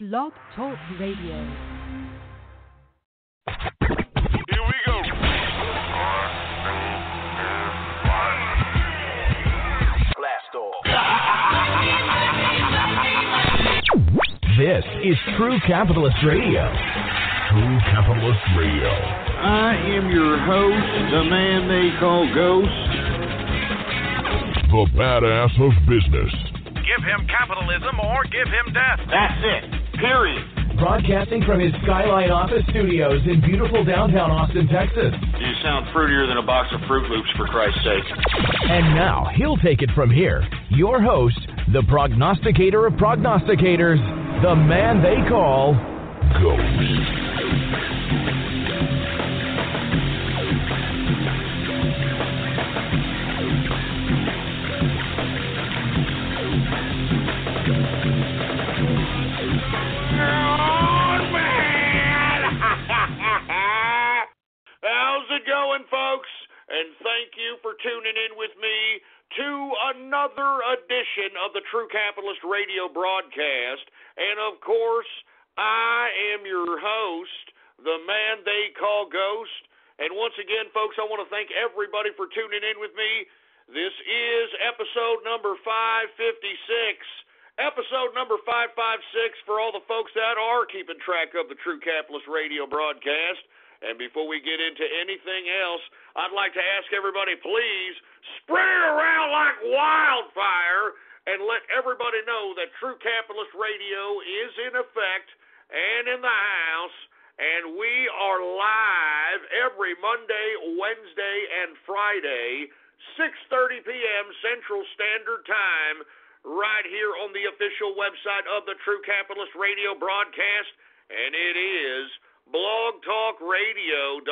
Blog Talk Radio. Here we go. Blast off. This is True Capitalist Radio. True Capitalist Radio. I am your host, the man they call Ghost. The badass of business. Give him capitalism or give him death. That's it. Period. Broadcasting from his Skyline office studios in beautiful downtown Austin, Texas. You sound fruitier than a box of Fruit Loops, for Christ's sake. And now, he'll take it from here. Your host, the prognosticator of prognosticators, the man they call... Ghost. Tuning in with me to another edition of the True Capitalist Radio broadcast. And, of course, I am your host, the man they call Ghost. And once again, folks, I want to thank everybody for tuning in with me. This is episode number 556. Episode number 556 for all the folks that are keeping track of the True Capitalist Radio broadcast. And before we get into anything else, I'd like to ask everybody, please spread it around like wildfire and let everybody know that True Capitalist Radio is in effect and in the house, and we are live every Monday, Wednesday, and Friday, 6:30 p.m. Central Standard Time, right here on the official website of the True Capitalist Radio broadcast, and it is blogtalkradio.com/ghost.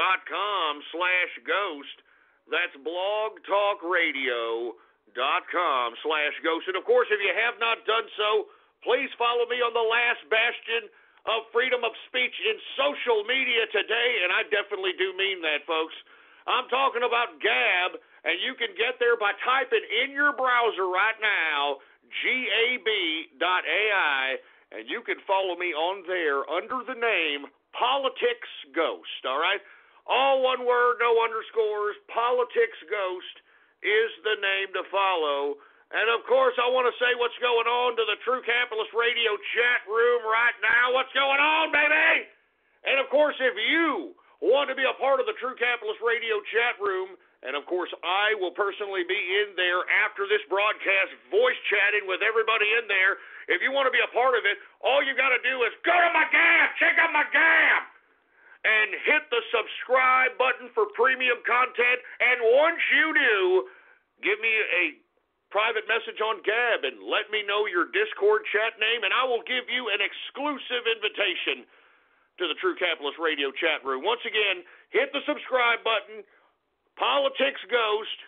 That's blogtalkradio.com/ghost. And, of course, if you have not done so, please follow me on the last bastion of freedom of speech in social media today, and I definitely do mean that, folks. I'm talking about Gab, and you can get there by typing in your browser right now, gab.ai, and you can follow me on there under the name Politics Ghost, all right? All one word, no underscores. Politics Ghost is the name to follow. And, of course, I want to say what's going on to the True Capitalist Radio chat room right now. What's going on, baby? And, of course, if you want to be a part of the True Capitalist Radio chat room, and, of course, I will personally be in there after this broadcast voice chatting with everybody in there. If you want to be a part of it, all you got to do is go to my Gab, check out my Gab, and hit the subscribe button for premium content. And once you do, give me a private message on Gab and let me know your Discord chat name, and I will give you an exclusive invitation to the True Capitalist Radio chat room. Once again, hit the subscribe button, Politics Ghost,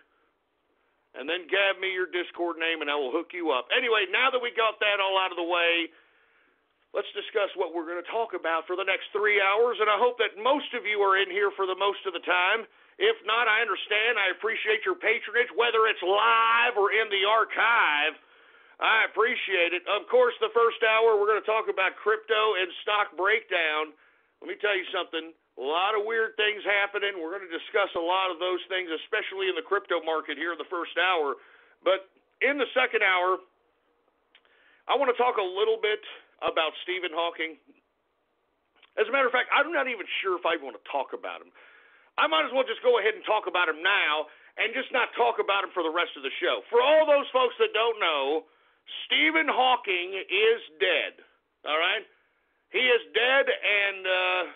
and then Gab me your Discord name, and I will hook you up. Anyway, now that we got that all out of the way, let's discuss what we're going to talk about for the next 3 hours, and I hope that most of you are in here for the most of the time. If not, I understand. I appreciate your patronage, whether it's live or in the archive. I appreciate it. Of course, the first hour, we're going to talk about crypto and stock breakdown. Let me tell you something. A lot of weird things happening. We're going to discuss a lot of those things, especially in the crypto market here in the first hour. But in the second hour, I want to talk a little bit about Stephen Hawking. As a matter of fact, I'm not even sure if I want to talk about him. I might as well just go ahead and talk about him now and just not talk about him for the rest of the show. For all those folks that don't know, Stephen Hawking is dead, all right? He is dead, and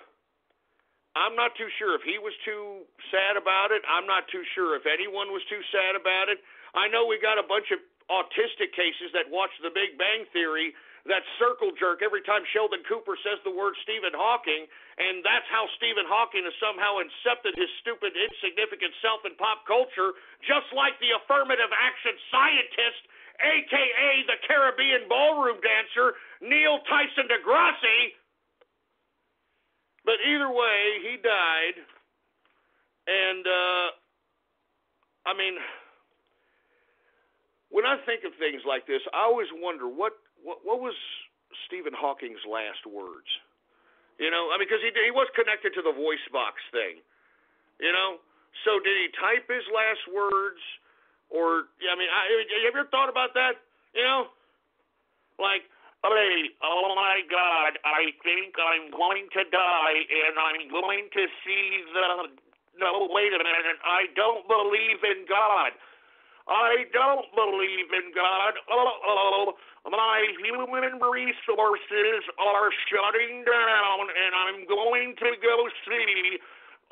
I'm not too sure if he was too sad about it. I'm not too sure if anyone was too sad about it. I know we got a bunch of autistic cases that watch The Big Bang Theory that circle jerk every time Sheldon Cooper says the word Stephen Hawking, and that's how Stephen Hawking has somehow incepted his stupid, insignificant self in pop culture, just like the affirmative action scientist, a.k.a. the Caribbean ballroom dancer, Neil Tyson deGrasse. But either way, he died, and, I mean, when I think of things like this, I always wonder, what was Stephen Hawking's last words. You know, I mean, because he was connected to the voice box thing. You know, so did he type his last words, or have you ever thought about that? You know, like, oh my God, I think I'm going to die, and I'm going to see the. No, wait a minute, I don't believe in God. I don't believe in God. My human resources are shutting down, and I'm going to go see,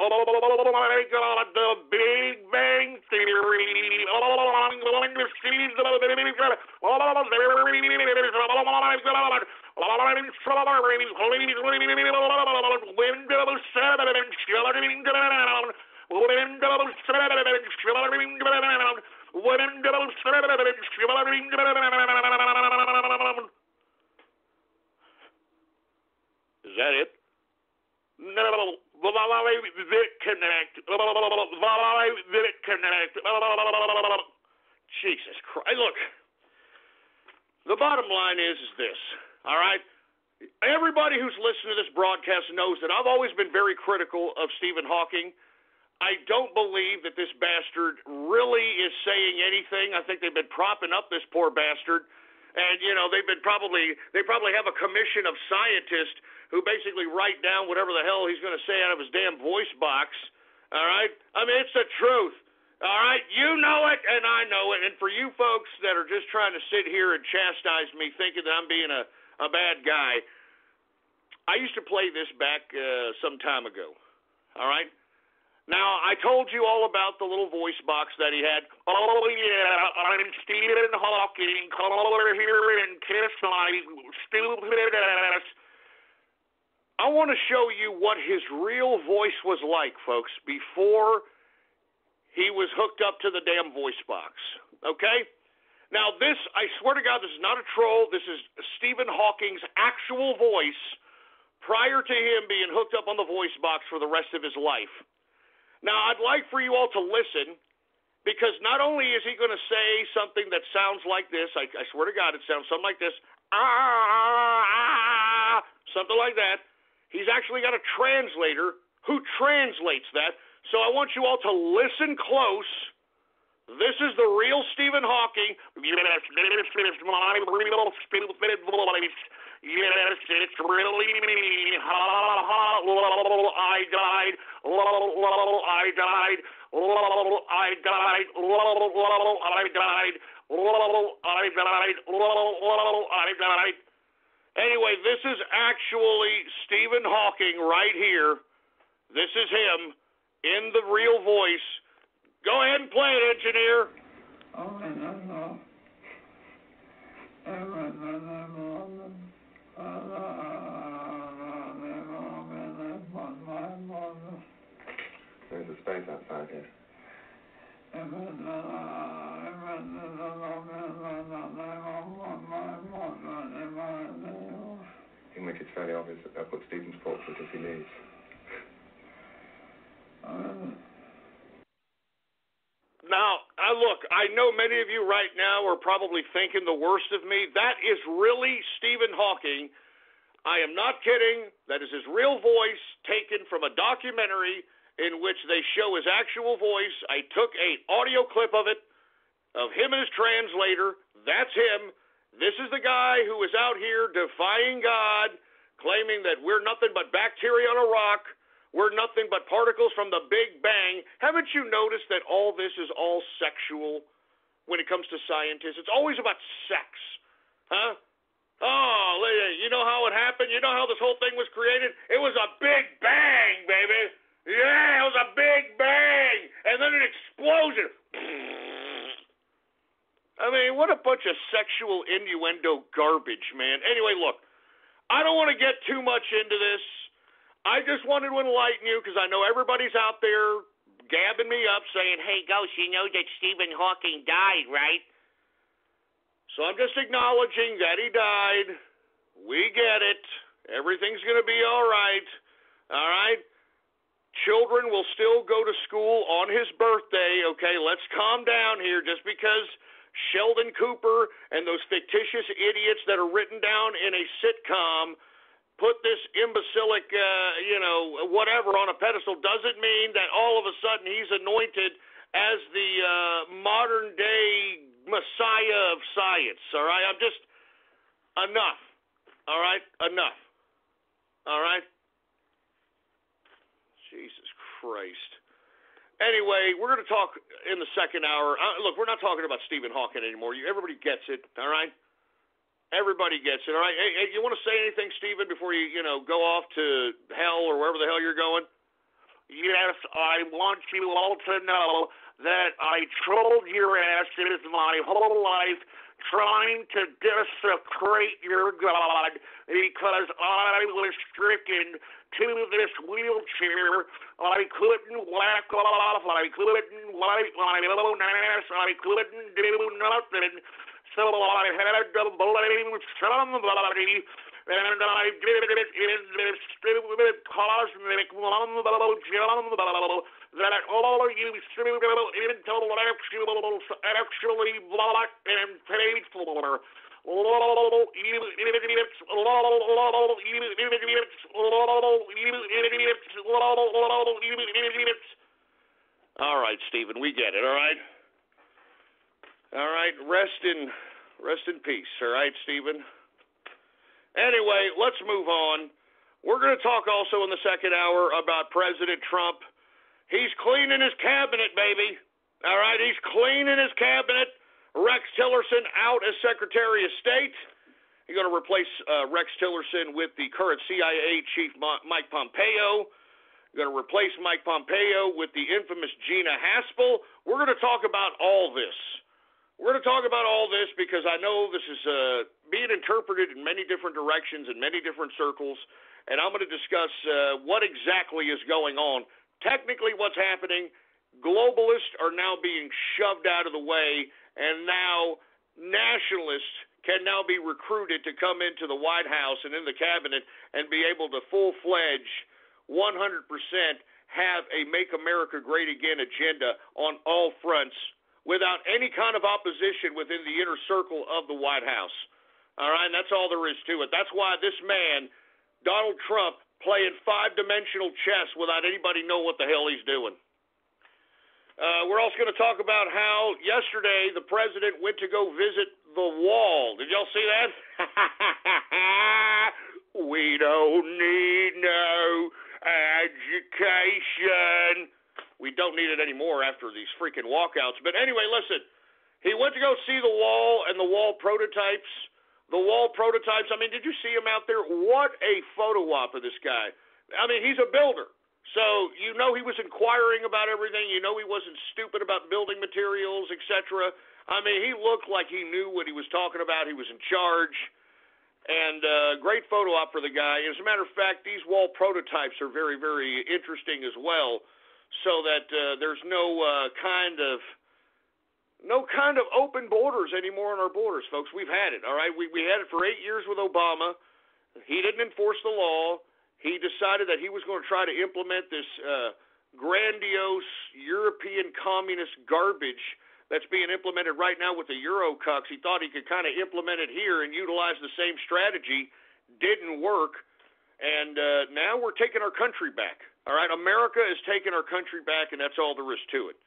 oh my God, the Big Bang Theory. Oh, I'm going to see the Big Bang. Oh, my God. Is that it? No. Jesus Christ. Look, the bottom line is this. All right? Everybody who's listened to this broadcast knows that I've always been very critical of Stephen Hawking. I don't believe that this bastard really is saying anything. I think they've been propping up this poor bastard. And, you know, they probably have a commission of scientists who basically write down whatever the hell he's going to say out of his damn voice box. All right? I mean, it's the truth. All right, you know it, and I know it. And for you folks that are just trying to sit here and chastise me thinking that I'm being a bad guy, I used to play this back some time ago, all right? Now, I told you all about the little voice box that he had. Oh, yeah, I'm Stephen Hawking. Come over here and kiss my stupid ass. I want to show you what his real voice was like, folks, before he was hooked up to the damn voice box, okay? Now this, I swear to God, this is not a troll. This is Stephen Hawking's actual voice prior to him being hooked up on the voice box for the rest of his life. Now I'd like for you all to listen, because not only is he going to say something that sounds like this, I swear to God, it sounds something like this, something like that. He's actually got a translator who translates that. So I want you all to listen close. This is the real Stephen Hawking. Yes, it's my real stupid voice. Yes, it's really me. I died. I died. I died. I died. I died. I died. Anyway, this is actually Stephen Hawking right here. This is him. In the real voice. Go ahead and play it, engineer. There's a space outside here. I can make it fairly obvious that that's what Stephen's fault was if he leaves. Now, look, I know many of you right now are probably thinking the worst of me. That is really Stephen Hawking. I am not kidding. That is his real voice taken from a documentary in which they show his actual voice. I took an audio clip of it, of him and his translator. That's him. This is the guy who is out here defying God, claiming that we're nothing but bacteria on a rock. We're nothing but particles from the Big Bang. Haven't you noticed that all this is all sexual when it comes to scientists? It's always about sex, huh? Oh, you know how it happened? You know how this whole thing was created? It was a Big Bang, baby. Yeah, it was a Big Bang. And then an explosion. I mean, what a bunch of sexual innuendo garbage, man. Anyway, look, I don't want to get too much into this. I just wanted to enlighten you, because I know everybody's out there gabbing me up saying, hey, Ghost, you know that Stephen Hawking died, right? So I'm just acknowledging that he died. We get it. Everything's going to be all right. All right? Children will still go to school on his birthday, okay? Let's calm down here. Just because Sheldon Cooper and those fictitious idiots that are written down in a sitcom put this imbecilic, whatever on a pedestal, doesn't mean that all of a sudden he's anointed as the modern-day messiah of science, all right? I'm just, enough, all right? Enough, all right? Jesus Christ. Anyway, we're going to talk in the second hour. Look, we're not talking about Stephen Hawking anymore. Everybody gets it, all right? Everybody gets it, all right? Hey, you want to say anything, Stephen, before you go off to hell or wherever the hell you're going? Yes, I want you all to know that I trolled your asses my whole life trying to desecrate your God because I was stricken to this wheelchair. I couldn't whack off. I couldn't wipe my own ass. I couldn't do nothing. So I had to blame somebody, and I did it in this stupid cosmic mumbo-jumbo that all of you intellectuals actually bought and paid for. All right, Stephen, we get it, all right? All right, rest in peace, all right, Stephen? Anyway, let's move on. We're going to talk also in the second hour about President Trump. He's cleaning his cabinet, baby. All right, he's cleaning his cabinet. Rex Tillerson out as Secretary of State. You're going to replace Rex Tillerson with the current CIA chief, Mike Pompeo. You're going to replace Mike Pompeo with the infamous Gina Haspel. We're going to talk about all this. We're going to talk about all this because I know this is being interpreted in many different directions, in many different circles, and I'm going to discuss what exactly is going on. Technically, what's happening, globalists are now being shoved out of the way, and now nationalists can now be recruited to come into the White House and in the cabinet and be able to full-fledged 100% have a Make America Great Again agenda on all fronts without any kind of opposition within the inner circle of the White House. All right, and that's all there is to it. That's why this man, Donald Trump, playing five-dimensional chess without anybody knowing what the hell he's doing. We're also going to talk about how yesterday the president went to go visit the wall. Did y'all see that? We don't need no education. We don't need it anymore after these freaking walkouts. But anyway, listen, he went to go see the wall and the wall prototypes. The wall prototypes, I mean, did you see him out there? What a photo op of this guy. I mean, he's a builder. So you know he was inquiring about everything. You know he wasn't stupid about building materials, etc. I mean, he looked like he knew what he was talking about. He was in charge. And great photo op for the guy. As a matter of fact, these wall prototypes are very, very interesting as well, so that there's no kind of open borders anymore on our borders, folks. We've had it, all right? We had it for 8 years with Obama. He didn't enforce the law. He decided that he was going to try to implement this grandiose European communist garbage that's being implemented right now with the Euro cucks. He thought he could kind of implement it here and utilize the same strategy. Didn't work. And now we're taking our country back. All right, America is taking our country back, and that's all there is to it.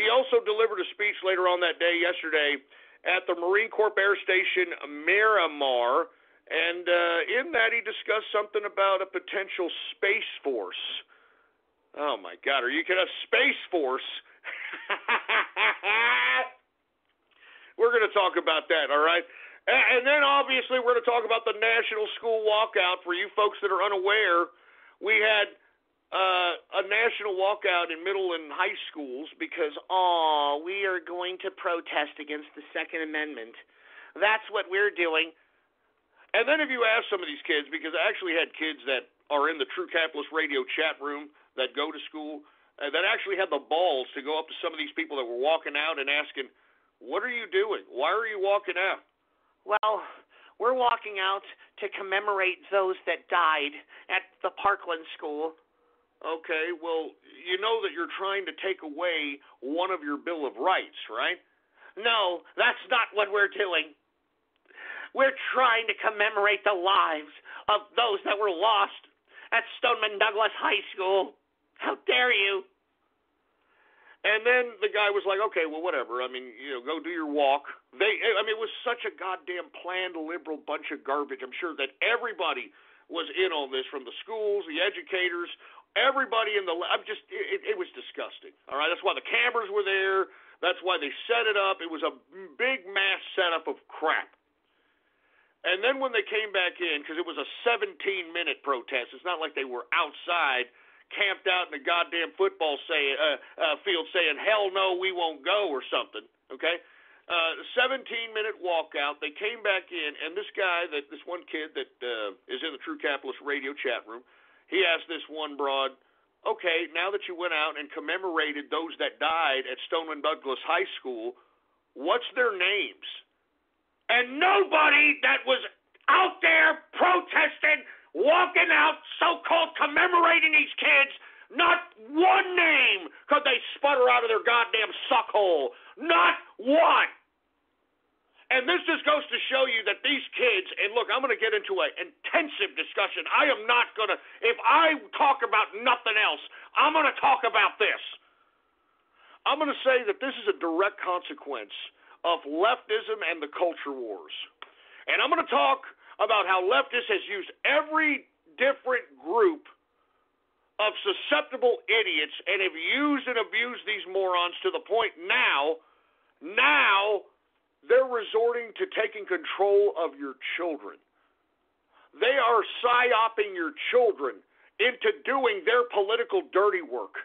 He also delivered a speech later on that day yesterday at the Marine Corps Air Station Miramar. And in that, he discussed something about a potential space force. Oh, my God. Are you kidding? A space force? We're going to talk about that, all right? And then, obviously, we're going to talk about the national school walkout. For you folks that are unaware, we had a national walkout in middle and high schools because, we are going to protest against the Second Amendment. That's what we're doing. And then if you ask some of these kids, because I actually had kids that are in the True Capitalist Radio chat room that go to school, that actually had the balls to go up to some of these people that were walking out and asking, what are you doing? Why are you walking out? Well, we're walking out to commemorate those that died at the Parkland School. Okay, well, you know that you're trying to take away one of your Bill of Rights, right? No, that's not what we're doing. We're trying to commemorate the lives of those that were lost at Stoneman Douglas High School. How dare you? And then the guy was like, okay, well, whatever. I mean, you know, go do your walk. It was such a goddamn planned liberal bunch of garbage. I'm sure that everybody was in on this, from the schools, the educators, everybody in the – it was disgusting. All right, that's why the cameras were there. That's why they set it up. It was a big mass setup of crap. And then when they came back in, because it was a 17-minute protest, it's not like they were outside – camped out in the goddamn football field saying, hell no, we won't go or something, okay? 17-minute walkout. They came back in, and this one kid that is in the True Capitalist Radio chat room, he asked this one broad, okay, now that you went out and commemorated those that died at Stoneman Douglas High School, what's their names? And nobody that was out there protesting, walking out, so-called commemorating these kids, not one name could they sputter out of their goddamn suckhole. Not one. And this just goes to show you that these kids, and look, I'm going to get into an intensive discussion. I am not going to, if I talk about nothing else, I'm going to talk about this. I'm going to say that this is a direct consequence of leftism and the culture wars. And I'm going to talk about how leftists has used every different group of susceptible idiots and have used and abused these morons to the point now they're resorting to taking control of your children. They are psyoping your children into doing their political dirty work.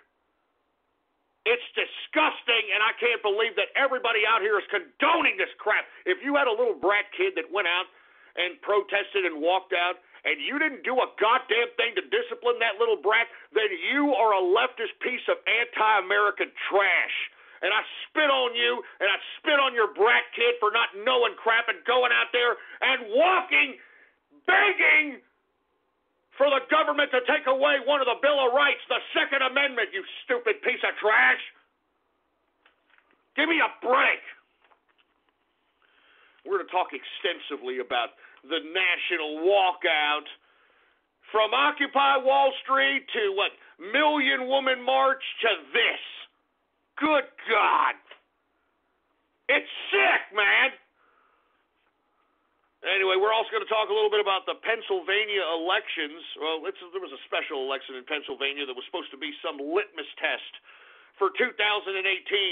It's disgusting, and I can't believe that everybody out here is condoning this crap. If you had a little brat kid that went out and protested and walked out, and you didn't do a goddamn thing to discipline that little brat, then you are a leftist piece of anti-American trash. And I spit on you, and I spit on your brat kid for not knowing crap and going out there and walking, begging for the government to take away one of the Bill of Rights, the Second Amendment, you stupid piece of trash. Give me a break. We're going to talk extensively about the national walkout, from Occupy Wall Street to, Million Woman March to this. Good God. It's sick, man. Anyway, we're also going to talk a little bit about the Pennsylvania elections. Well, there was a special election in Pennsylvania that was supposed to be some litmus test for 2018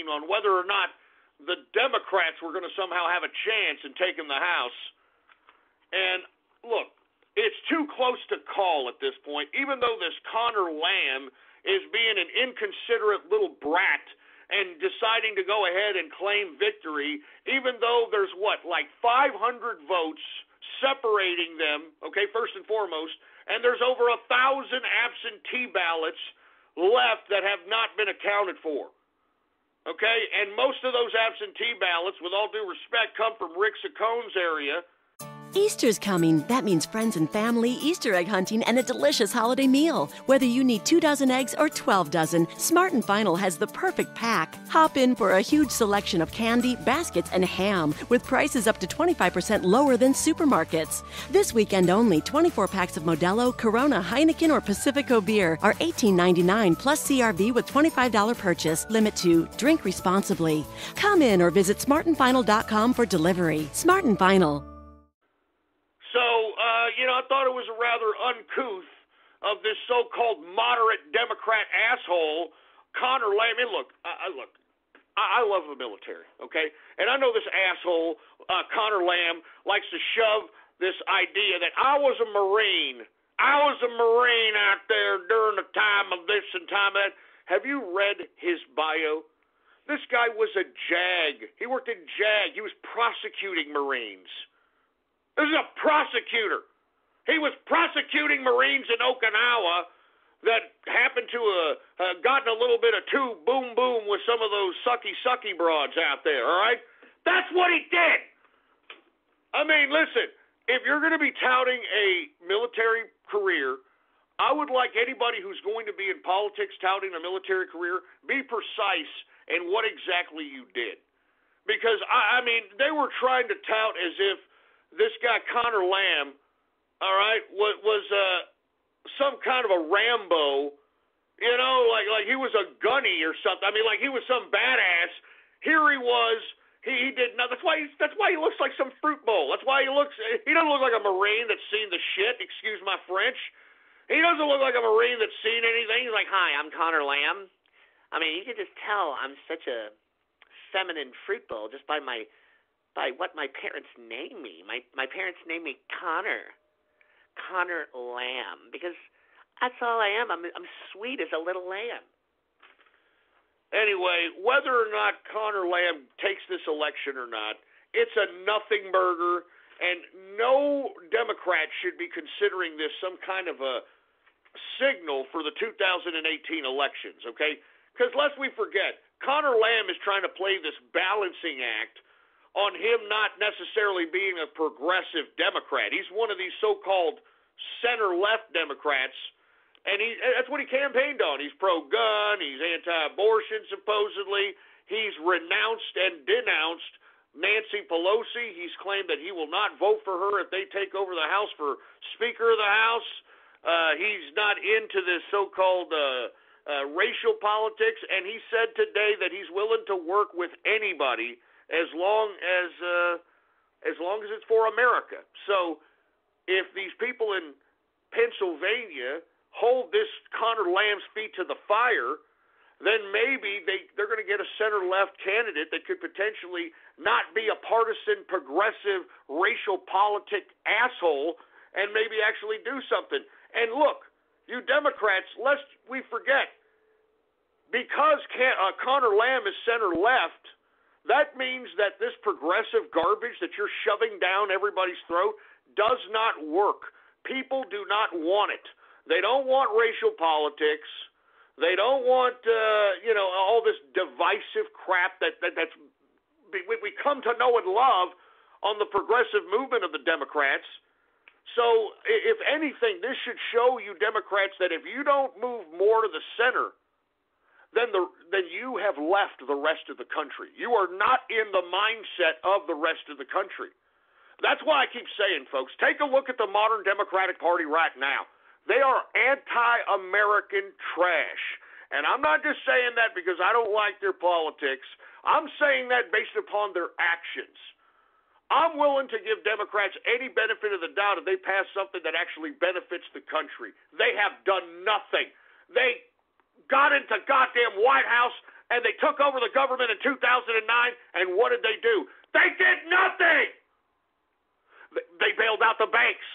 on whether or not the Democrats were going to somehow have a chance in taking the House. And, look, it's too close to call at this point, even though this Conor Lamb is being an inconsiderate little brat and deciding to go ahead and claim victory, even though there's, 500 votes separating them, okay, first and foremost, and there's over 1,000 absentee ballots left that have not been accounted for. Okay, and most of those absentee ballots, with all due respect, come from Rick Saccone's area. Easter's coming. That means friends and family, Easter egg hunting, and a delicious holiday meal. Whether you need 2 dozen eggs or 12 dozen, Smart & Final has the perfect pack. Hop in for a huge selection of candy, baskets, and ham, with prices up to 25% lower than supermarkets. This weekend only, 24 packs of Modelo, Corona, Heineken, or Pacifico beer are $18.99 plus CRV with $25 purchase. Limit to drink responsibly. Come in or visit smartandfinal.com for delivery. Smart & Final. So, I thought it was a rather uncouth of this so-called moderate Democrat asshole, Conor Lamb. And look, I love the military, okay? And I know this asshole, Conor Lamb, likes to shove this idea that I was a Marine out there during the time of this and time of that. Have you read his bio? This guy was a JAG. He worked in JAG. He was prosecuting Marines. This is a prosecutor. He was prosecuting Marines in Okinawa that happened to gotten a little bit of too boom-boom with some of those sucky-sucky broads out there, all right? That's what he did. I mean, listen, if you're going to be touting a military career, I would like anybody who's going to be in politics touting a military career, be precise in what exactly you did. Because, I mean, they were trying to tout as if this guy Conor Lamb, all right, was some kind of a Rambo, you know, like he was a gunny or something. I mean, like he was some badass. Here he was. He did not. That's why he looks like some fruit bowl. That's why he looks. He doesn't look like a Marine that's seen the shit. Excuse my French. He doesn't look like a Marine that's seen anything. He's like, hi, I'm Conor Lamb. I mean, you can just tell I'm such a feminine fruit bowl just by what my parents named me. My parents named me Conor Lamb, because that's all I am. I'm sweet as a little lamb. Anyway, whether or not Conor Lamb takes this election or not, it's a nothing burger, and no Democrat should be considering this some kind of a signal for the 2018 elections, okay? Because lest we forget, Conor Lamb is trying to play this balancing act on him not necessarily being a progressive Democrat. He's one of these so-called center-left Democrats, and that's what he campaigned on. He's pro-gun, he's anti-abortion, supposedly. He's renounced and denounced Nancy Pelosi. He's claimed that he will not vote for her if they take over the House for Speaker of the House. He's not into this so-called racial politics, and he said today that he's willing to work with anybody as long as it's for America. So if these people in Pennsylvania hold this Conor Lamb's feet to the fire, then maybe they're going to get a center-left candidate that could potentially not be a partisan, progressive, racial politic asshole and maybe actually do something. And look, you Democrats, lest we forget, because Conor Lamb is center-left, that means that this progressive garbage that you're shoving down everybody's throat does not work. People do not want it. They don't want racial politics. They don't want, all this divisive crap that's we come to know and love on the progressive movement of the Democrats. So if anything, this should show you Democrats that if you don't move more to the center, then you have left the rest of the country. You are not in the mindset of the rest of the country. That's why I keep saying, folks, take a look at the modern Democratic Party right now. They are anti-American trash. And I'm not just saying that because I don't like their politics. I'm saying that based upon their actions. I'm willing to give Democrats any benefit of the doubt if they pass something that actually benefits the country. They have done nothing. They got into goddamn White House, and they took over the government in 2009, and what did they do? They did nothing! They bailed out the banks.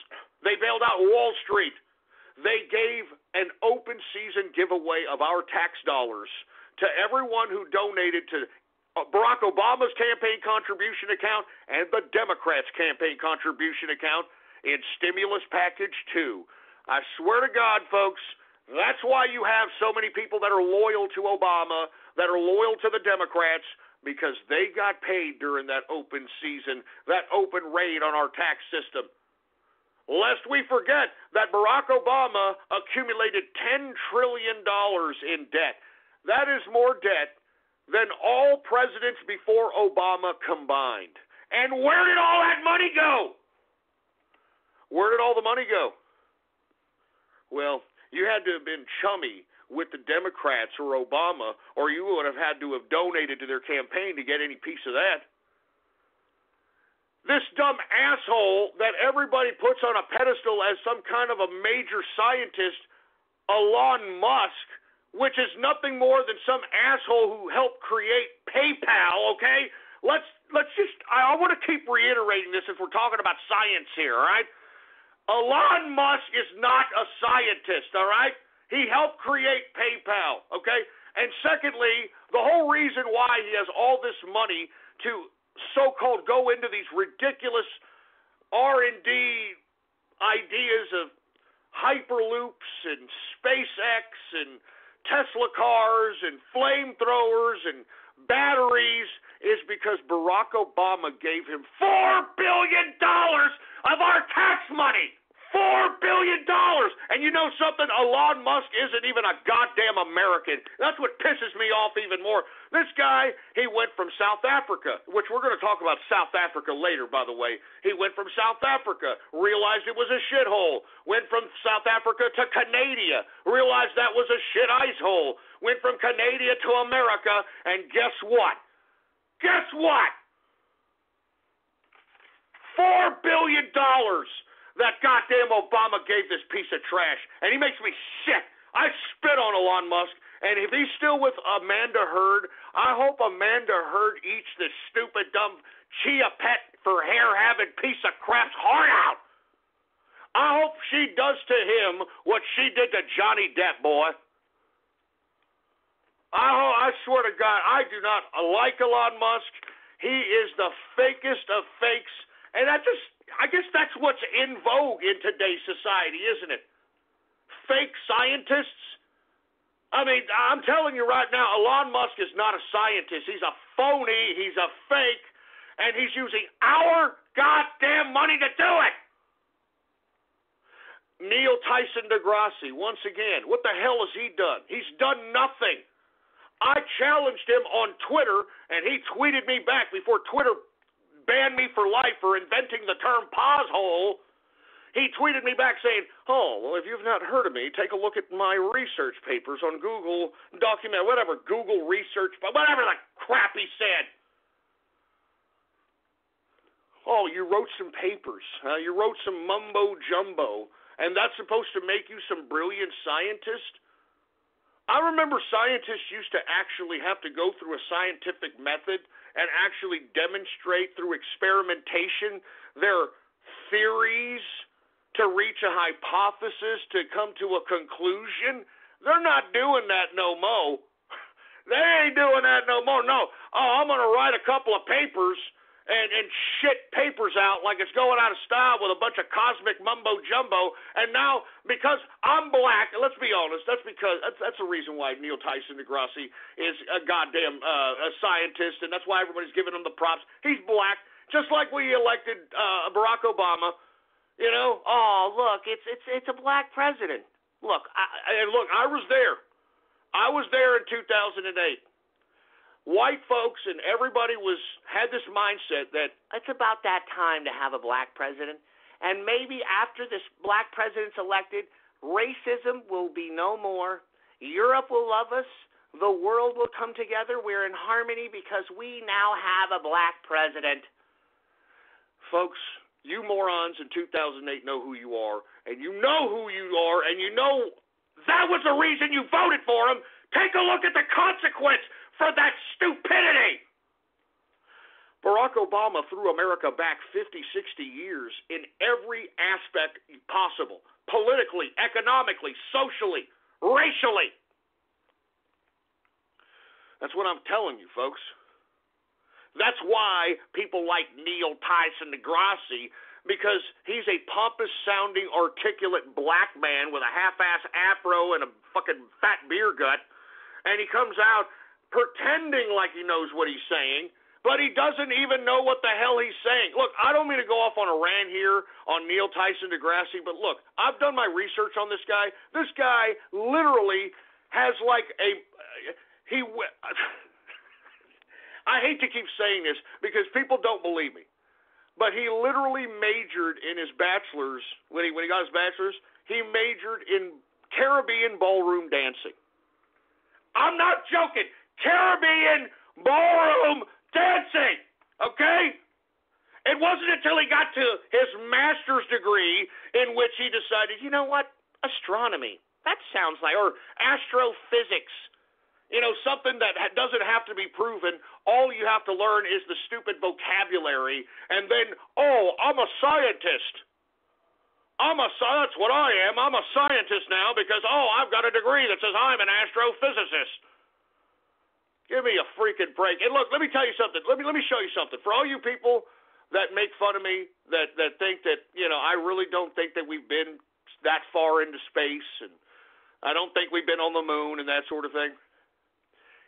They bailed out Wall Street. They gave an open season giveaway of our tax dollars to everyone who donated to Barack Obama's campaign contribution account and the Democrats' campaign contribution account in Stimulus Package 2. I swear to God, folks, that's why you have so many people that are loyal to Obama, that are loyal to the Democrats, because they got paid during that open season, that open raid on our tax system. Lest we forget that Barack Obama accumulated $10 trillion in debt. That is more debt than all presidents before Obama combined. And where did all that money go? Where did all the money go? Well, you had to have been chummy with the Democrats or Obama, or you would have had to have donated to their campaign to get any piece of that. This dumb asshole that everybody puts on a pedestal as some kind of a major scientist, Elon Musk, which is nothing more than some asshole who helped create PayPal, okay? Let's just, I want to keep reiterating this since we're talking about science here, all right? Elon Musk is not a scientist, all right? He helped create PayPal, okay? And secondly, the whole reason why he has all this money to so-called go into these ridiculous R&D ideas of hyperloops and SpaceX and Tesla cars and flamethrowers and batteries is because Barack Obama gave him $4 billion of our tax money. $4 billion. And you know something? Elon Musk isn't even a goddamn American. That's what pisses me off even more. This guy, he went from South Africa, which we're going to talk about South Africa later, by the way. He went from South Africa, realized it was a shithole. Went from South Africa to Canada, realized that was a shit ice hole. Went from Canada to America, and guess what? Guess what? $4 billion. That goddamn Obama gave this piece of trash, and he makes me sick. I spit on Elon Musk, and if he's still with Amanda Heard, I hope Amanda Heard eats this stupid, dumb, chia pet for hair-having piece of crap's heart out. I hope she does to him what she did to Johnny Depp, boy. I swear to God, I do not like Elon Musk. He is the fakest of fakes, and I guess that's what's in vogue in today's society, isn't it? Fake scientists? I mean, I'm telling you right now, Elon Musk is not a scientist. He's a phony, he's a fake, and he's using our goddamn money to do it. Neil Tyson deGrasse, once again, what the hell has he done? He's done nothing. I challenged him on Twitter, and he tweeted me back before Twitter banned me for life for inventing the term poshole. He tweeted me back saying, oh, well, if you've not heard of me, take a look at my research papers on Google document, whatever, Google research, whatever the crap he said. Oh, you wrote some papers. You wrote some mumbo jumbo, and that's supposed to make you some brilliant scientist? I remember scientists used to actually have to go through a scientific method and actually demonstrate through experimentation their theories to reach a hypothesis, to come to a conclusion. They're not doing that no more. They ain't doing that no more. No, I'm going to write a couple of papers and shit papers out like it's going out of style with a bunch of cosmic mumbo-jumbo. And now, because I'm black, let's be honest, that's the reason why Neil Tyson deGrasse is a goddamn a scientist, and that's why everybody's giving him the props. He's black, just like we elected Barack Obama. You know, oh, look, it's a black president. Look, I was there. I was there in 2008. White folks and everybody had this mindset that it's about that time to have a black president, and maybe after this black president's elected, racism will be no more. Europe will love us. The world will come together. We're in harmony because we now have a black president. Folks, you morons in 2008 know who you are, and you know who you are, and you know that was the reason you voted for him. Take a look at the consequence for that stupidity. Barack Obama threw America back 50, 60 years in every aspect possible, politically, economically, socially, racially. That's what I'm telling you, folks. That's why people like Neil Tyson deGrasse, because he's a pompous-sounding, articulate black man with a half-ass afro and a fucking fat beer gut, and he comes out pretending like he knows what he's saying, but he doesn't even know what the hell he's saying. Look, I don't mean to go off on a rant here on Neil Tyson deGrasse, but look, I've done my research on this guy. This guy literally has like I hate to keep saying this because people don't believe me, but he literally majored in his bachelor's, when he got his bachelor's, he majored in Caribbean ballroom dancing. I'm not joking. Caribbean ballroom dancing, okay? It wasn't until he got to his master's degree in which he decided, you know what, astronomy, that sounds like, or astrophysics, you know, something that doesn't have to be proven. All you have to learn is the stupid vocabulary, and then, oh, I'm a scientist. That's what I am. I'm a scientist now because, oh, I've got a degree that says I'm an astrophysicist. Give me a freaking break. And look, let me tell you something. Let me show you something. For all you people that make fun of me, that think that, you know, I really don't think that we've been that far into space, and I don't think we've been on the moon and that sort of thing.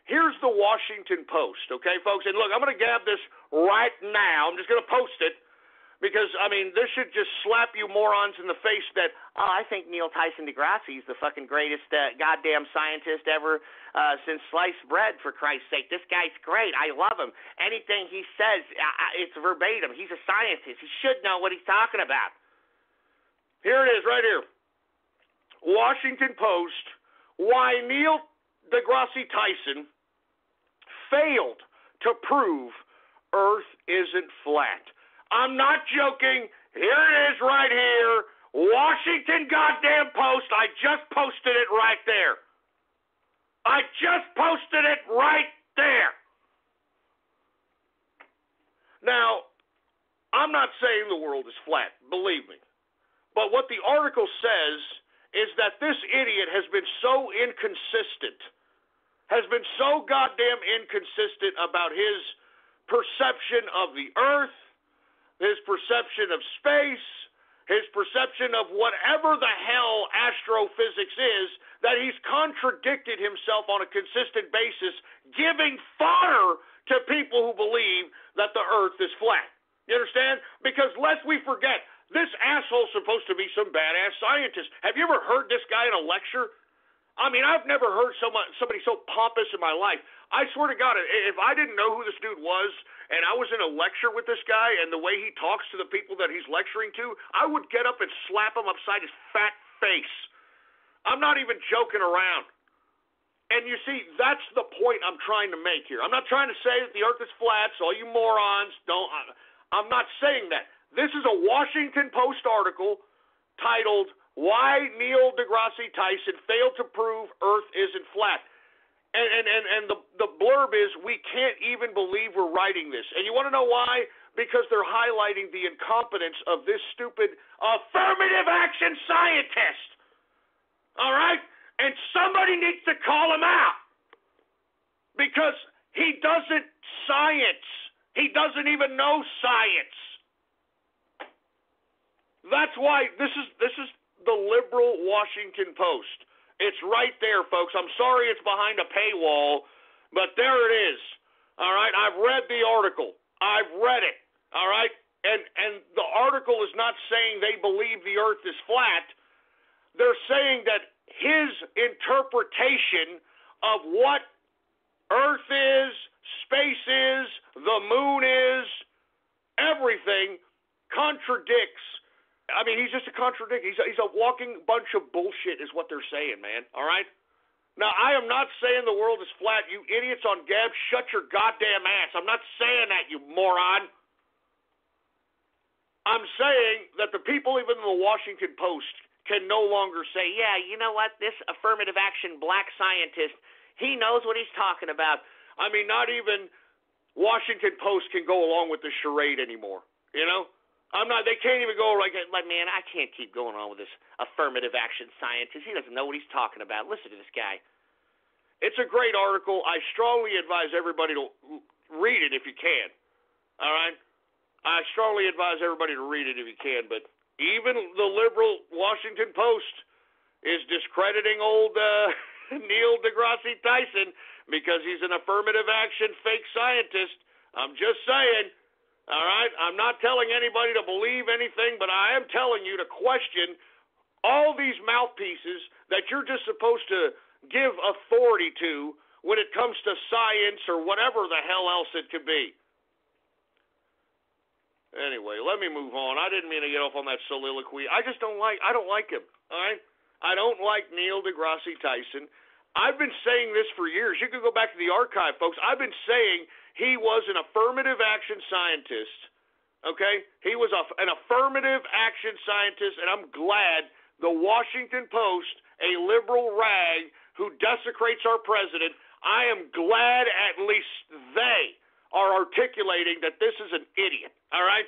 Here's the Washington Post, okay, folks? And look, I'm going to grab this right now. I'm just going to post it. Because, I mean, this should just slap you morons in the face that, oh, I think Neil Tyson deGrasse is the fucking greatest goddamn scientist ever since sliced bread, for Christ's sake. This guy's great. I love him. Anything he says, it's verbatim. He's a scientist. He should know what he's talking about. Here it is right here. Washington Post, why Neil deGrasse Tyson failed to prove Earth isn't flat. I'm not joking. Here it is right here. Washington goddamn Post. I just posted it right there. Now, I'm not saying the world is flat, believe me. But what the article says is that this idiot has been so inconsistent, has been so goddamn inconsistent about his perception of the Earth, his perception of space, his perception of whatever the hell astrophysics is, that he's contradicted himself on a consistent basis, giving fodder to people who believe that the Earth is flat. You understand? Because lest we forget, this asshole's supposed to be some badass scientist. Have you ever heard this guy in a lecture? I mean, I've never heard somebody so pompous in my life. I swear to God, if I didn't know who this dude was and I was in a lecture with this guy and the way he talks to the people that he's lecturing to, I would get up and slap him upside his fat face. I'm not even joking around. And you see, that's the point I'm trying to make here. I'm not trying to say that the Earth is flat, so all you morons don't. I'm not saying that. This is a Washington Post article titled, why Neil deGrasse Tyson failed to prove Earth isn't flat. And the blurb is, we can't even believe we're writing this. And you want to know why? Because they're highlighting the incompetence of this stupid affirmative action scientist. All right? And somebody needs to call him out. Because he doesn't science. He doesn't even know science. That's why this is the liberal Washington Post. It's right there, folks. I'm sorry it's behind a paywall, but there it is. All right? I've read the article. I've read it. All right? And the article is not saying they believe the Earth is flat. They're saying that his interpretation of what Earth is, space is, the moon is, everything contradicts. I mean, he's just a contradiction. He's a walking bunch of bullshit is what they're saying, man. All right? Now, I am not saying the world is flat. You idiots on Gab, shut your goddamn ass. I'm not saying that, you moron. I'm saying that the people even in the Washington Post can no longer say, yeah, you know what? This affirmative action black scientist, he knows what he's talking about. I mean, not even Washington Post can go along with the charade anymore, you know? They can't even go like, man, I can't keep going on with this affirmative action scientist. He doesn't know what he's talking about. Listen to this guy. It's a great article. I strongly advise everybody to read it if you can. All right? I strongly advise everybody to read it if you can. But even the liberal Washington Post is discrediting old Neil deGrasse Tyson because he's an affirmative action fake scientist. I'm just saying. All right, I'm not telling anybody to believe anything, but I am telling you to question all these mouthpieces that you're just supposed to give authority to when it comes to science or whatever the hell else it could be. Anyway, let me move on. I didn't mean to get off on that soliloquy. I just don't like him, all right? I don't like Neil deGrasse Tyson. I've been saying this for years. You can go back to the archive, folks. I've been saying he was an affirmative action scientist, okay? He was an affirmative action scientist, and I'm glad the Washington Post, a liberal rag who desecrates our president, I am glad at least they are articulating that this is an idiot, all right?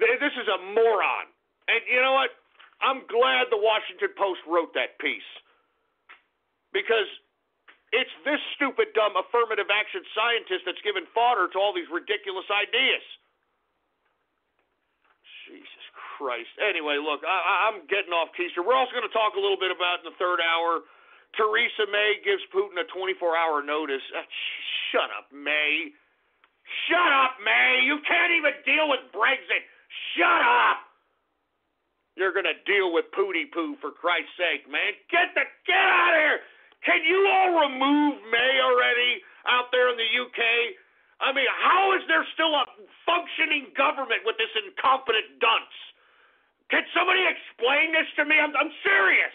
This is a moron. And you know what? I'm glad the Washington Post wrote that piece because it's this stupid, dumb, affirmative action scientist that's given fodder to all these ridiculous ideas. Jesus Christ. Anyway, look, I'm getting off T-shirt. We're also going to talk a little bit about in the third hour, Theresa May gives Putin a 24-hour notice. Shut up, May. You can't even deal with Brexit. Shut up! You're going to deal with Pooty Poo, for Christ's sake, man. Get out of here! Can you all remove May already out there in the UK? I mean, how is there still a functioning government with this incompetent dunce? Can somebody explain this to me? I'm serious.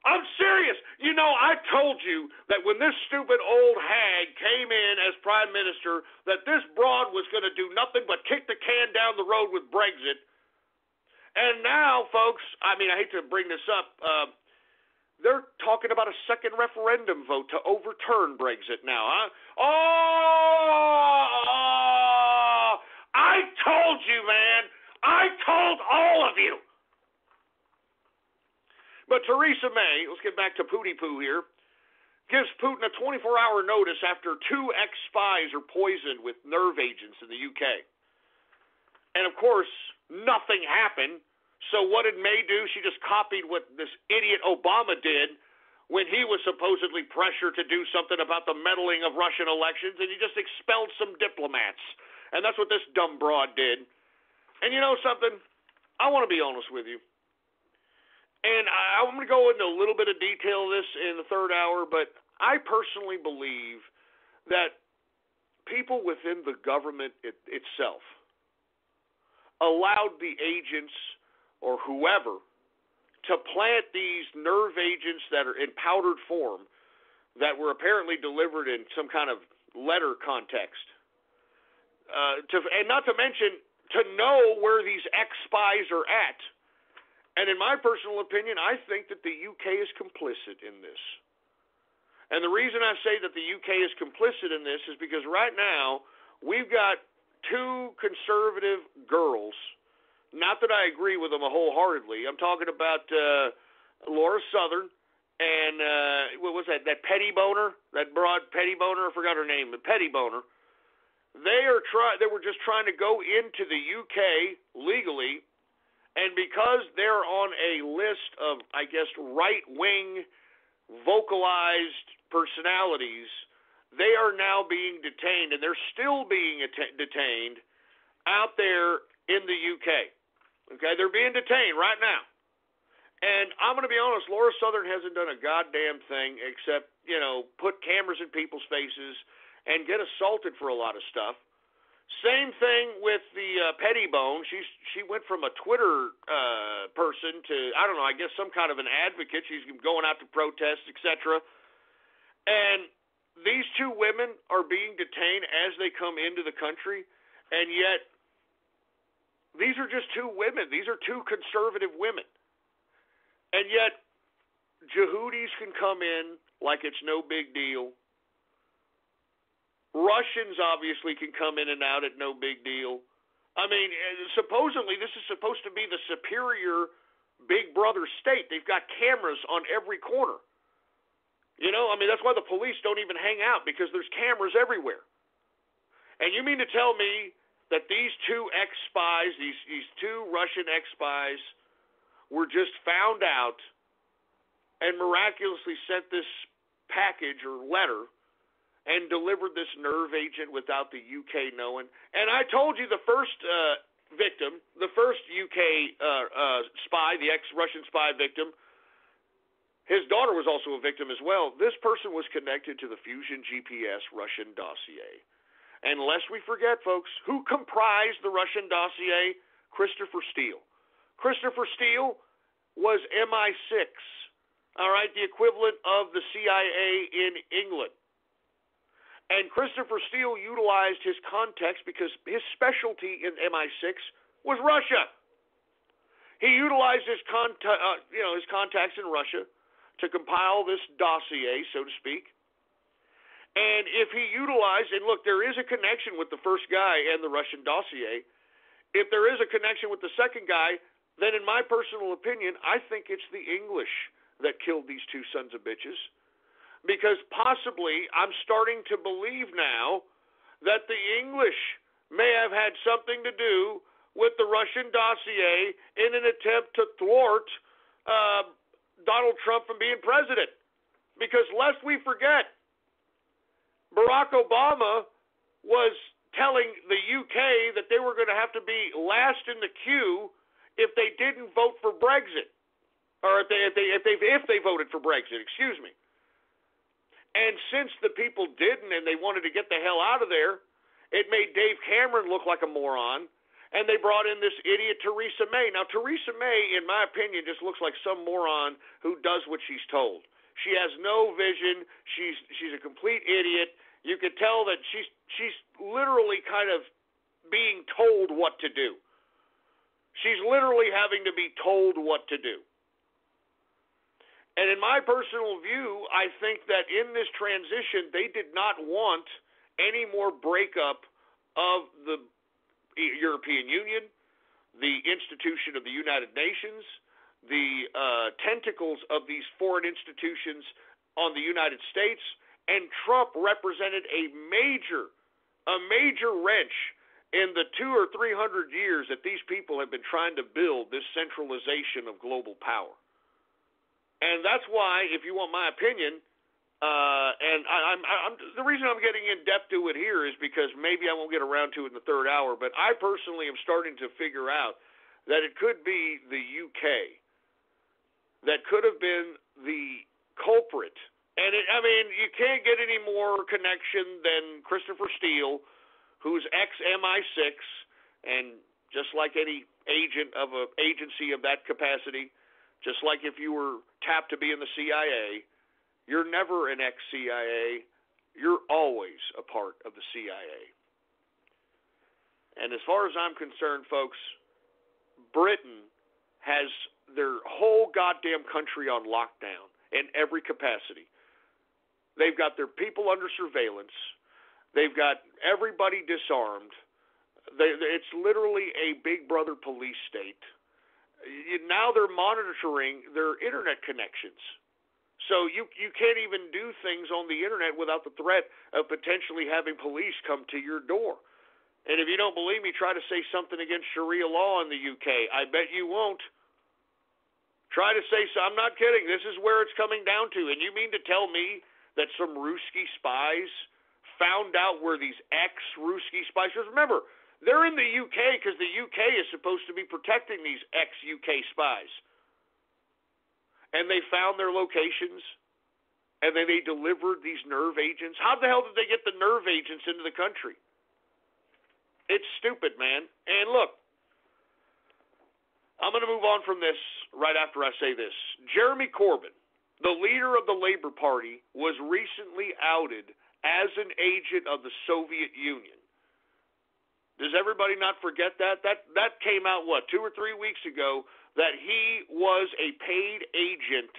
I'm serious. You know, I told you that when this stupid old hag came in as prime minister, that this broad was going to do nothing but kick the can down the road with Brexit. And now, folks, I mean, I hate to bring this up. They're talking about a second referendum vote to overturn Brexit now, huh? Oh! I told you, man. I told all of you. But Theresa May, let's get back to Pooty Poo here, gives Putin a 24-hour notice after two ex-spies are poisoned with nerve agents in the UK. And, of course, nothing happened. So what did May do? She just copied what this idiot Obama did when he was supposedly pressured to do something about the meddling of Russian elections, and he just expelled some diplomats. And that's what this dumb broad did. And you know something? I want to be honest with you. And I'm going to go into a little bit of detail of this in the third hour, but I personally believe that people within the government itself allowed the agents or whoever to plant these nerve agents that are in powdered form that were apparently delivered in some kind of letter context. And not to mention, to know where these ex-spies are at. And in my personal opinion, I think that the UK is complicit in this. And the reason I say that the UK is complicit in this is because right now we've got two conservative girls. Not that I agree with them wholeheartedly. I'm talking about Laura Southern and what was that? That Pettiboner, that broad Pettiboner. I forgot her name. The Pettiboner. They were just trying to go into the UK legally. And because they're on a list of, I guess, right-wing vocalized personalities, they are now being detained, and they're still being detained out there in the UK. Okay, they're being detained right now. And I'm going to be honest, Laura Southern hasn't done a goddamn thing except, you know, put cameras in people's faces and get assaulted for a lot of stuff. Same thing with the Pettibone. She went from a Twitter person to, I don't know, I guess some kind of an advocate. She's going out to protests, etc. And these two women are being detained as they come into the country, and yet these are just two women. These are two conservative women. And yet Jehudis can come in like it's no big deal. Russians obviously can come in and out at no big deal. I mean, supposedly this is supposed to be the superior big brother state. They've got cameras on every corner. You know, I mean, that's why the police don't even hang out, because there's cameras everywhere. And you mean to tell me that these two ex-spies, these two Russian ex-spies, were just found out and miraculously sent this package or letter and delivered this nerve agent without the UK knowing? And I told you the first victim, the first UK spy, the ex-Russian spy victim, his daughter was also a victim as well. This person was connected to the Fusion GPS Russian dossier. And lest we forget, folks, who comprised the Russian dossier? Christopher Steele. Christopher Steele was MI6, all right, the equivalent of the CIA in England. And Christopher Steele utilized his contacts because his specialty in MI6 was Russia. He utilized his contacts in Russia to compile this dossier, so to speak. And if he utilized, and look, there is a connection with the first guy and the Russian dossier. If there is a connection with the second guy, then in my personal opinion, I think it's the English that killed these two sons of bitches. Because possibly I'm starting to believe now that the English may have had something to do with the Russian dossier in an attempt to thwart Donald Trump from being president. Because lest we forget, Barack Obama was telling the UK that they were going to have to be last in the queue if they didn't vote for Brexit, or if they voted for Brexit, excuse me. And since the people didn't and they wanted to get the hell out of there, it made Dave Cameron look like a moron, and they brought in this idiot Theresa May. Now, Theresa May, in my opinion, just looks like some moron who does what she's told. She has no vision. She's a complete idiot. You could tell that she's literally kind of being told what to do. She's literally having to be told what to do. And in my personal view, I think that in this transition, they did not want any more breakup of the European Union, the institution of the United Nations, the tentacles of these foreign institutions on the United States, and Trump represented a major wrench in the 200 or 300 years that these people have been trying to build this centralization of global power. And that's why, if you want my opinion, and I'm the reason I'm getting in depth to it here is because maybe I won't get around to it in the third hour, but I personally am starting to figure out that it could be the UK that could have been the culprit. And you can't get any more connection than Christopher Steele, who's ex-MI6, and just like any agent of an agency of that capacity, just like if you were tapped to be in the CIA, you're never an ex-CIA. You're always a part of the CIA. And as far as I'm concerned, folks, Britain has their whole goddamn country on lockdown in every capacity. They've got their people under surveillance. They've got everybody disarmed. It's literally a big brother police state. Now they're monitoring their internet connections. So you can't even do things on the internet without the threat of potentially having police come to your door. And if you don't believe me, try to say something against Sharia law in the UK. I bet you won't. Try to say so. I'm not kidding. This is where it's coming down to. And you mean to tell me that some Ruski spies found out where these ex-Ruski spies? Because remember, they're in the UK because the UK is supposed to be protecting these ex-UK spies. And they found their locations, and then they delivered these nerve agents. How the hell did they get the nerve agents into the country? It's stupid, man. And look, I'm going to move on from this right after I say this. Jeremy Corbyn, the leader of the Labour Party, was recently outed as an agent of the Soviet Union. Does everybody not forget that? That came out, 2 or 3 weeks ago, that he was a paid agent,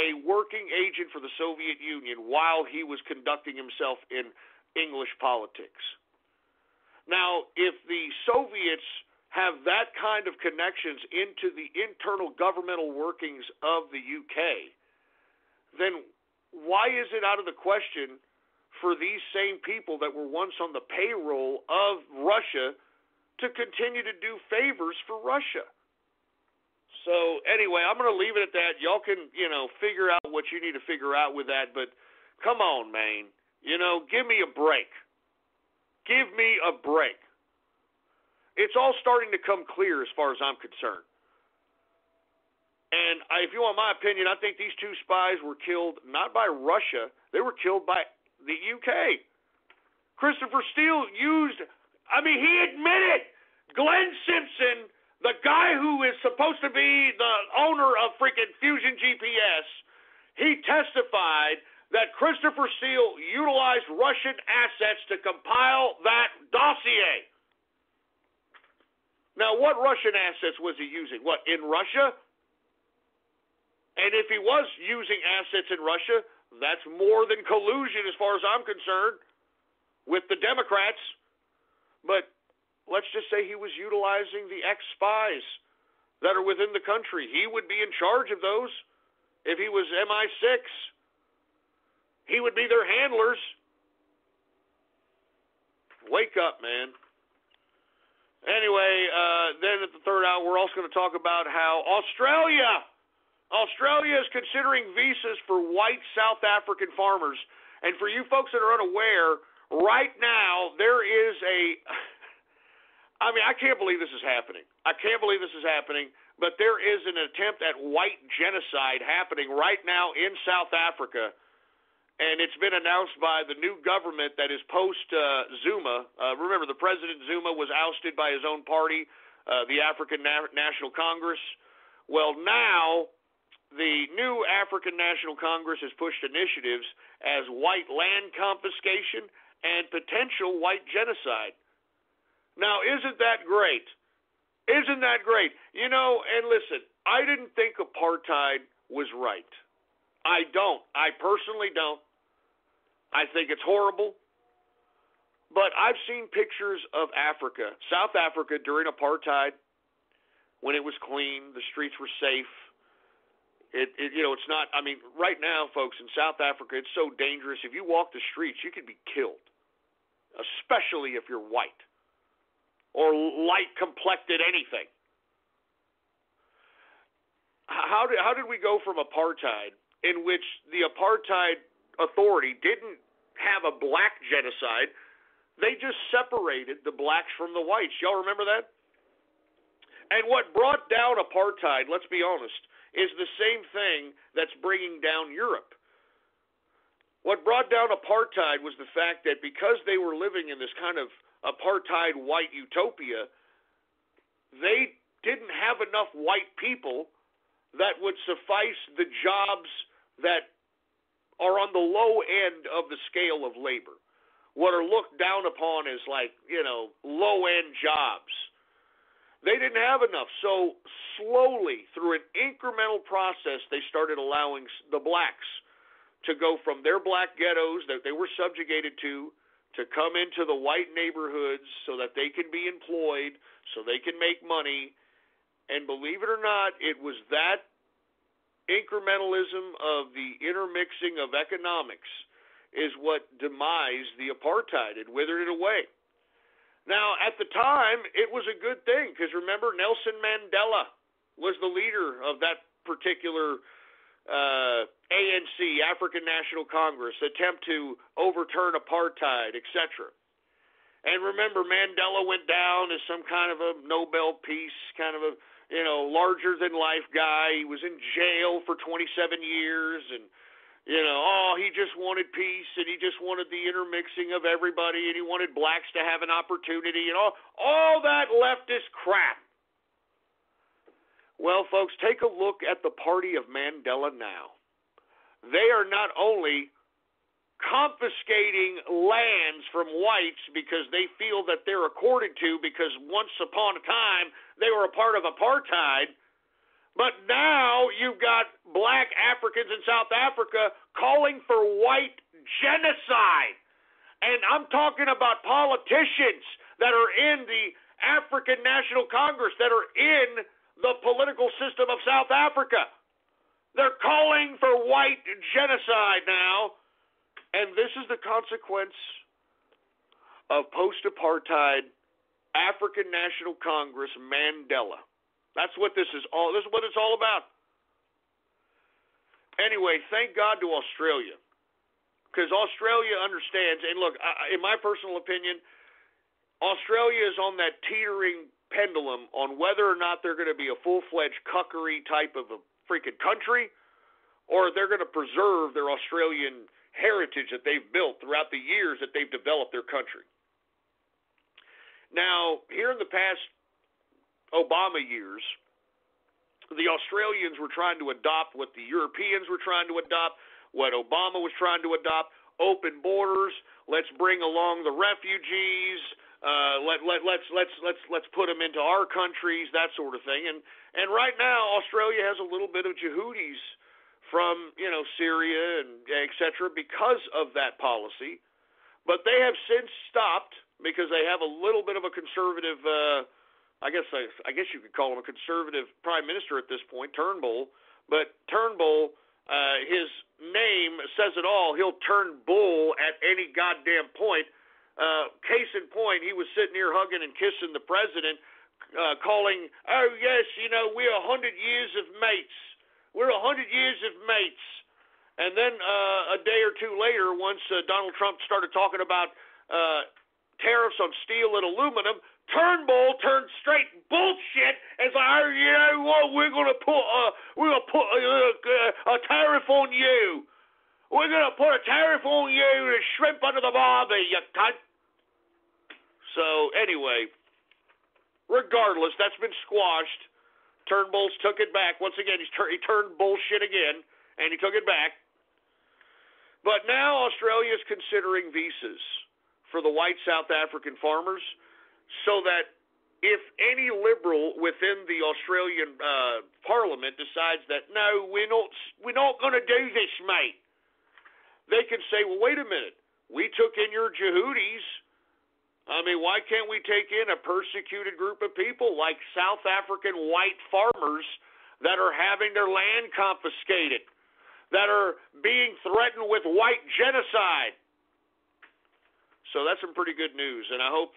a working agent for the Soviet Union while he was conducting himself in English politics. Now, if the Soviets have that kind of connections into the internal governmental workings of the UK, then why is it out of the question for these same people that were once on the payroll of Russia to continue to do favors for Russia? So anyway, I'm going to leave it at that. Y'all can, figure out what you need to figure out with that, but come on, man. Give me a break. Give me a break. It's all starting to come clear as far as I'm concerned. And if you want my opinion, I think these two spies were killed not by Russia. They were killed by the UK. Christopher Steele he admitted Glenn Simpson, the guy who is supposed to be the owner of freaking Fusion GPS, he testified that Christopher Steele utilized Russian assets to compile that dossier. Now, what Russian assets was he using? What, in Russia? And if he was using assets in Russia, that's more than collusion as far as I'm concerned with the Democrats. But let's just say he was utilizing the ex-spies that are within the country. He would be in charge of those if he was MI6. He would be their handlers. Wake up, man. Anyway, then at the third hour, we're also going to talk about how Australia is considering visas for white South African farmers. And for you folks that are unaware, Right now, there is I mean, I can't believe this is happening. But there is an attempt at white genocide happening right now in South Africa, and it's been announced by the new government that is post-Zuma. Remember, the President Zuma was ousted by his own party, the African National Congress. Well, now the new African National Congress has pushed initiatives as white land confiscation and potential white genocide. Now, isn't that great? You know, and listen, I didn't think apartheid was right. I don't. I personally don't. I think it's horrible. But I've seen pictures of Africa, South Africa, during apartheid, when it was clean, the streets were safe. You know, it's not, I mean, right now, folks, in South Africa, it's so dangerous. If you walk the streets, you could be killed, especially if you're white or light-complected anything. How did we go from apartheid, in which the apartheid authority didn't have a black genocide? They just separated the blacks from the whites. Y'all remember that? And what brought down apartheid, let's be honest, is the same thing that's bringing down Europe. What brought down apartheid was the fact that because they were living in this kind of apartheid white utopia, they didn't have enough white people that would suffice the jobs that are on the low end of the scale of labor, what are looked down upon as, like, you know, low-end jobs. They didn't have enough, so slowly, through an incremental process, they started allowing the blacks to go from their black ghettos that they were subjugated to come into the white neighborhoods so that they can be employed, so they can make money. And believe it or not, it was that incrementalism of the intermixing of economics is what demised the apartheid. It withered it away. Now, at the time, it was a good thing, because remember, Nelson Mandela was the leader of that particular ANC, African National Congress, attempt to overturn apartheid, etc. And remember, Mandela went down as some kind of a Nobel Peace, kind of a, you know, larger-than-life guy. He was in jail for 27 years, and, you know, he just wanted peace, and he just wanted the intermixing of everybody, and he wanted blacks to have an opportunity, and all that leftist crap. Well, folks, take a look at the party of Mandela now. They are not only confiscating lands from whites because they feel that they're accorded to because once upon a time they were a part of apartheid, but now you've got black Africans in South Africa calling for white genocide. And I'm talking about politicians that are in the African National Congress, that are in the political system of South Africa. They're calling for white genocide now, and this is the consequence of post-apartheid African National Congress Mandela. That's what this is all. This is what it's all about. Anyway, thank God to Australia, because Australia understands. And look, in my personal opinion, Australia is on that teetering pendulum on whether or not they're going to be a full-fledged cuckery type of a freaking country, or they're going to preserve their Australian heritage that they've built throughout the years that they've developed their country. Now, here in the past Obama years, the Australians were trying to adopt what the Europeans were trying to adopt, what Obama was trying to adopt: open borders, let's bring along the refugees, let's put them into our countries, that sort of thing. And right now, Australia has a little bit of Jehudis from, you know, Syria and et cetera because of that policy. But they have since stopped because they have a little bit of a conservative, I guess you could call him a conservative prime minister at this point, Turnbull. But Turnbull, his name says it all. He'll turn bull at any goddamn point. Case in point, he was sitting here hugging and kissing the president, calling, oh, yes, you know, we're 100 years of mates. And then a day or two later, once Donald Trump started talking about tariffs on steel and aluminum, Turnbull turned straight bullshit and said, like, you know what, we're gonna put a tariff on you. We're gonna put a tariff on you to shrimp under the barbie, you cunt. So anyway, regardless, that's been squashed. Turnbull's took it back once again. He turned bullshit again, and he took it back. But now Australia is considering visas for the white South African farmers, so that if any liberal within the Australian Parliament decides that no, we're not going to do this, mate, they can say, well, wait a minute, we took in your Jehudis. I mean, why can't we take in a persecuted group of people like South African white farmers that are having their land confiscated, that are being threatened with white genocide? So that's some pretty good news, and I hope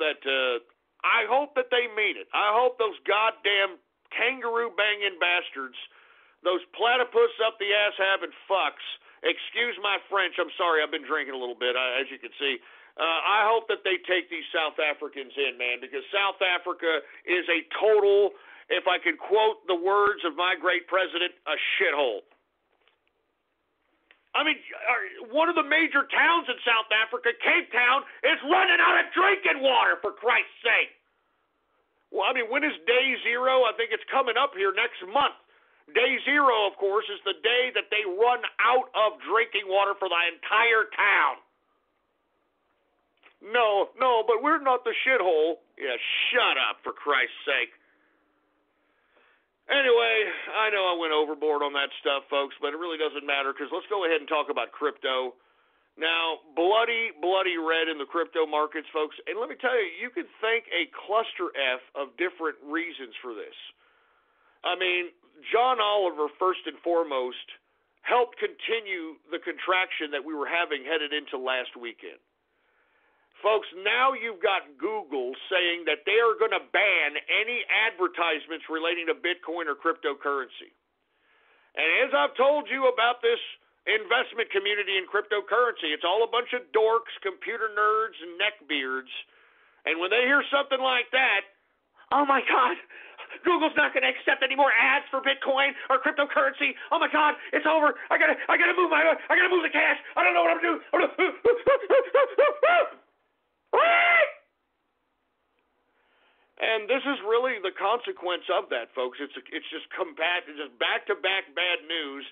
that they mean it. I hope those goddamn kangaroo-banging bastards, those platypus up the ass having fucks. Excuse my French. I'm sorry. I've been drinking a little bit, as you can see. I hope that they take these South Africans in, man, because South Africa is a total, if I could quote the words of my great president, a shithole. I mean, one of the major towns in South Africa, Cape Town, is running out of drinking water, for Christ's sake. Well, I mean, when is day zero? I think it's coming up here next month. Day zero, of course, is the day that they run out of drinking water for the entire town. No, but we're not the shithole. Yeah, shut up, for Christ's sake. Anyway, I know I went overboard on that stuff, folks, but it really doesn't matter, because let's go ahead and talk about crypto. Now, bloody, bloody red in the crypto markets, folks. And let me tell you, you can thank a cluster F of different reasons for this. I mean, John Oliver, first and foremost, helped continue the contraction that we were having headed into last weekend. Folks, now you've got Google saying that they are going to ban any advertisements relating to Bitcoin or cryptocurrency. And as I've told you about this investment community in cryptocurrency, it's all a bunch of dorks, computer nerds, and neckbeards. And when they hear something like that, oh, my God, Google's not going to accept any more ads for Bitcoin or cryptocurrency. Oh, my God, it's over. I gotta move my – I got to move the cash. I don't know what I'm going to do. And this is really the consequence of that, folks. It's just back-to-back bad news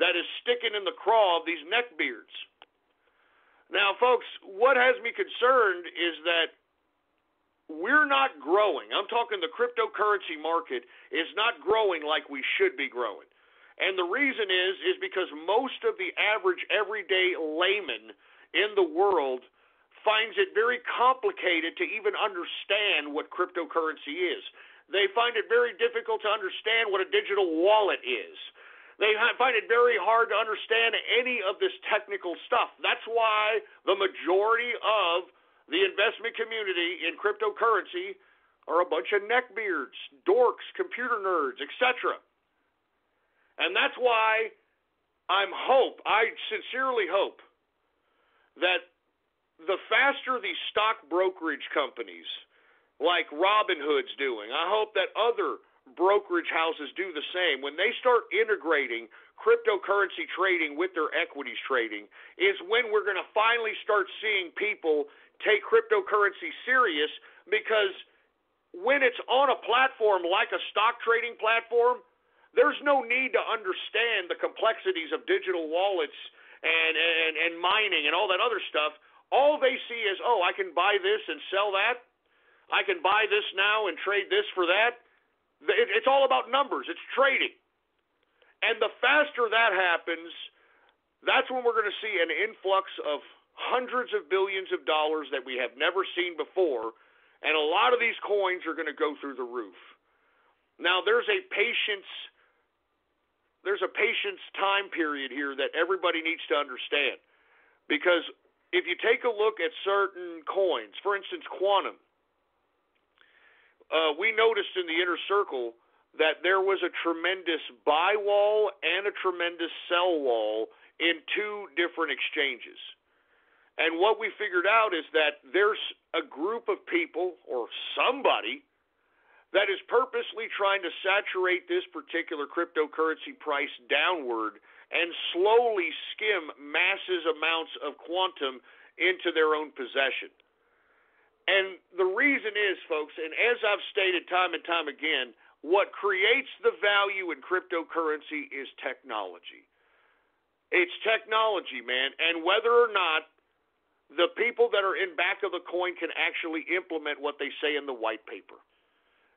that is sticking in the craw of these neckbeards. Now, folks, what has me concerned is that we're not growing. I'm talking the cryptocurrency market is not growing like we should be growing. And the reason is because most of the average everyday layman in the world finds it very complicated to even understand what cryptocurrency is. They find it very difficult to understand what a digital wallet is. They find it very hard to understand any of this technical stuff. That's why the majority of the investment community in cryptocurrency are a bunch of neckbeards, dorks, computer nerds, etc. And that's why I sincerely hope that the faster these stock brokerage companies like Robinhood's doing, I hope that other brokerage houses do the same. When they start integrating cryptocurrency trading with their equities trading is when we're going to finally start seeing people take cryptocurrency serious, because when it's on a platform like a stock trading platform, there's no need to understand the complexities of digital wallets and mining and all that other stuff. All they see is, oh, I can buy this and sell that. I can buy this now and trade this for that. It's all about numbers. It's trading. And the faster that happens, that's when we're going to see an influx of hundreds of billions of dollars that we have never seen before, and a lot of these coins are going to go through the roof. Now, there's a patience time period here that everybody needs to understand, because if you take a look at certain coins, for instance, Quantum, we noticed in the inner circle that there was a tremendous buy wall and a tremendous sell wall in two different exchanges. And what we figured out is that there's a group of people or somebody that is purposely trying to saturate this particular cryptocurrency price downward and slowly skim massive amounts of quantum into their own possession. And the reason is, folks, and as I've stated time and time again, what creates the value in cryptocurrency is technology. It's technology, man. And whether or not the people that are in back of the coin can actually implement what they say in the white paper.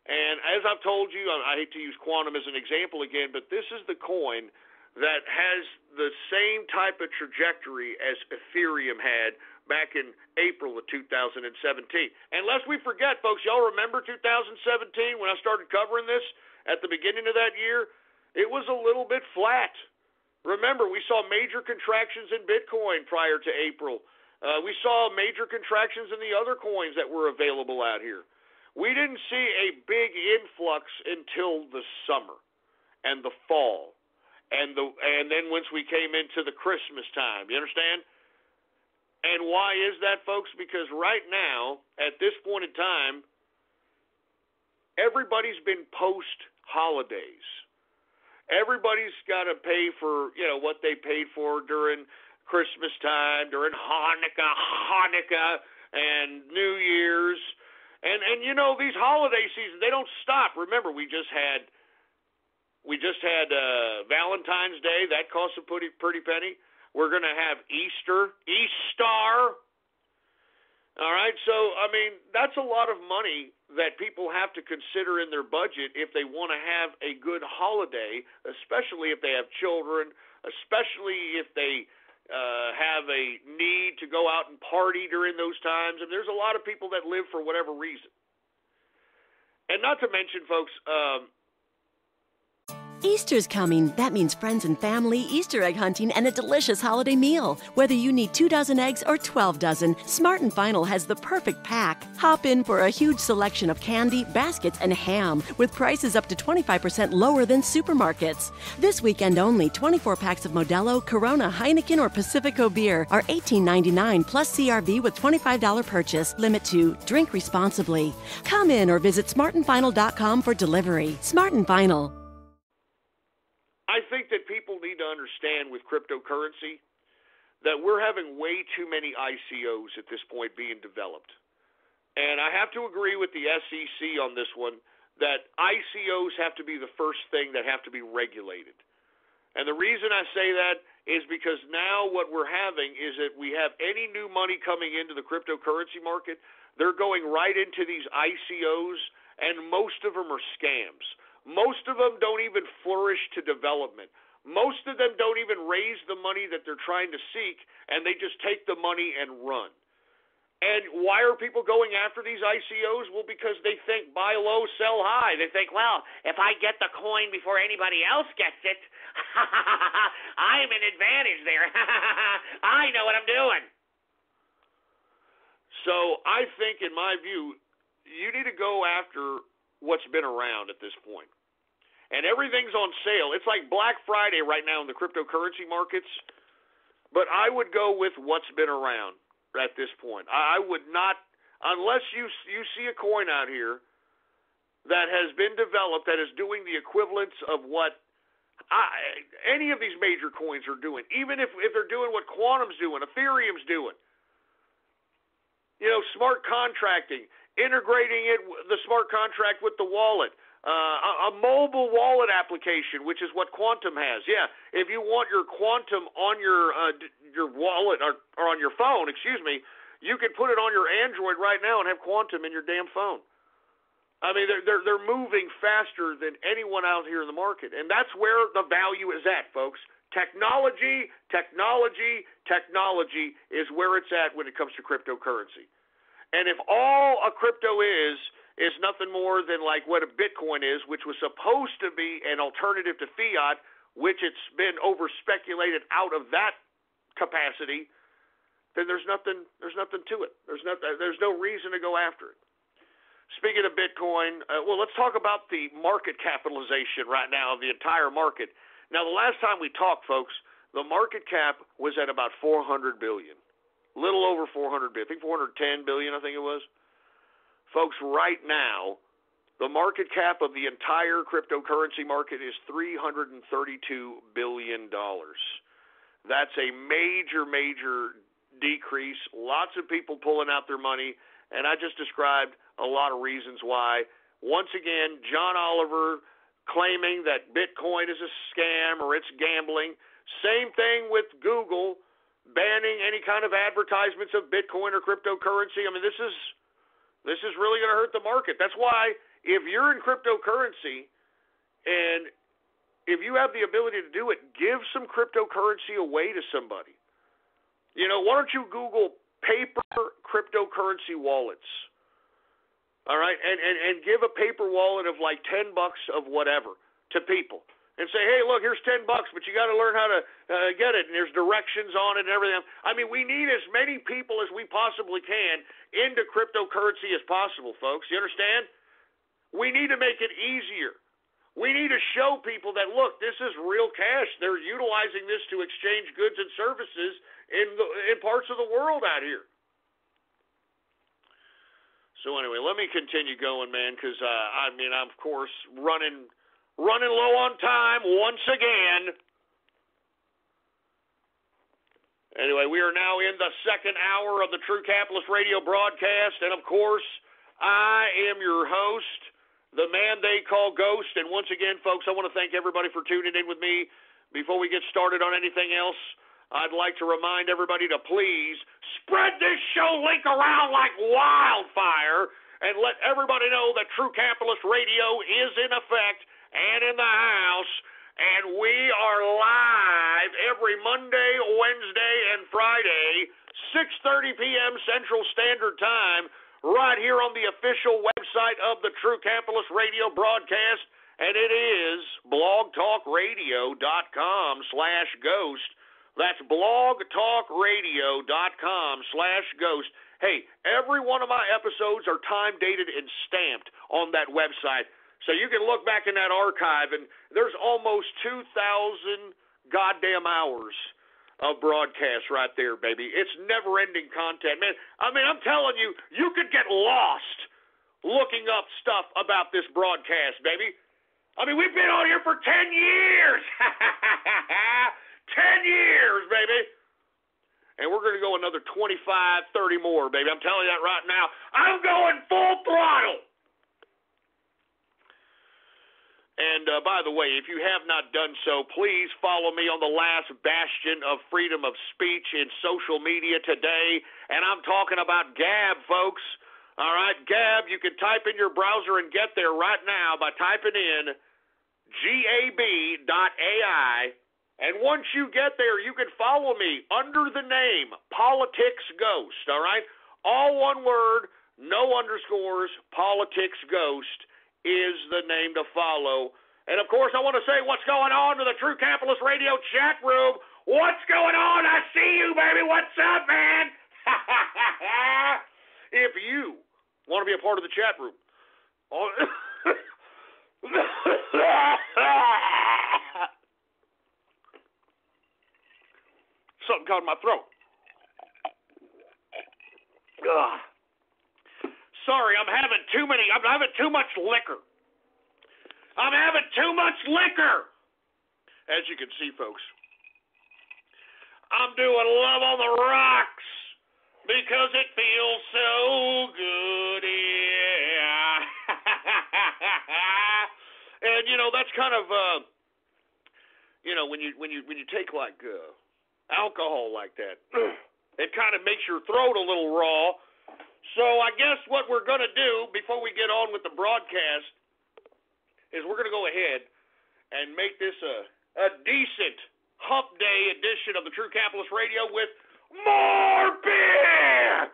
And as I've told you, I hate to use quantum as an example again, but this is the coin that has the same type of trajectory as Ethereum had back in April of 2017. And lest we forget, folks, y'all remember 2017 when I started covering this at the beginning of that year? It was a little bit flat. Remember, we saw major contractions in Bitcoin prior to April. We saw major contractions in the other coins that were available out here. We didn't see a big influx until the summer and the fall, and then once we came into the Christmas time. You understand? And why is that, folks? Because right now, at this point in time, everybody's been post-holidays. Everybody's got to pay for, you know, what they paid for during Christmas time, during Hanukkah, and New Year's. And you know, these holiday seasons, they don't stop. Remember, we just had Valentine's Day. That cost a pretty penny. We're going to have Easter. All right, so, I mean, that's a lot of money that people have to consider in their budget if they want to have a good holiday, especially if they have children, especially if they have a need to go out and party during those times. And there's a lot of people that live for whatever reason. And not to mention, folks, Easter's coming. That means friends and family, Easter egg hunting, and a delicious holiday meal. Whether you need 2 dozen eggs or 12 dozen, Smart & Final has the perfect pack. Hop in for a huge selection of candy, baskets, and ham, with prices up to 25% lower than supermarkets. This weekend only, 24 packs of Modelo, Corona, Heineken, or Pacifico beer are $18.99 plus CRV with $25 purchase. Limit to drink responsibly. Come in or visit smartandfinal.com for delivery. Smart & Final. I think that people need to understand with cryptocurrency that we're having way too many ICOs at this point being developed. And I have to agree with the SEC on this one that ICOs have to be the first thing that have to be regulated. And the reason I say that is because now what we're having is that we have any new money coming into the cryptocurrency market, they're going right into these ICOs, and most of them are scams. Most of them don't even flourish to development. Most of them don't even raise the money that they're trying to seek, and they just take the money and run. And why are people going after these ICOs? Well, because they think buy low, sell high. They think, well, if I get the coin before anybody else gets it, I'm an advantage there. I know what I'm doing. So I think, in my view, you need to go after what's been around at this point. And everything's on sale. It's like Black Friday right now in the cryptocurrency markets. But I would go with what's been around at this point. I would not, unless you see a coin out here that has been developed that is doing the equivalence of what any of these major coins are doing, even if they're doing what Quantum's doing, Ethereum's doing. You know, smart contracting, integrating it, the smart contract with the wallet, a mobile wallet application, which is what Quantum has. Yeah, if you want your Quantum on your wallet or on your phone, you can put it on your Android right now and have Quantum in your damn phone. I mean, they're moving faster than anyone out here in the market, and that's where the value is at, folks. Technology is where it's at when it comes to cryptocurrency. And if all a crypto is nothing more than like what a Bitcoin is, which was supposed to be an alternative to fiat, which it's been over-speculated out of that capacity, then there's nothing to it. There's no reason to go after it. Speaking of Bitcoin, well, let's talk about the market capitalization right now of the entire market. Now, the last time we talked, folks, the market cap was at about $400 billion. little over 400 billion, I think 410 billion, I think it was. Folks, right now, the market cap of the entire cryptocurrency market is $332 billion. That's a major, major decrease. Lots of people pulling out their money, and I just described a lot of reasons why. Once again, John Oliver claiming that Bitcoin is a scam or it's gambling. Same thing with Google banning any kind of advertisements of Bitcoin or cryptocurrency. I mean, this is really going to hurt the market. That's why if you're in cryptocurrency and if you have the ability to do it, give some cryptocurrency away to somebody. You know, why don't you Google paper cryptocurrency wallets? All right, and give a paper wallet of like $10 of whatever to people and say, hey, look, here's $10, but you got to learn how to get it, and there's directions on it and everything. I mean, we need as many people as we possibly can into cryptocurrency as possible, folks. You understand? We need to make it easier. We need to show people that, look, this is real cash. They're utilizing this to exchange goods and services in parts of the world out here. So anyway, let me continue going, man, because, I mean, I'm, of course, running low on time once again. Anyway, we are now in the second hour of the True Capitalist Radio broadcast, and, of course, I am your host, the man they call Ghost. And once again, folks, I want to thank everybody for tuning in with me. Before we get started on anything else, I'd like to remind everybody to please spread this show link around like wildfire and let everybody know that True Capitalist Radio is in effect and in the house, and we are live every Monday, Wednesday, and Friday, 6:30 p.m. Central Standard Time, right here on the official website of the True Capitalist Radio broadcast, and it is blogtalkradio.com/ghost. That's blogtalkradio.com/ghost. Hey, every one of my episodes are time-dated and stamped on that website. So you can look back in that archive, and there's almost 2,000 goddamn hours of broadcast right there, baby. It's never-ending content. Man, I mean, I'm telling you, you could get lost looking up stuff about this broadcast, baby. I mean, we've been on here for 10 years. 10 years, baby. And we're going to go another 25, 30 more, baby. I'm telling you that right now. I'm going full throttle. And, by the way, if you have not done so, please follow me on the last bastion of freedom of speech in social media today. And I'm talking about Gab, folks. All right, Gab, you can type in your browser and get there right now by typing in gab.ai. And once you get there, you can follow me under the name Politics Ghost, all right? All one word, no underscores. Politics Ghost is the name to follow. And, of course, I want to say what's going on to the True Capitalist Radio chat room. What's going on? I see you, baby. What's up, man? If you want to be a part of the chat room. Something caught in my throat. Ugh. Sorry, I'm having too much liquor. I'm having too much liquor. As you can see, folks, I'm doing Love on the Rocks because it feels so good. Yeah. And you know, that's kind of you know, when you take like alcohol like that, it kind of makes your throat a little raw. So I guess what we're going to do before we get on with the broadcast is we're going to go ahead and make this a decent hump day edition of the True Capitalist Radio with more beer.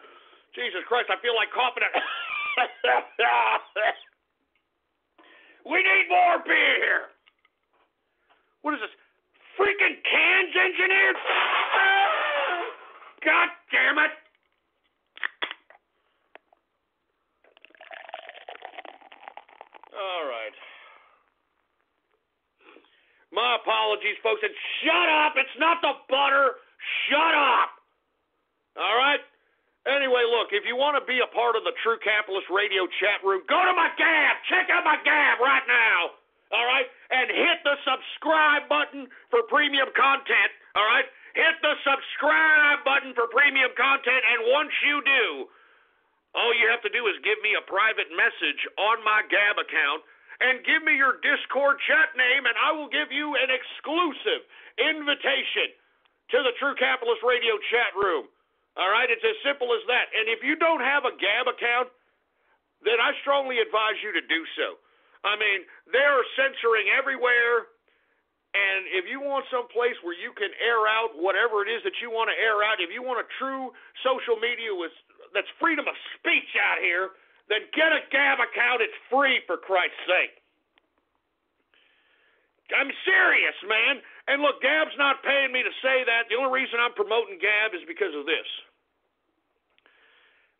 Jesus Christ, I feel like coughing at We need more beer. What is this? Freaking cans engineer? God damn it. All right. My apologies, folks. And shut up. It's not the butter. Shut up. All right? Anyway, look, if you want to be a part of the True Capitalist Radio chat room, go to my Gab. Check out my Gab right now. All right? And hit the subscribe button for premium content. All right? Hit the subscribe button for premium content. And once you do, all you have to do is give me a private message on my Gab account and give me your Discord chat name, and I will give you an exclusive invitation to the True Capitalist Radio chat room. All right, it's as simple as that. And if you don't have a Gab account, then I strongly advise you to do so. I mean, they're censoring everywhere, and if you want some place where you can air out whatever it is that you want to air out, if you want a true social media with that's freedom of speech out here, then get a Gab account. It's free, for Christ's sake. I'm serious, man. And look, Gab's not paying me to say that. The only reason I'm promoting Gab is because of this.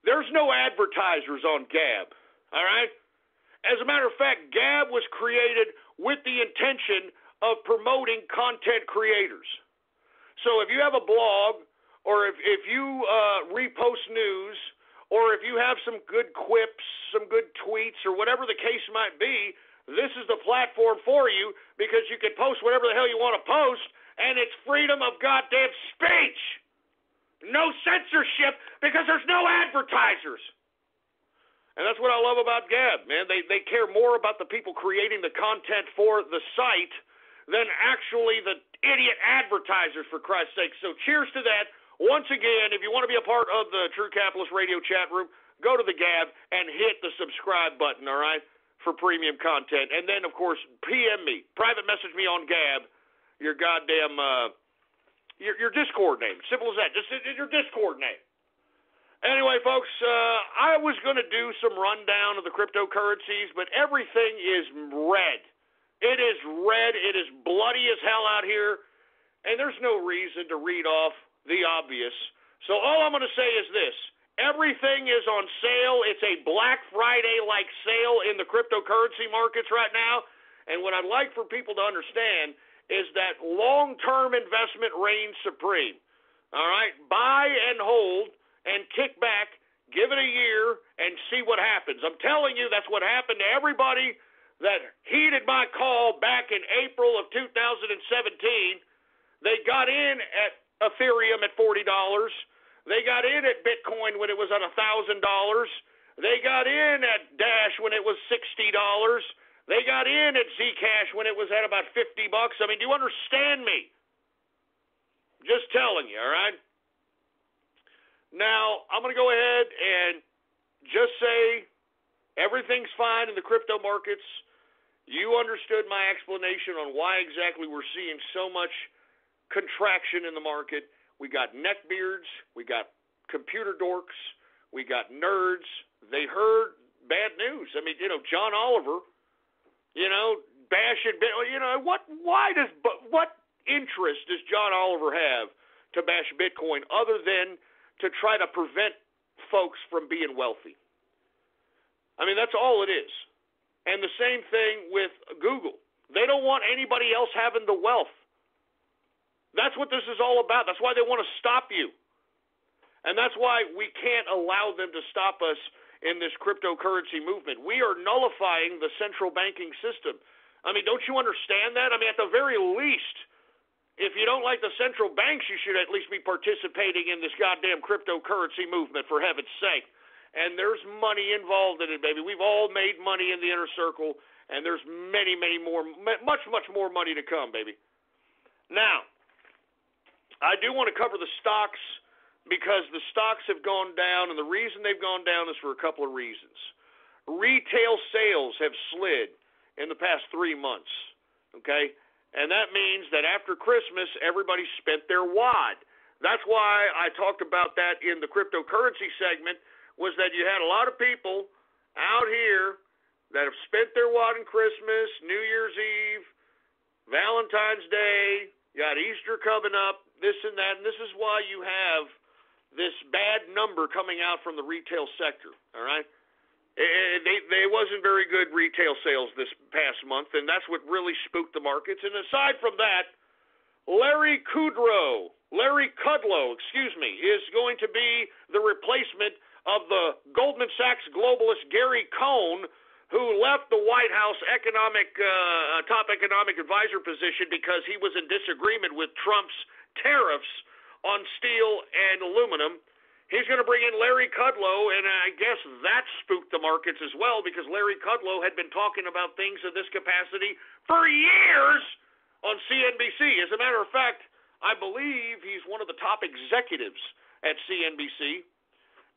There's no advertisers on Gab, all right? As a matter of fact, Gab was created with the intention of promoting content creators. So if you have a blog, or if you repost news, or if you have some good quips, some good tweets, or whatever the case might be, this is the platform for you, because you can post whatever the hell you want to post, and it's freedom of goddamn speech. No censorship, because there's no advertisers. And that's what I love about Gab, man. They care more about the people creating the content for the site than actually the idiot advertisers, for Christ's sake. So cheers to that. Once again, if you want to be a part of the True Capitalist Radio chat room, go to the Gab and hit the subscribe button, all right? For premium content. And then, of course, PM me, private message me on Gab, your goddamn, your Discord name. Simple as that. Just your Discord name. Anyway, folks, I was going to do some rundown of the cryptocurrencies, but everything is red. It is red. It is bloody as hell out here, and there's no reason to read off the obvious. So all I'm going to say is this. Everything is on sale. It's a Black Friday-like sale in the cryptocurrency markets right now. And what I'd like for people to understand is that long-term investment reigns supreme. All right? Buy and hold and kick back, give it a year, and see what happens. I'm telling you, that's what happened to everybody that heeded my call back in April of 2017. They got in at Ethereum at $40. They got in at Bitcoin when it was at $1,000. They got in at Dash when it was $60. They got in at Zcash when it was at about $50. I mean, do you understand me? Just telling you, all right? Now, I'm going to go ahead and just say everything's fine in the crypto markets. You understood my explanation on why exactly we're seeing so much contraction in the market. We got neckbeards, we got computer dorks, we got nerds. They heard bad news. I mean, you know, John Oliver, you know, bashing, you know, what interest does John Oliver have to bash Bitcoin other than to try to prevent folks from being wealthy? I mean, that's all it is. And the same thing with Google. They don't want anybody else having the wealth. That's what this is all about. That's why they want to stop you. And that's why we can't allow them to stop us in this cryptocurrency movement. We are nullifying the central banking system. I mean, don't you understand that? I mean, at the very least, if you don't like the central banks, you should at least be participating in this goddamn cryptocurrency movement, for heaven's sake. And there's money involved in it, baby. We've all made money in the inner circle, and there's many, many more, much, much more money to come, baby. Now, I do want to cover the stocks, because the stocks have gone down, and the reason they've gone down is for a couple of reasons. Retail sales have slid in the past 3 months, okay? And that means that after Christmas, everybody spent their wad. That's why I talked about that in the cryptocurrency segment, was that you had a lot of people out here that have spent their wad on Christmas, New Year's Eve, Valentine's Day. You got Easter coming up, this and that, and this is why you have this bad number coming out from the retail sector, all right? They wasn't very good retail sales this past month, and that's what really spooked the markets. And aside from that, Larry Kudlow, is going to be the replacement of the Goldman Sachs globalist Gary Cohn, who left the White House top economic advisor position because he was in disagreement with Trump's tariffs on steel and aluminum. He's going to bring in Larry Kudlow, and I guess that spooked the markets as well, because Larry Kudlow had been talking about things of this capacity for years on CNBC. As a matter of fact, I believe he's one of the top executives at CNBC,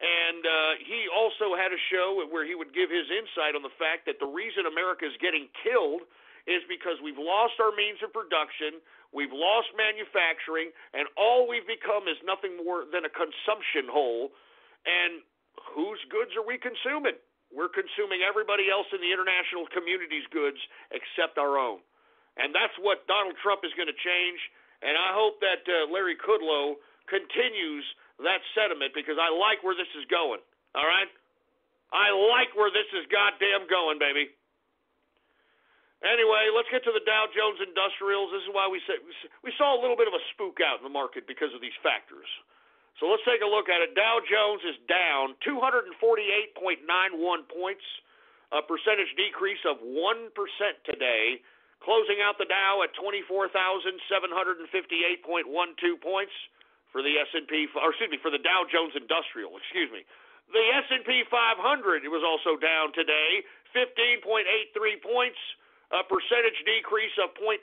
and he also had a show where he would give his insight on the fact that the reason America is getting killed is because we've lost our means of production, we've lost manufacturing, and all we've become is nothing more than a consumption hole. And whose goods are we consuming? We're consuming everybody else in the international community's goods except our own. And that's what Donald Trump is going to change, and I hope that Larry Kudlow continues that sentiment, because I like where this is going, all right? I like where this is goddamn going, baby. Anyway, let's get to the Dow Jones Industrials. This is why we saw a little bit of a spook out in the market because of these factors. So let's take a look at it. Dow Jones is down 248.91 points, a percentage decrease of 1% today, closing out the Dow at 24,758.12 points for the Dow Jones Industrial, The S&P 500 was also down today, 15.83 points. A percentage decrease of 0.57%,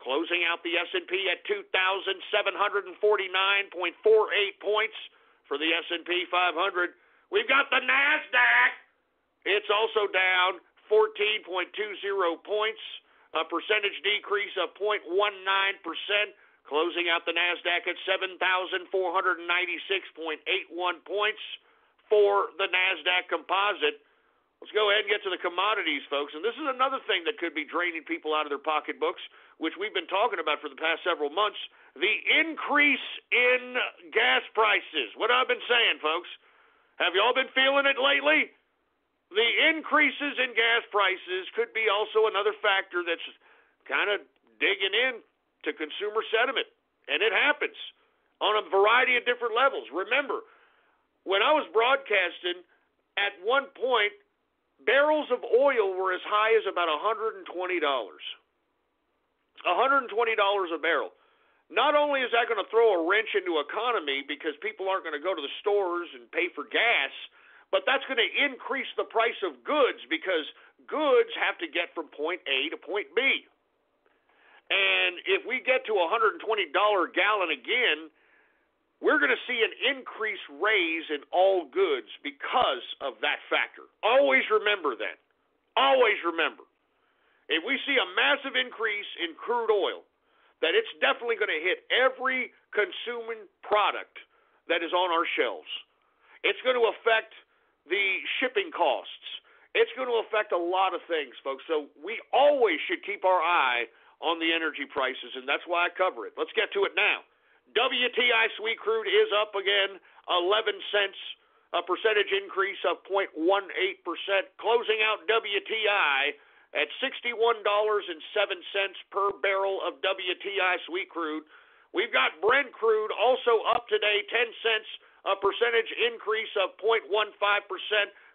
closing out the S&P at 2,749.48 points for the S&P 500. We've got the NASDAQ. It's also down 14.20 points, a percentage decrease of 0.19%, closing out the NASDAQ at 7,496.81 points for the NASDAQ composite. Let's go ahead and get to the commodities, folks. And this is another thing that could be draining people out of their pocketbooks, which we've been talking about for the past several months, the increase in gas prices. What I've been saying, folks, have you all been feeling it lately? The increases in gas prices could be also another factor that's kind of digging in to consumer sentiment, and it happens on a variety of different levels. Remember, when I was broadcasting, at one point, barrels of oil were as high as about $120. $120 a barrel. Not only is that going to throw a wrench into economy because people aren't going to go to the stores and pay for gas, but that's going to increase the price of goods because goods have to get from point A to point B. And if we get to $120 a gallon again, we're going to see an increased raise in all goods because of that factor. Always remember that. Always remember. If we see a massive increase in crude oil, that it's definitely going to hit every consuming product that is on our shelves. It's going to affect the shipping costs. It's going to affect a lot of things, folks. So we always should keep our eye on the energy prices, and that's why I cover it. Let's get to it now. WTI sweet crude is up again, 11 cents, a percentage increase of 0.18%, closing out WTI at $61.07 per barrel of WTI sweet crude. We've got Brent crude also up today, 10 cents, a percentage increase of 0.15%,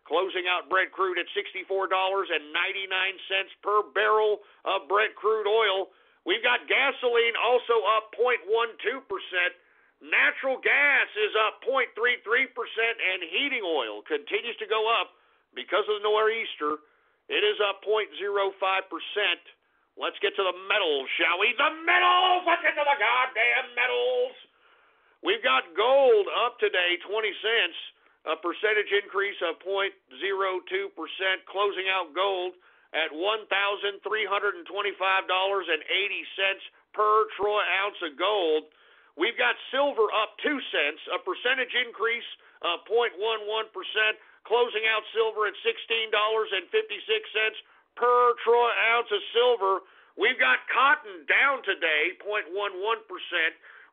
closing out Brent crude at $64.99 per barrel of Brent crude oil. We've got gasoline also up 0.12%, natural gas is up 0.33%, and heating oil continues to go up because of the nor'easter. It is up 0.05%. Let's get to the metals, shall we? The metals! Let's get to the goddamn metals! We've got gold up today, 20 cents, a percentage increase of 0.02%, closing out gold at $1,325.80 per troy ounce of gold. We've got silver up 2 cents, a percentage increase of 0.11%, closing out silver at $16.56 per troy ounce of silver. We've got cotton down today, 0.11%.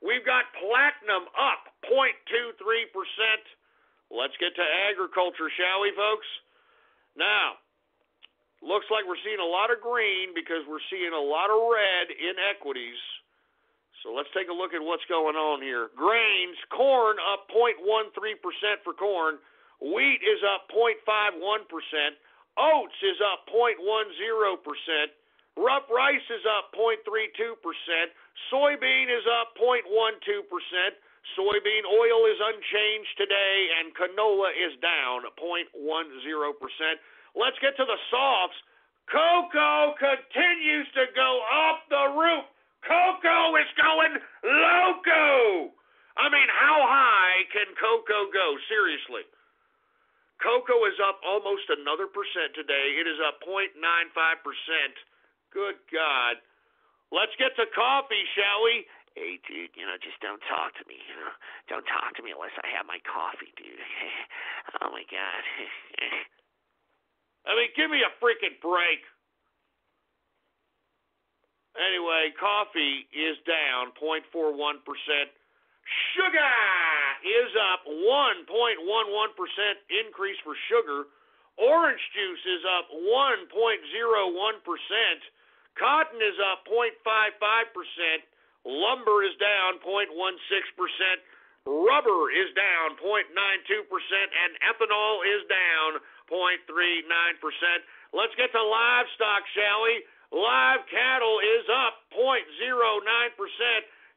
We've got platinum up 0.23%. Let's get to agriculture, shall we, folks? Now, Looks like we're seeing a lot of green because we're seeing a lot of red in equities. So let's take a look at what's going on here. Grains, corn up 0.13% for corn. Wheat is up 0.51%. Oats is up 0.10%. Rough rice is up 0.32%. Soybean is up 0.12%. Soybean oil is unchanged today, and canola is down 0.10%. Let's get to the softs. Cocoa continues to go up the roof. Cocoa is going loco. I mean, how high can cocoa go? Seriously. Cocoa is up almost another percent today. It is up 0.95%. Good God. Let's get to coffee, shall we? Hey, dude, you know, just don't talk to me, you know. Don't talk to me unless I have my coffee, dude. Oh, my God. I mean, give me a freaking break. Anyway, coffee is down 0.41%. Sugar is up 1.11% increase for sugar. Orange juice is up 1.01%. Cotton is up 0.55%. Lumber is down 0.16%. Rubber is down 0.92%. And ethanol is down 0.39%. Let's get to livestock, shall we? Live cattle is up 0.09%.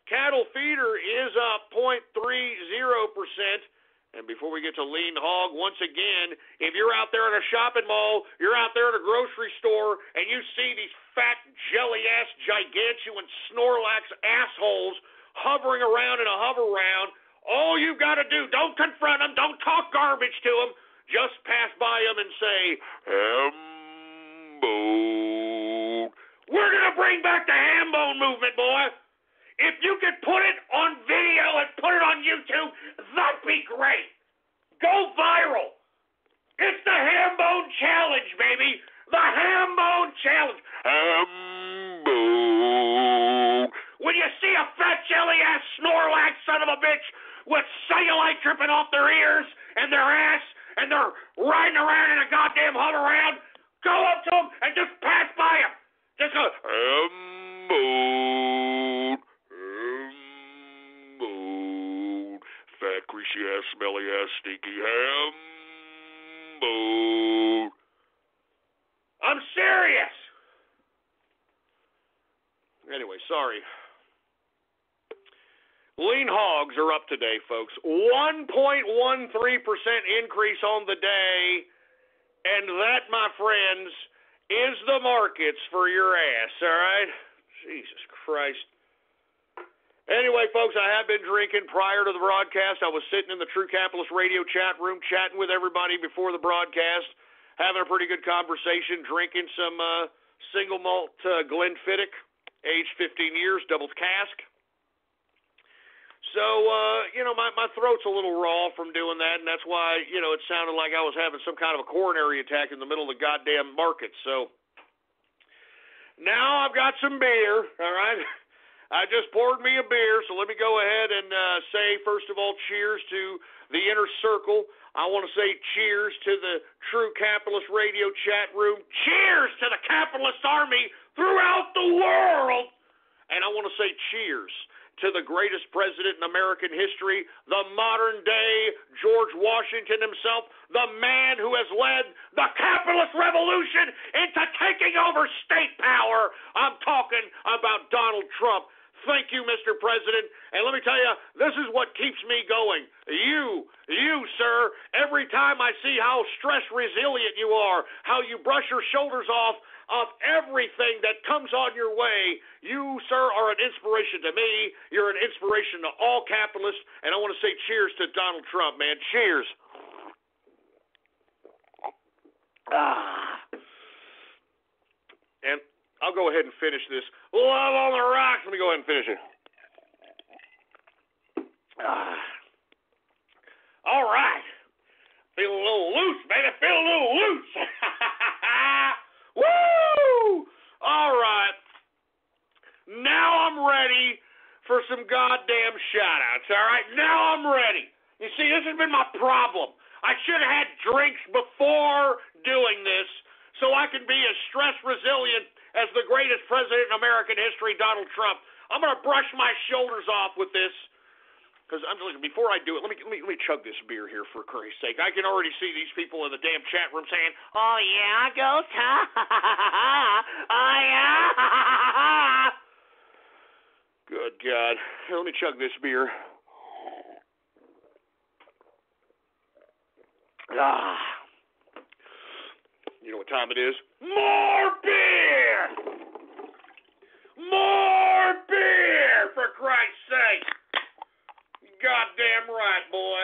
Cattle feeder is up 0.30%. And before we get to lean hog, once again, if you're out there in a shopping mall, you're out there in a grocery store, and you see these fat, jelly-ass, gigantuan, Snorlax assholes hovering around in a hover round, all you've got to do, don't confront them, don't talk garbage to them, just pass by them and say, Hambone. We're going to bring back the Hambone movement, boy. If you could put it on video and put it on YouTube, that'd be great. Go viral. It's the Hambone Challenge, baby. The Hambone Challenge. Hambone. When you see a fat, jelly-ass, Snorlax son of a bitch with cellulite dripping off their ears and their ass, and they're riding around in a goddamn hover round, go up to them and just pass by them. Just go, Hambone. Fat, greasy-ass, smelly-ass, stinky Hambone. I'm serious. Anyway, sorry. Lean hogs are up today, folks. 1.13% increase on the day, and that, my friends, is the markets for your ass, all right? Jesus Christ. Anyway, folks, I have been drinking prior to the broadcast. I was sitting in the True Capitalist Radio chat room chatting with everybody before the broadcast, having a pretty good conversation, drinking some single malt Glenfiddich, aged 15 years, double cask. So, you know, my throat's a little raw from doing that, and that's why, you know, it sounded like I was having some kind of a coronary attack in the middle of the goddamn market. So now I've got some beer, all right? I just poured me a beer, so let me go ahead and say, first of all, cheers to the Inner Circle. I want to say cheers to the True Capitalist Radio chat room. Cheers to the capitalist army throughout the world. And I want to say cheers to the greatest president in American history, the modern-day George Washington himself, the man who has led the capitalist revolution into taking over state power. I'm talking about Donald Trump. Thank you, Mr. President. And let me tell you, this is what keeps me going. You, sir, every time I see how stress resilient you are, how you brush your shoulders off of everything that comes on your way, you, sir, are an inspiration to me. You're an inspiration to all capitalists. And I want to say cheers to Donald Trump, man. Cheers. And I'll go ahead and finish this. Love on the rocks. Let me go ahead and finish it. All right. Feel a little loose, baby. Feel a little loose. Woo! All right. Now I'm ready for some goddamn shout-outs, all right? Now I'm ready. You see, this has been my problem. I should have had drinks before doing this so I can be as stress-resilient as the greatest president in American history, Donald Trump. I'm going to brush my shoulders off with this, because I'm just, before I do it, let me chug this beer here, for Christ's sake. I can already see these people in the damn chat room saying, "Oh, yeah, go Tom. Oh, yeah." Good God. Here, let me chug this beer. Ah. You know what time it is? More beer! More beer, for Christ's sake! Goddamn right, boy.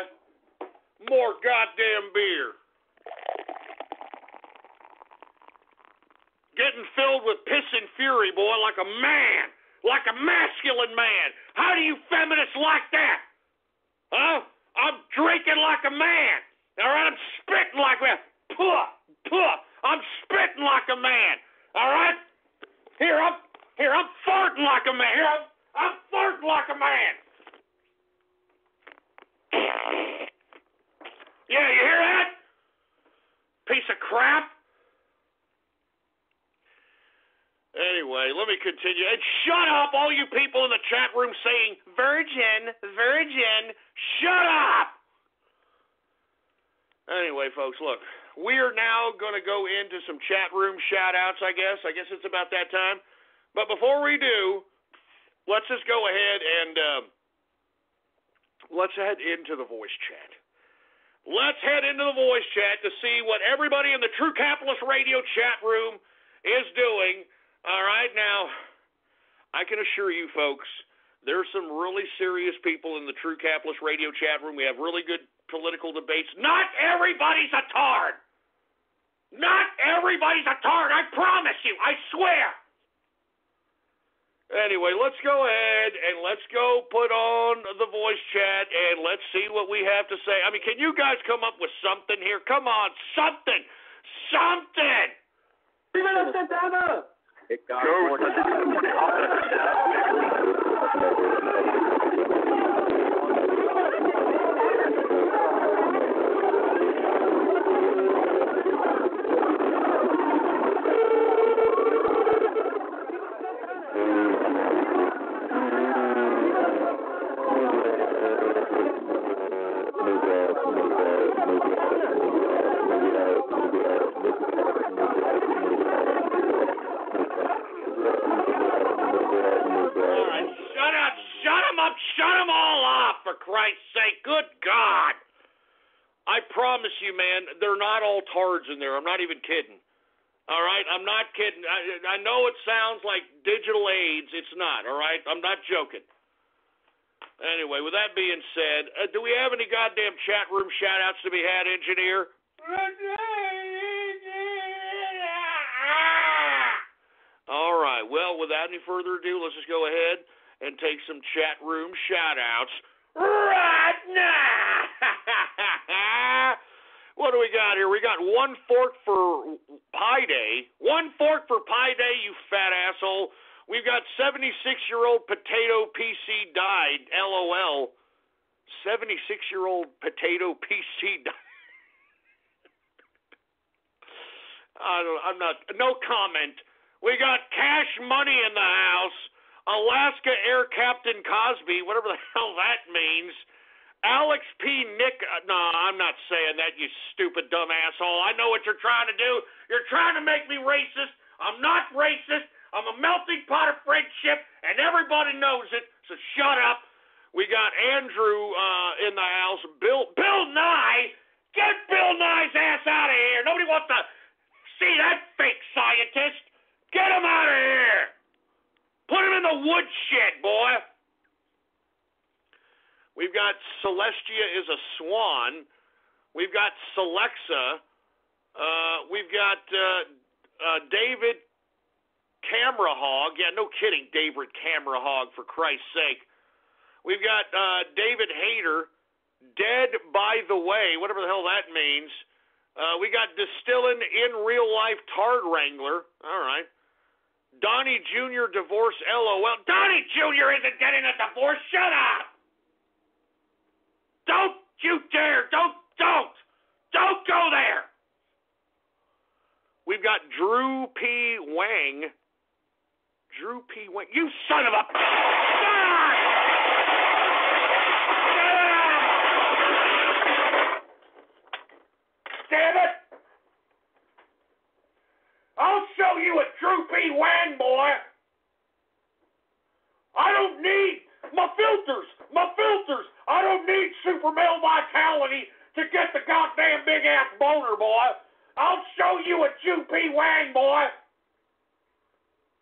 More goddamn beer. Getting filled with piss and fury, boy, like a man. Like a masculine man. How do you feminists like that? Huh? I'm drinking like a man. All right? I'm spitting like a man. Puh, puh. I'm spitting like a man. All right? Here, I'm farting like a man. Here, I'm farting like a man. Yeah, you hear that? Piece of crap. Anyway, let me continue. And shut up, all you people in the chat room saying, "Virgin, virgin, shut up!" Anyway, folks, look. We are now going to go into some chat room shout-outs, I guess. I guess it's about that time. But before we do, let's just go ahead and let's head into the voice chat. Let's head into the voice chat to see what everybody in the True Capitalist Radio chat room is doing. All right, now, I can assure you folks, there's some really serious people in the True Capitalist Radio chat room. We have really good political debates. Not everybody's a tard. Not everybody's a tard. I promise you. I swear. Anyway, let's go ahead and let's go put on the voice chat and let's see what we have to say. I mean, can you guys come up with something here? Come on, something, something. In there. I'm not even kidding. All right? I'm not kidding. I know it sounds like digital AIDS. It's not. All right? I'm not joking. Anyway, with that being said, do we have any goddamn chat room shout-outs to be had, Engineer? All right. Well, without any further ado, let's just go ahead and take some chat room shout-outs right now. What do we got here? We got one fork for Pi Day. One fork for Pi Day, you fat asshole. We've got 76-year-old potato PC died, LOL. 76-year-old potato PC died. I'm not, no comment. We got cash money in the house. Alaska Air Captain Cosby, whatever the hell that means. Alex P. Nick, no, I'm not saying that, you stupid, dumb asshole. I know what you're trying to do. You're trying to make me racist. I'm not racist. I'm a melting pot of friendship, and everybody knows it, so shut up. We got Andrew in the house. Bill Nye. Get Bill Nye's ass out of here. Nobody wants to see that fake scientist. Get him out of here. Put him in the woodshed, boy. We've got Celestia is a swan. We've got Celexa. We've got David Camera Hog. Yeah, no kidding, David Camera Hog, for Christ's sake. We've got David Hayter, dead by the way, whatever the hell that means. We got Distillin' in Real Life Tard Wrangler. All right. Donnie Jr. Divorce, LOL. Donnie Jr. isn't getting a divorce. Shut up. Don't you dare. Don't go there. We've got he went, you son of a... Damn it! I'll show you a true P-Wan, boy! I don't need my filters! I don't need super male vitality to get the goddamn big-ass boner, boy! I'll show you a true P-Wan, boy!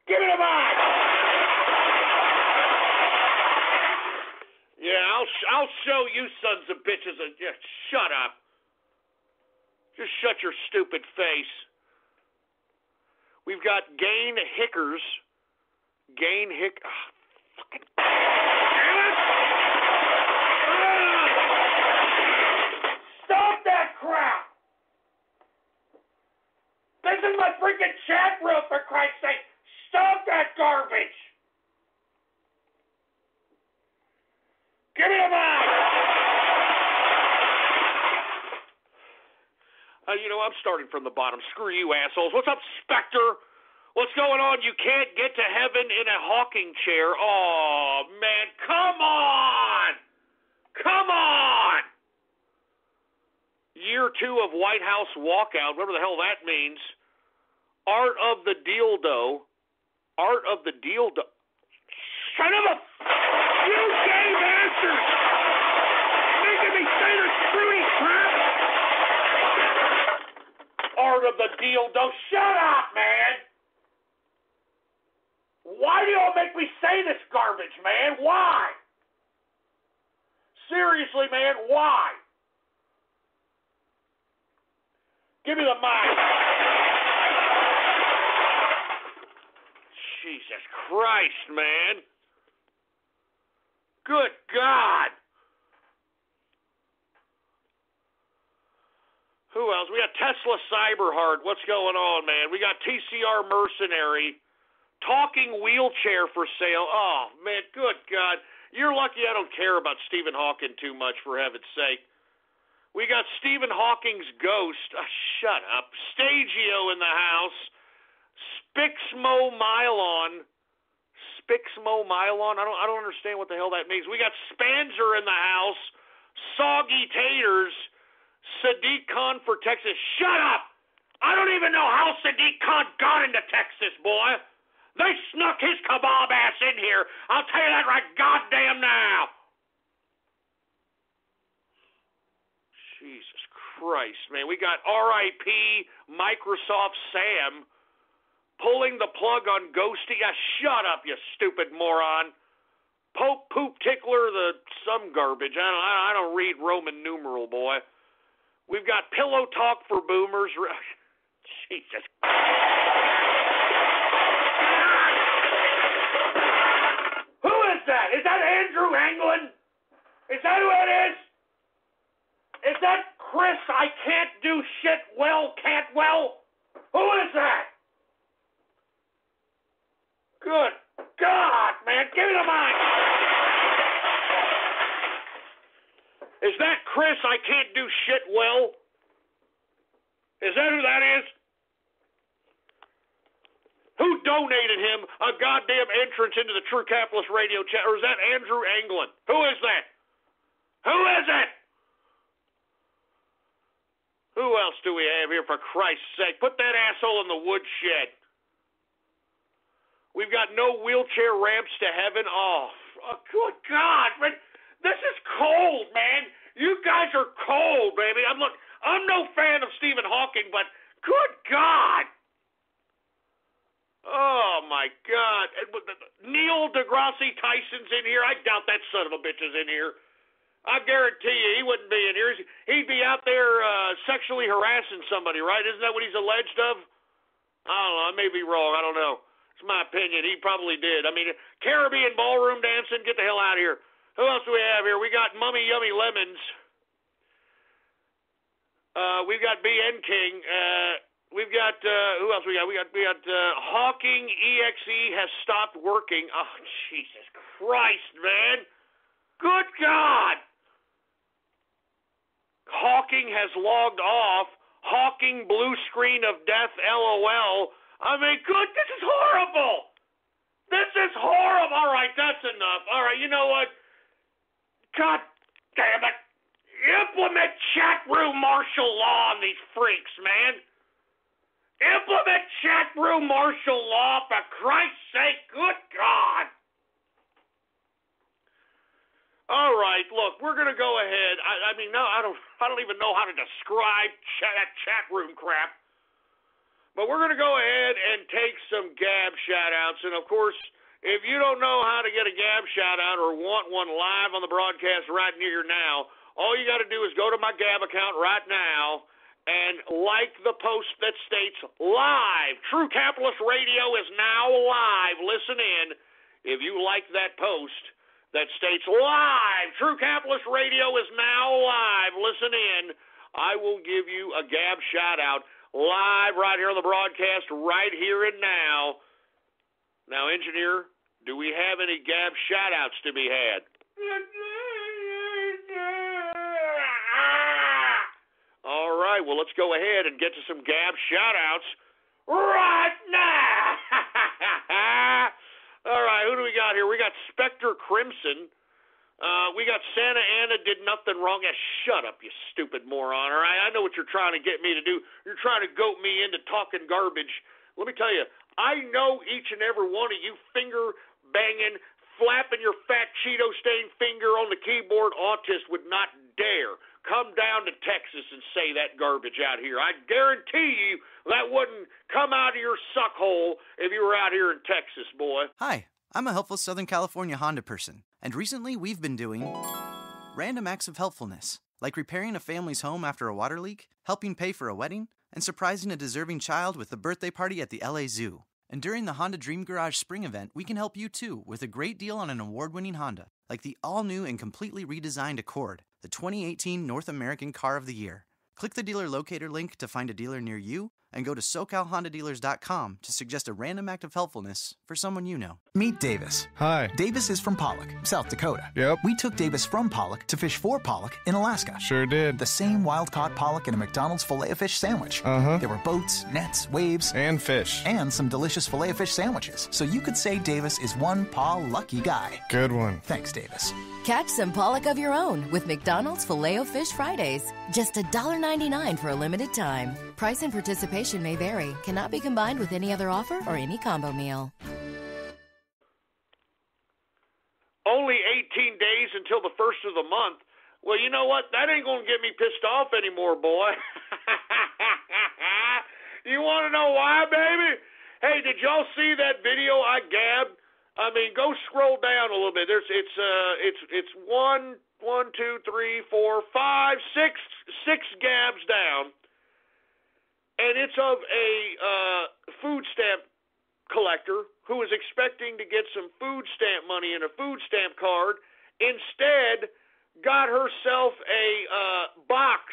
Give it a bite! Yeah, I'll show you sons of bitches a... Yeah, shut up! Just shut your stupid face. We've got Gain Hickers. Oh, fucking. Stop that crap! This is my freaking chat room, for Christ's sake. Stop that garbage. Give me a mic. I'm starting from the bottom. Screw you, assholes. What's up, Spectre? What's going on? You can't get to heaven in a Hawking chair. Oh, man. Come on! Year 2 of White House walkout. Whatever the hell that means. Art of the dildo. Son of a... You gay bastards! Making me say this fruity crap! Art of the dildo. Shut up, man. Why do y'all make me say this garbage, man? Why? Seriously, man, why? Give me the mic. Jesus Christ, man. Good God. Who else? We got Tesla Cyberheart. What's going on, man? We got TCR Mercenary. Talking wheelchair for sale. Oh, man, good God. You're lucky I don't care about Stephen Hawking too much, for heaven's sake. We got Stephen Hawking's Ghost. Oh, shut up. Stagio in the house. Spixmo Mylon? I don't understand what the hell that means. We got Spanzer in the house. Soggy Taters. Sadiq Khan for Texas. Shut up! I don't even know how Sadiq Khan got into Texas, boy. They snuck his kebab ass in here. I'll tell you that right goddamn now. Jesus Christ, man. We got RIP Microsoft Sam pulling the plug on Ghosty. Yeah, shut up, you stupid moron. Pope Poop Tickler, some garbage. I don't read Roman numeral, boy. We've got Pillow Talk for Boomers. Jesus. Who is that? Is that Andrew Anglin? Is that who it is? Is that Chris I Can't Do Shit Well Cantwell? Who is that? Good God, man. Give me the mic. Is that Chris I Can't Do Shit Well? Is that who that is? Who donated him a goddamn entrance into the True Capitalist Radio chat? Or is that Andrew Anglin? Who is it? Who else do we have here, for Christ's sake? Put that asshole in the woodshed. We've got no wheelchair ramps to heaven. Oh good God, man. This is cold, man. You guys are cold, baby. I'm no fan of Stephen Hawking, but good God. Oh, my God. Neil deGrasse Tyson's in here. I doubt that son of a bitch is in here. I guarantee you he wouldn't be in here. He'd be out there sexually harassing somebody, right? Isn't that what he's alleged of? I don't know. I may be wrong. I don't know. It's my opinion. He probably did. I mean, Caribbean ballroom dancing, get the hell out of here. Who else do we have here? We got Mummy Yummy Lemons. We've got BN King. We've got who else? We got Hawking EXE has stopped working. Oh Jesus Christ, man! Good God! Hawking has logged off. Hawking blue screen of death. LOL. I mean, good. This is horrible. This is horrible. All right, that's enough. All right, you know what? God damn it. Implement chat room martial law on these freaks, man. Implement chat room martial law, for Christ's sake. Good God. All right, look, we're going to go ahead. I don't even know how to describe that chat room crap. But we're going to go ahead and take some Gab shout-outs. And, of course, if you don't know how to get a Gab shout-out or want one live on the broadcast right near now, all you got to do is go to my Gab account right now and like the post that states live. True Capitalist Radio is now live. Listen in if you like that post that states live. True Capitalist Radio is now live. Listen in. I will give you a Gab shout-out. Live right here on the broadcast, right here and now. Now, engineer, do we have any Gab shout-outs to be had? All right, well, let's go ahead and get to some Gab shout-outs right now. All right, who do we got here? We got Spectre Crimson. We got Santa Ana did nothing wrong. Yeah, shut up, you stupid moron. All right, I know what you're trying to get me to do. You're trying to goat me into talking garbage. Let me tell you, I know each and every one of you finger-banging, flapping your fat Cheeto-stained finger on the keyboard autist would not dare come down to Texas and say that garbage out here. I guarantee you that wouldn't come out of your suck hole if you were out here in Texas, boy. Hi, I'm a helpful Southern California Honda person. And recently, we've been doing random acts of helpfulness, like repairing a family's home after a water leak, helping pay for a wedding, and surprising a deserving child with a birthday party at the LA Zoo. And during the Honda Dream Garage Spring event, we can help you too with a great deal on an award-winning Honda, like the all-new and completely redesigned Accord, the 2018 North American Car of the Year. Click the dealer locator link to find a dealer near you, and go to SoCalHondaDealers.com to suggest a random act of helpfulness for someone you know. Meet Davis. Hi. Davis is from Pollock, South Dakota. Yep. We took Davis from Pollock to fish for Pollock in Alaska. Sure did. The same wild-caught pollock in a McDonald's Filet-O-Fish sandwich. Uh-huh. There were boats, nets, waves. And fish. And some delicious Filet-O-Fish sandwiches. So you could say Davis is one paw-lucky guy. Good one. Thanks, Davis. Catch some pollock of your own with McDonald's Filet-O-Fish Fridays. Just $1.99 for a limited time. Price and participation may vary. Cannot be combined with any other offer or any combo meal. Only 18 days until the first of the month. Well, you know what? That ain't going to get me pissed off anymore, boy. You want to know why, baby? Hey, did y'all see that video I gabbed? I mean, go scroll down a little bit. It's 1, 2, 3, 4, 5, 6 gabs down. And it's of a food stamp collector who is expecting to get some food stamp money and a food stamp card. Instead, got herself a box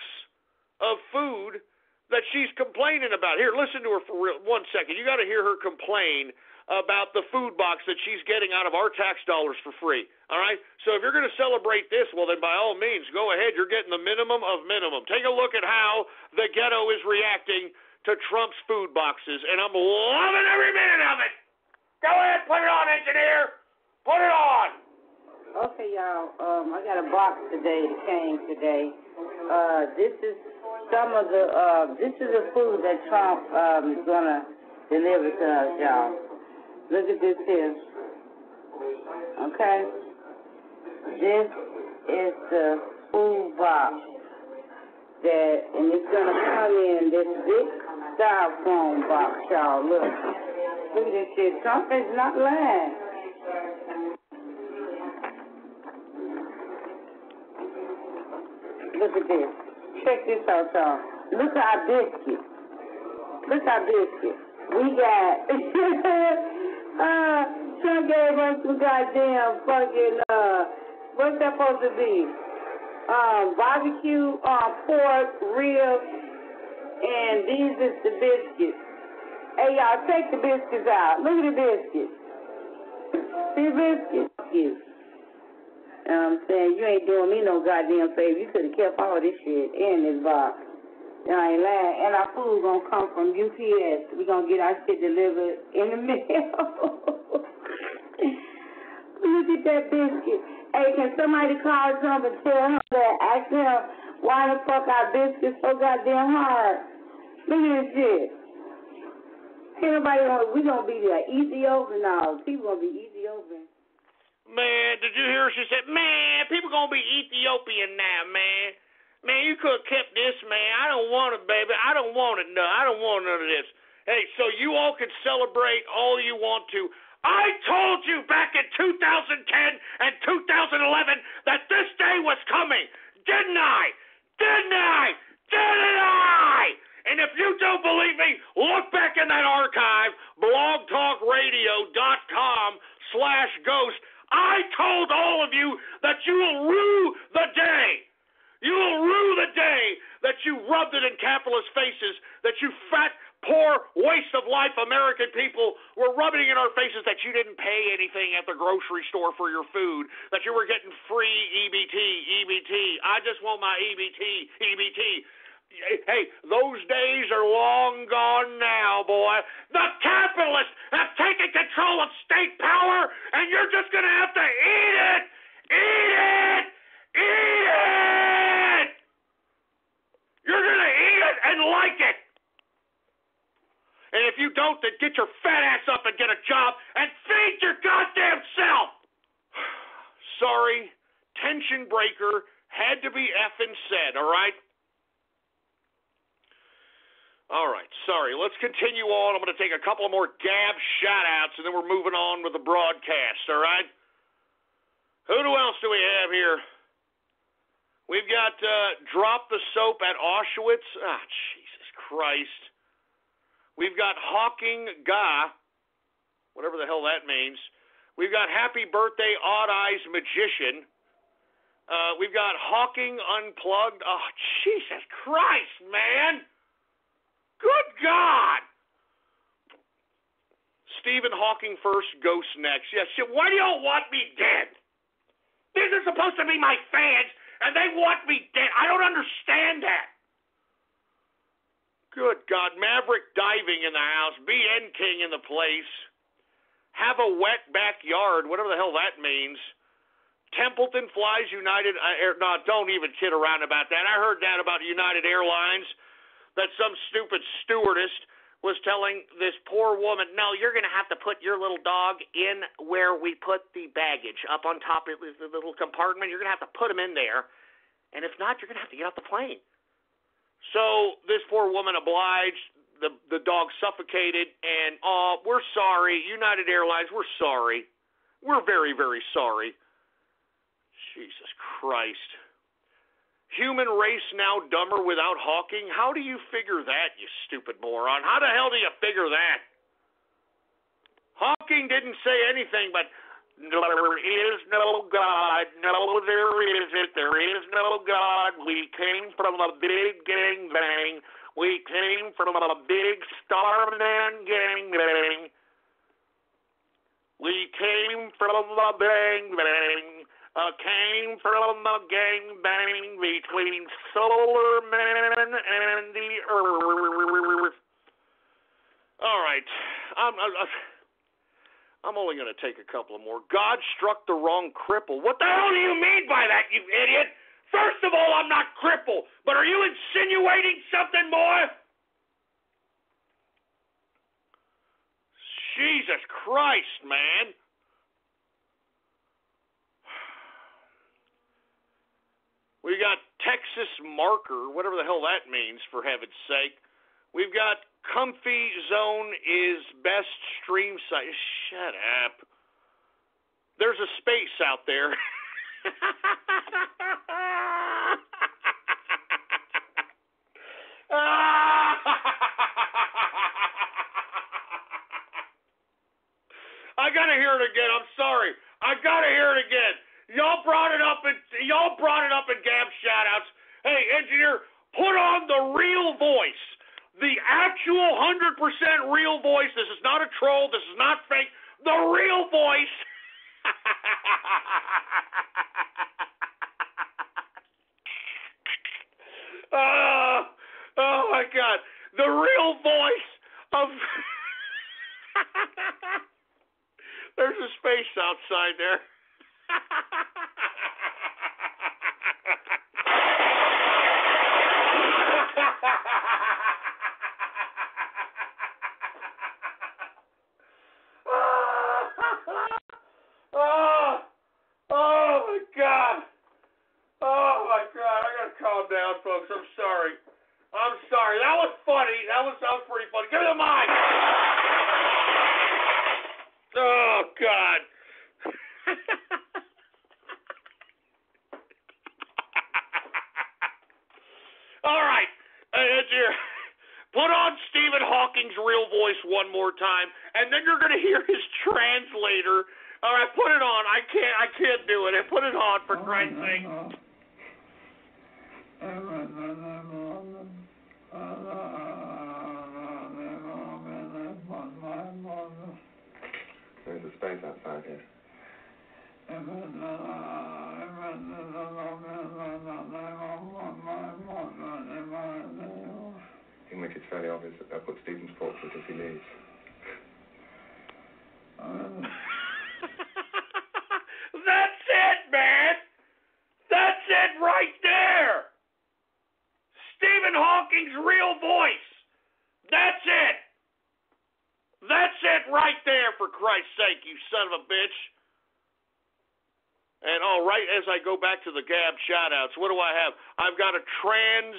of food that she's complaining about. Here, listen to her for real. 1 second. You got to hear her complain about the food box that she's getting out of our tax dollars for free. All right? So if you're going to celebrate this, well, then by all means, go ahead. You're getting the minimum of minimum. Take a look at how the ghetto is reacting to Trump's food boxes, and I'm loving every minute of it. Go ahead. Put it on, engineer. Put it on. Okay, y'all. I got a box today that came today. This is the food that Trump is going to deliver to us, y'all. Look at this here. Okay? This is the food box and it's gonna come in this big styrofoam box, y'all. Look at this shit. Trump is not lying. Look at this. Check this out, y'all. Look at our biscuit. We got Trump gave us some goddamn fucking, what's that supposed to be? Barbecue, pork, ribs, and these is the biscuits. Hey, y'all, take the biscuits out. Look at the biscuits. See the biscuits? And I'm saying, you ain't doing me no goddamn favor. You could have kept all this shit in this box. And I ain't lying. And our food gonna come from UPS. We gonna get our shit delivered in the mail. get that biscuit. Hey, can somebody call Trump and tell him that? Ask him why the fuck our biscuit's so goddamn hard. Look at this shit. Ain't nobody gonna, we gonna be like Ethiopian now. People gonna be Ethiopian. Man, did you hear she said, man, people gonna be Ethiopian now, man. Man, you could have kept this, man. I don't want it, baby. I don't want it. No, I don't want none of this. Hey, so you all can celebrate all you want to. I told you back in 2010 and 2011 that this day was coming. Didn't I? Didn't I? Didn't I? And if you don't believe me, look back in that archive, blogtalkradio.com/ghost. I told all of you that you will rue the day. You will rue the day that you rubbed it in capitalist faces, that you fat, poor, waste-of-life American people were rubbing it in our faces that you didn't pay anything at the grocery store for your food, that you were getting free EBT. I just want my EBT. Hey, those days are long gone now, boy. The capitalists have taken control of state power, and you're just going to have to eat it, eat it, eat it. You're going to eat it and like it. And if you don't, then get your fat ass up and get a job and feed your goddamn self. Sorry, tension breaker had to be effing said, all right? All right, sorry. Let's continue on. I'm going to take a couple of more Gab shout-outs, and then we're moving on with the broadcast, all right? Who else do we have here? We've got Drop the Soap at Auschwitz. Ah, Jesus Christ. We've got Hawking Guy, whatever the hell that means. We've got Happy Birthday Odd Eyes Magician. We've got Hawking Unplugged. Oh, Jesus Christ, man. Good God. Stephen Hawking first, Ghost next. Yeah, shit, why do y'all want me dead? These are supposed to be my fans. And they want me dead. I don't understand that. Good God. Maverick Diving in the house. BN King in the place. Have a wet backyard. Whatever the hell that means. Templeton Flies United. No, don't even kid around about that. I heard that about United Airlines. That some stupid stewardess was telling this poor woman, no, you're going to have to put your little dog in where we put the baggage, up on top of the little compartment. You're going to have to put him in there, and if not, you're going to have to get off the plane. So this poor woman obliged. The dog suffocated, and, oh, we're sorry. United Airlines, we're sorry. We're very, very sorry. Jesus Christ. Human race now dumber without Hawking? How do you figure that, you stupid moron? How the hell do you figure that? Hawking didn't say anything but, there is no God. No, there isn't. There is no God. We came from a big gang bang. We came from a big star man gang bang. We came from a bang bang. Came from a gangbang between solar man and the earth. All right. I'm only going to take a couple of more. God struck the wrong cripple. What the hell do you mean by that, you idiot? First of all, I'm not crippled, but are you insinuating something more? Jesus Christ, man. We got Texas Marker, whatever the hell that means, for heaven's sake. We've got Comfy Zone is best stream site. Shut up. There's a space out there. I gotta hear it again. I'm sorry. I gotta hear it again. Y'all brought it up in Gab shoutouts. Hey, engineer, put on the real voice, the actual 100% real voice. This is not a troll. This is not fake. The real voice. Oh my God, the real voice of. There's a space outside there. down, folks. I'm sorry. That was funny. That was pretty funny. Give me the mic. Oh, God. All right. Put on Stephen Hawking's real voice one more time, and then you're going to hear his translator. All right, put it on. I can't do it. Put it on, for Christ's sake. There's a space outside here. I think it's fairly obvious that they'll put Stephen's portrait if he leaves. That's it, man! That's it right there! Stephen Hawking's real voice! That's it! That's it right there, for Christ's sake, you son of a bitch! And all right, as I go back to the Gab shout-outs, what do I have? I've got a trans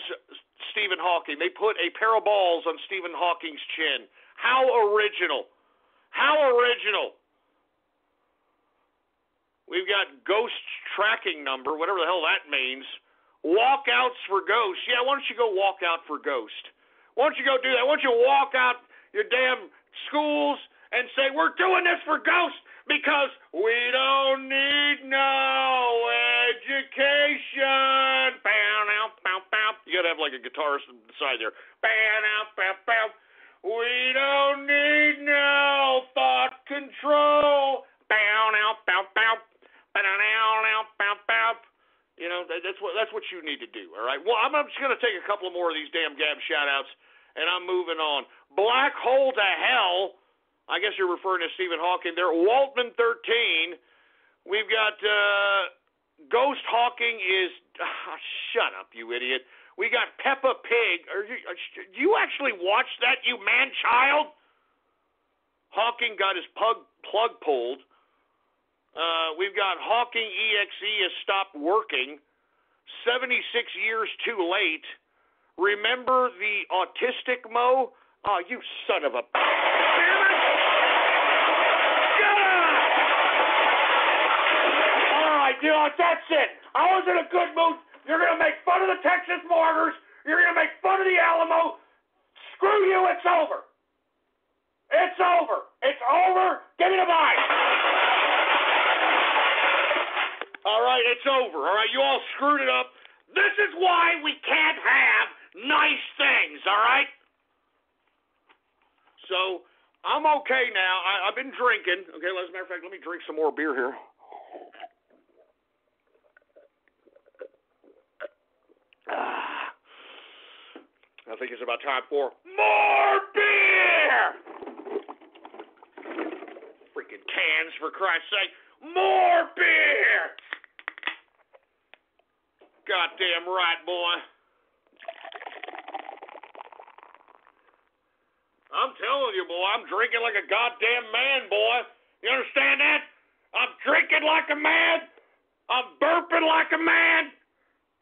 Stephen Hawking. They put a pair of balls on Stephen Hawking's chin. How original. How original. We've got ghost tracking number, whatever the hell that means. Walkouts for ghosts. Yeah, why don't you go walk out for ghost? Why don't you go do that? Why don't you walk out your damn schools and say, we're doing this for ghosts? Because we don't need no education. You got to have like a guitarist on the side there. We don't need no thought control. You know, that's what you need to do, all right? Well, I'm just going to take a couple more of these damn Gab shout-outs, and I'm moving on. Black hole to hell. I guess you're referring to Stephen Hawking there. Waltman 13. We've got Ghost Hawking is... Oh, shut up, you idiot. We got Peppa Pig. Do you actually watch that, you man-child? Hawking got his plug pulled. We've got Hawking EXE has stopped working. 76 years too late. Remember the autistic Mo? Oh, you son of a... You know, that's it. I was in a good mood. You're going to make fun of the Texas martyrs. You're going to make fun of the Alamo. Screw you. It's over. It's over. It's over. Give me the mic. All right, it's over. All right, you all screwed it up. This is why we can't have nice things, all right? So I'm okay now. I've been drinking. Okay, as a matter of fact, let me drink some more beer here. I think it's about time for more beer! Freaking cans, for Christ's sake. More beer! Goddamn right, boy. I'm telling you, boy, I'm drinking like a goddamn man, boy. You understand that? I'm drinking like a man. I'm burping like a man.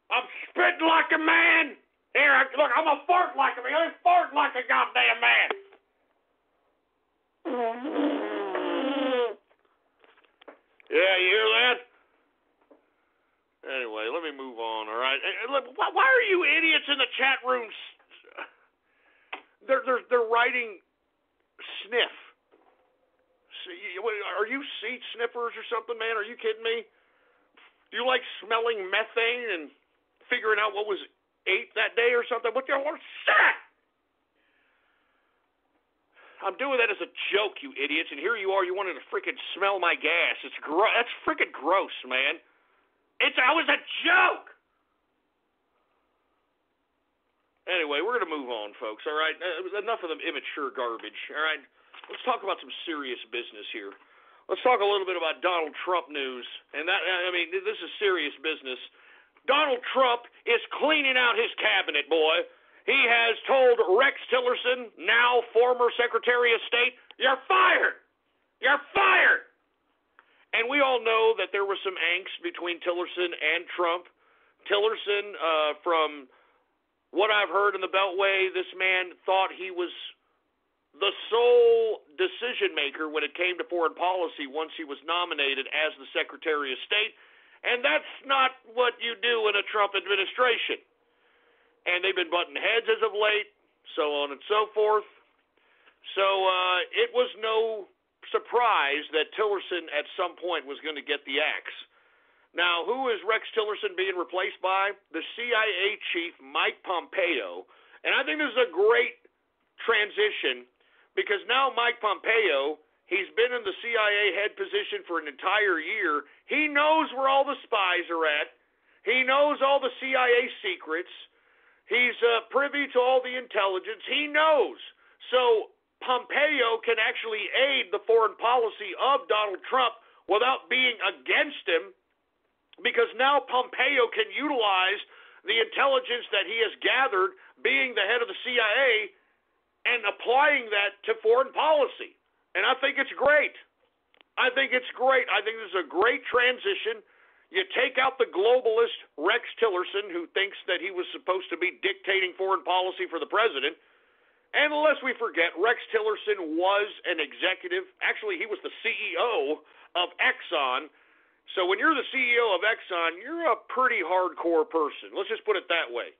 I'm spitting like a man. Here, look, I'm a fart like a man. I fart like a goddamn man. Yeah, you hear that? Anyway, let me move on, all right? And look, why are you idiots in the chat rooms? They're writing sniff. Are you seat sniffers or something, man? Are you kidding me? Do you like smelling methane and figuring out what was ate that day or something? What the hell? Shut! I'm doing that as a joke, you idiots, and here you are, you wanted to freaking smell my gas. It's gross. That's freaking gross, man. I was a joke! Anyway, we're gonna move on, folks, all right? Enough of the immature garbage, all right? Let's talk about some serious business here. Let's talk a little bit about Donald Trump news, and this is serious business. Donald Trump is cleaning out his cabinet, boy. He has told Rex Tillerson, now former Secretary of State, you're fired! You're fired! And we all know that there was some angst between Tillerson and Trump. Tillerson, from what I've heard in the Beltway, this man thought he was the sole decision maker when it came to foreign policy once he was nominated as the Secretary of State. And that's not what you do in a Trump administration. And they've been butting heads as of late, so on and so forth. So it was no surprise that Tillerson at some point was going to get the axe. Now, who is Rex Tillerson being replaced by? The CIA chief, Mike Pompeo. And I think this is a great transition, because now Mike Pompeo, he's been in the CIA head position for an entire year. He knows where all the spies are at. He knows all the CIA secrets. He's privy to all the intelligence. He knows. So Pompeo can actually aid the foreign policy of Donald Trump without being against him, because now Pompeo can utilize the intelligence that he has gathered being the head of the CIA and applying that to foreign policy. And I think it's great. I think it's great. I think this is a great transition. You take out the globalist Rex Tillerson, who thinks that he was supposed to be dictating foreign policy for the president. And unless we forget, Rex Tillerson was an executive. Actually, he was the CEO of Exxon. So when you're the CEO of Exxon, you're a pretty hardcore person. Let's just put it that way.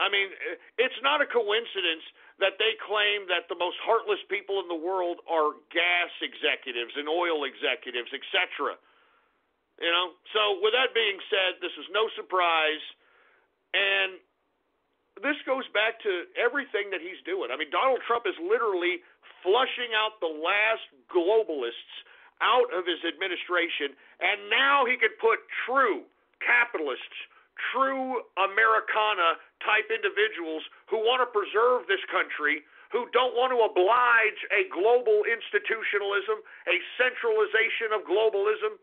I mean, it's not a coincidence that they claim that the most heartless people in the world are gas executives and oil executives, etc. You know? So with that being said, this is no surprise. And this goes back to everything that he's doing. I mean, Donald Trump is literally flushing out the last globalists out of his administration, and now he could put true capitalists, true Americana-type individuals who want to preserve this country, who don't want to oblige a global institutionalism, a centralization of globalism.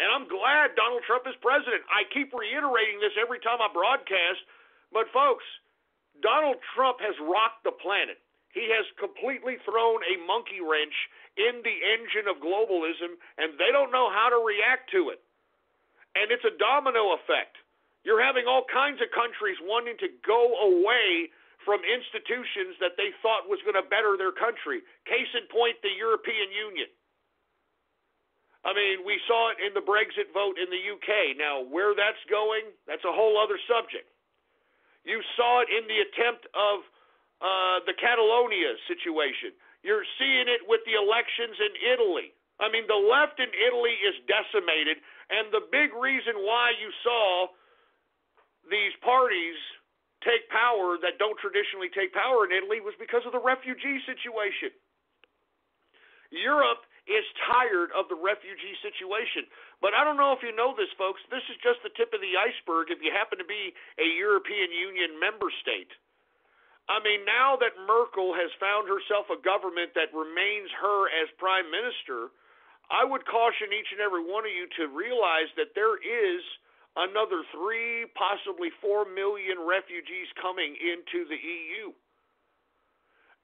And I'm glad Donald Trump is president. I keep reiterating this every time I broadcast, but folks, Donald Trump has rocked the planet. He has completely thrown a monkey wrench in the engine of globalism, and they don't know how to react to it. And it's a domino effect. You're having all kinds of countries wanting to go away from institutions that they thought was going to better their country. Case in point, the European Union. I mean, we saw it in the Brexit vote in the UK. Now, where that's going, that's a whole other subject. You saw it in the attempt of the Catalonia situation. You're seeing it with the elections in Italy. I mean, the left in Italy is decimated, and the big reason why you saw these parties take power that don't traditionally take power in Italy was because of the refugee situation. Europe is tired of the refugee situation. But I don't know if you know this, folks. This is just the tip of the iceberg if you happen to be a European Union member state. I mean, now that Merkel has found herself a government that remains her as prime minister, I would caution each and every one of you to realize that there is another 3, possibly 4 million refugees coming into the EU.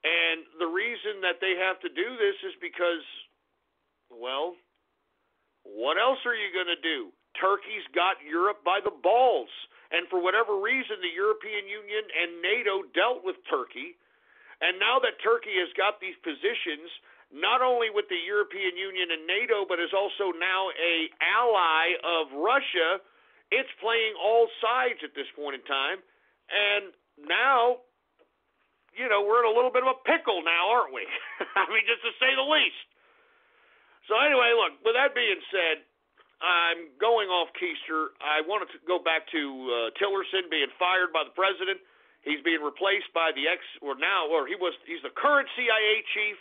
And the reason that they have to do this is because, well, what else are you going to do? Turkey's got Europe by the balls. And for whatever reason, the European Union and NATO dealt with Turkey. And now that Turkey has got these positions, not only with the European Union and NATO, but is also now an ally of Russia, it's playing all sides at this point in time. And now, you know, we're in a little bit of a pickle now, aren't we? I mean, just to say the least. So anyway, look, with that being said, I'm going off keister. I wanted to go back to Tillerson being fired by the president. He's being replaced by the he's the current CIA chief,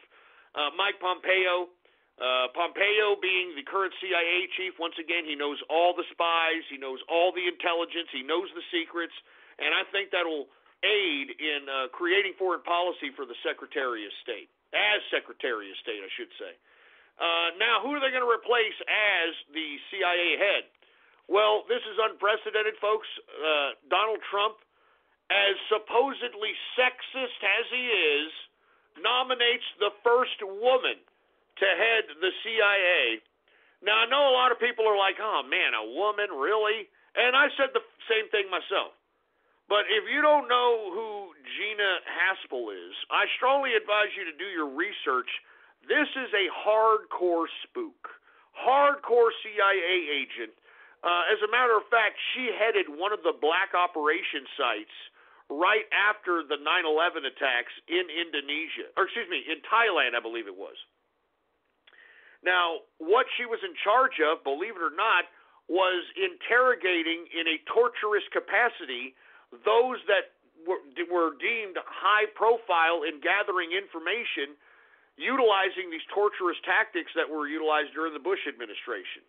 Mike Pompeo. Pompeo being the current CIA chief, once again, he knows all the spies, he knows all the intelligence, he knows the secrets, and I think that'll aid in creating foreign policy for the Secretary of State, as Secretary of State, I should say. Now, who are they going to replace as the CIA head? Well, this is unprecedented, folks. Donald Trump, as supposedly sexist as he is, nominates the first woman to head the CIA. Now, I know a lot of people are like, oh, man, a woman, really? And I said the same thing myself. But if you don't know who Gina Haspel is, I strongly advise you to do your research. This is a hardcore spook, hardcore CIA agent. As a matter of fact, she headed one of the black operation sites right after the 9/11 attacks in Thailand, I believe it was. Now, what she was in charge of, believe it or not, was interrogating in a torturous capacity those that were deemed high profile in gathering information, utilizing these torturous tactics that were utilized during the Bush administration.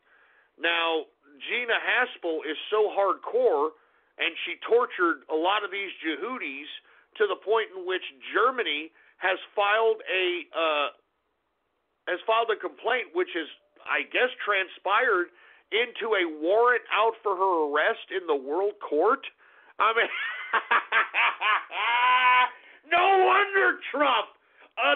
Now, Gina Haspel is so hardcore, and she tortured a lot of these Jehudis to the point in which Germany has filed a complaint, which is, I guess, transpired into a warrant out for her arrest in the world court. I mean, no wonder Trump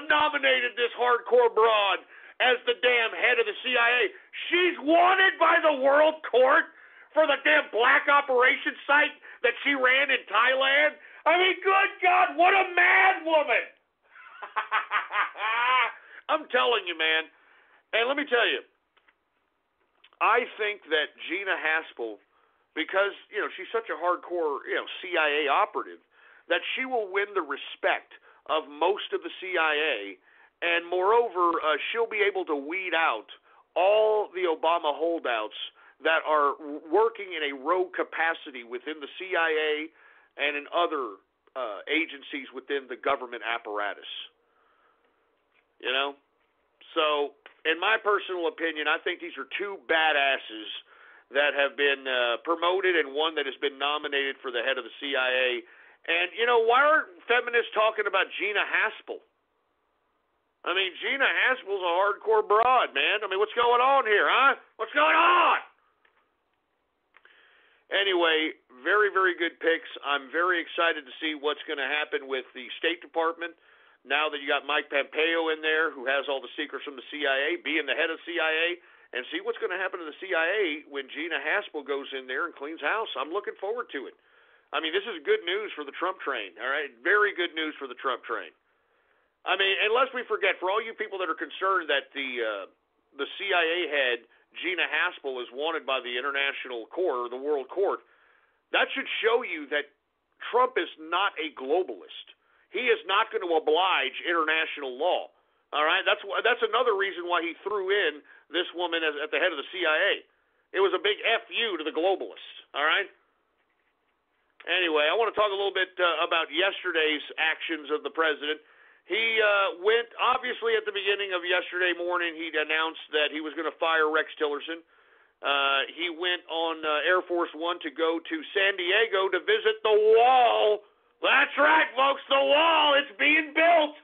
nominated this hardcore broad as the damn head of the CIA. She's wanted by the world court for the damn black operation site that she ran in Thailand. I mean, good God, what a mad woman. I'm telling you, man. And let me tell you, I think that Gina Haspel, because, you know, she's such a hardcore, you know, CIA operative, that she will win the respect of most of the CIA. And moreover, she'll be able to weed out all the Obama holdouts that are working in a rogue capacity within the CIA and in other agencies within the government apparatus. You know? So, in my personal opinion, I think these are two badasses that have been promoted and one that has been nominated for the head of the CIA. And, you know, why aren't feminists talking about Gina Haspel? I mean, Gina Haspel's a hardcore broad, man. I mean, what's going on here, huh? What's going on? Anyway, very, very good picks. I'm very excited to see what's going to happen with the State Department. Now that you got Mike Pompeo in there, who has all the secrets from the CIA, being the head of CIA, and see what's going to happen to the CIA when Gina Haspel goes in there and cleans house. I'm looking forward to it. I mean, this is good news for the Trump train, all right? Very good news for the Trump train. I mean, unless we forget, for all you people that are concerned that the CIA head, Gina Haspel, is wanted by the international court or the world court, that should show you that Trump is not a globalist. He is not going to oblige international law, all right? That's another reason why he threw in this woman as, at the head of the CIA. It was a big F-U to the globalists, all right? Anyway, I want to talk a little bit about yesterday's actions of the president. He went, obviously, at the beginning of yesterday morning, he announced that he was going to fire Rex Tillerson. He went on Air Force One to go to San Diego to visit the wall. That's right, folks, the wall, it's being built.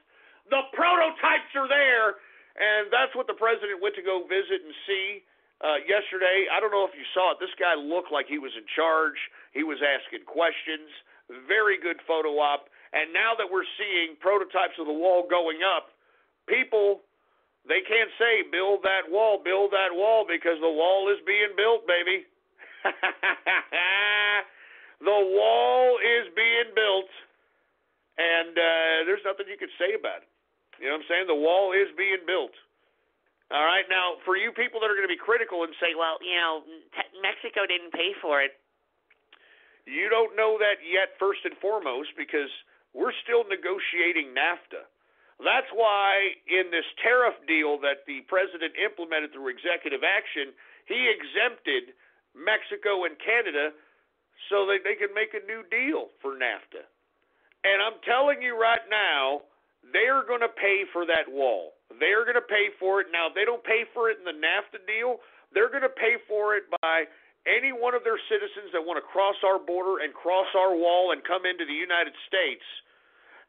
The prototypes are there, and that's what the president went to go visit and see yesterday. I don't know if you saw it. This guy looked like he was in charge. He was asking questions. Very good photo op. And now that we're seeing prototypes of the wall going up, people, they can't say build that wall, because the wall is being built, baby. The wall is being built, and there's nothing you can say about it. You know what I'm saying? The wall is being built. All right, now, for you people that are going to be critical and say, well, you know, Mexico didn't pay for it, you don't know that yet, first and foremost, because we're still negotiating NAFTA. That's why in this tariff deal that the president implemented through executive action, he exempted Mexico and Canada so that they can make a new deal for NAFTA. And I'm telling you right now, they're going to pay for that wall. They're going to pay for it. Now, if they don't pay for it in the NAFTA deal, they're going to pay for it by any one of their citizens that want to cross our border and cross our wall and come into the United States,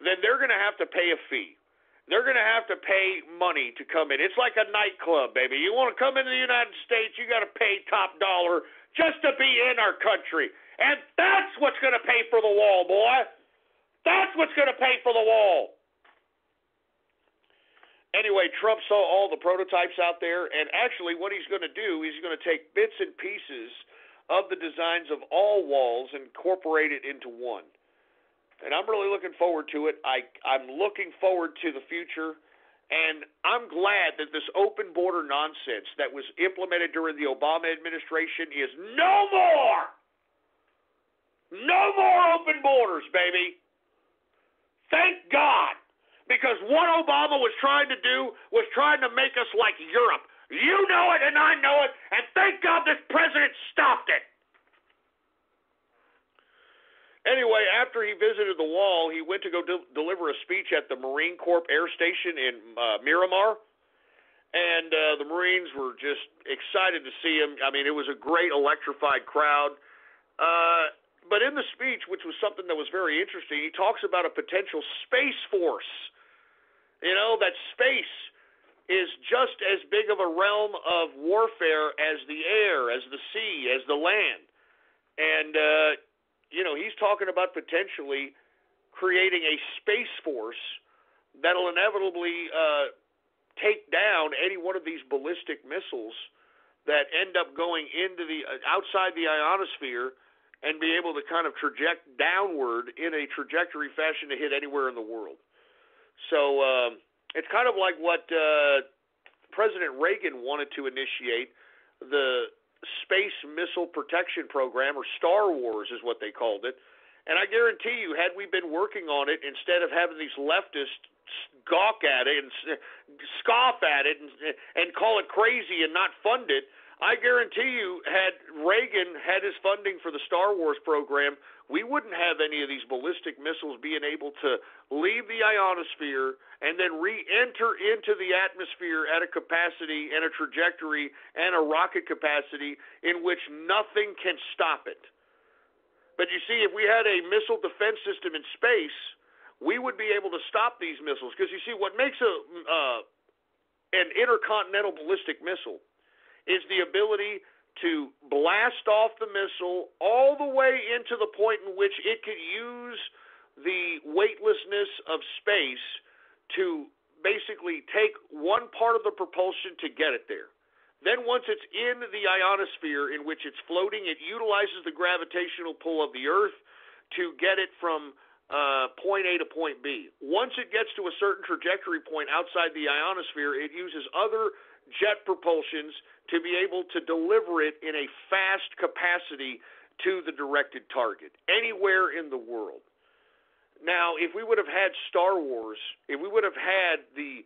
then they're going to have to pay a fee. They're going to have to pay money to come in. It's like a nightclub, baby. You want to come into the United States, you got to pay top dollar just to be in our country. And that's what's going to pay for the wall, boy. That's what's going to pay for the wall. Anyway, Trump saw all the prototypes out there, and actually what he's going to do is he's going to take bits and pieces of the designs of all walls incorporated into one. And I'm really looking forward to it. I'm looking forward to the future. And I'm glad that this open border nonsense that was implemented during the Obama administration is no more. No more open borders, baby. Thank God. Because what Obama was trying to do was trying to make us like Europe. You know it and I know it, and thank God this president stopped it. Anyway, after he visited the wall, he went to go deliver a speech at the Marine Corps Air Station in Miramar, and the Marines were just excited to see him. I mean, it was a great electrified crowd. But in the speech, which was something that was very interesting, he talks about a potential space force. You know, that space is just as big of a realm of warfare as the air, as the sea, as the land. And, you know, he's talking about potentially creating a space force that'll inevitably take down any one of these ballistic missiles that end up going into the outside the ionosphere and be able to kind of traject downward in a trajectory fashion to hit anywhere in the world. So, it's kind of like what President Reagan wanted to initiate, the Space Missile Protection Program, or Star Wars is what they called it. And I guarantee you, had we been working on it, instead of having these leftists gawk at it and scoff at it and call it crazy and not fund it, I guarantee you, had Reagan had his funding for the Star Wars program, we wouldn't have any of these ballistic missiles being able to leave the ionosphere and then re-enter into the atmosphere at a capacity and a trajectory and a rocket capacity in which nothing can stop it. But you see, if we had a missile defense system in space, we would be able to stop these missiles. Because you see, what makes an intercontinental ballistic missile is the ability to blast off the missile all the way into the point in which it could use the weightlessness of space to basically take one part of the propulsion to get it there. Then once it's in the ionosphere in which it's floating, it utilizes the gravitational pull of the Earth to get it from point A to point B. Once it gets to a certain trajectory point outside the ionosphere, it uses other jet propulsions to be able to deliver it in a fast capacity to the directed target, anywhere in the world. Now, if we would have had Star Wars, if we would have had the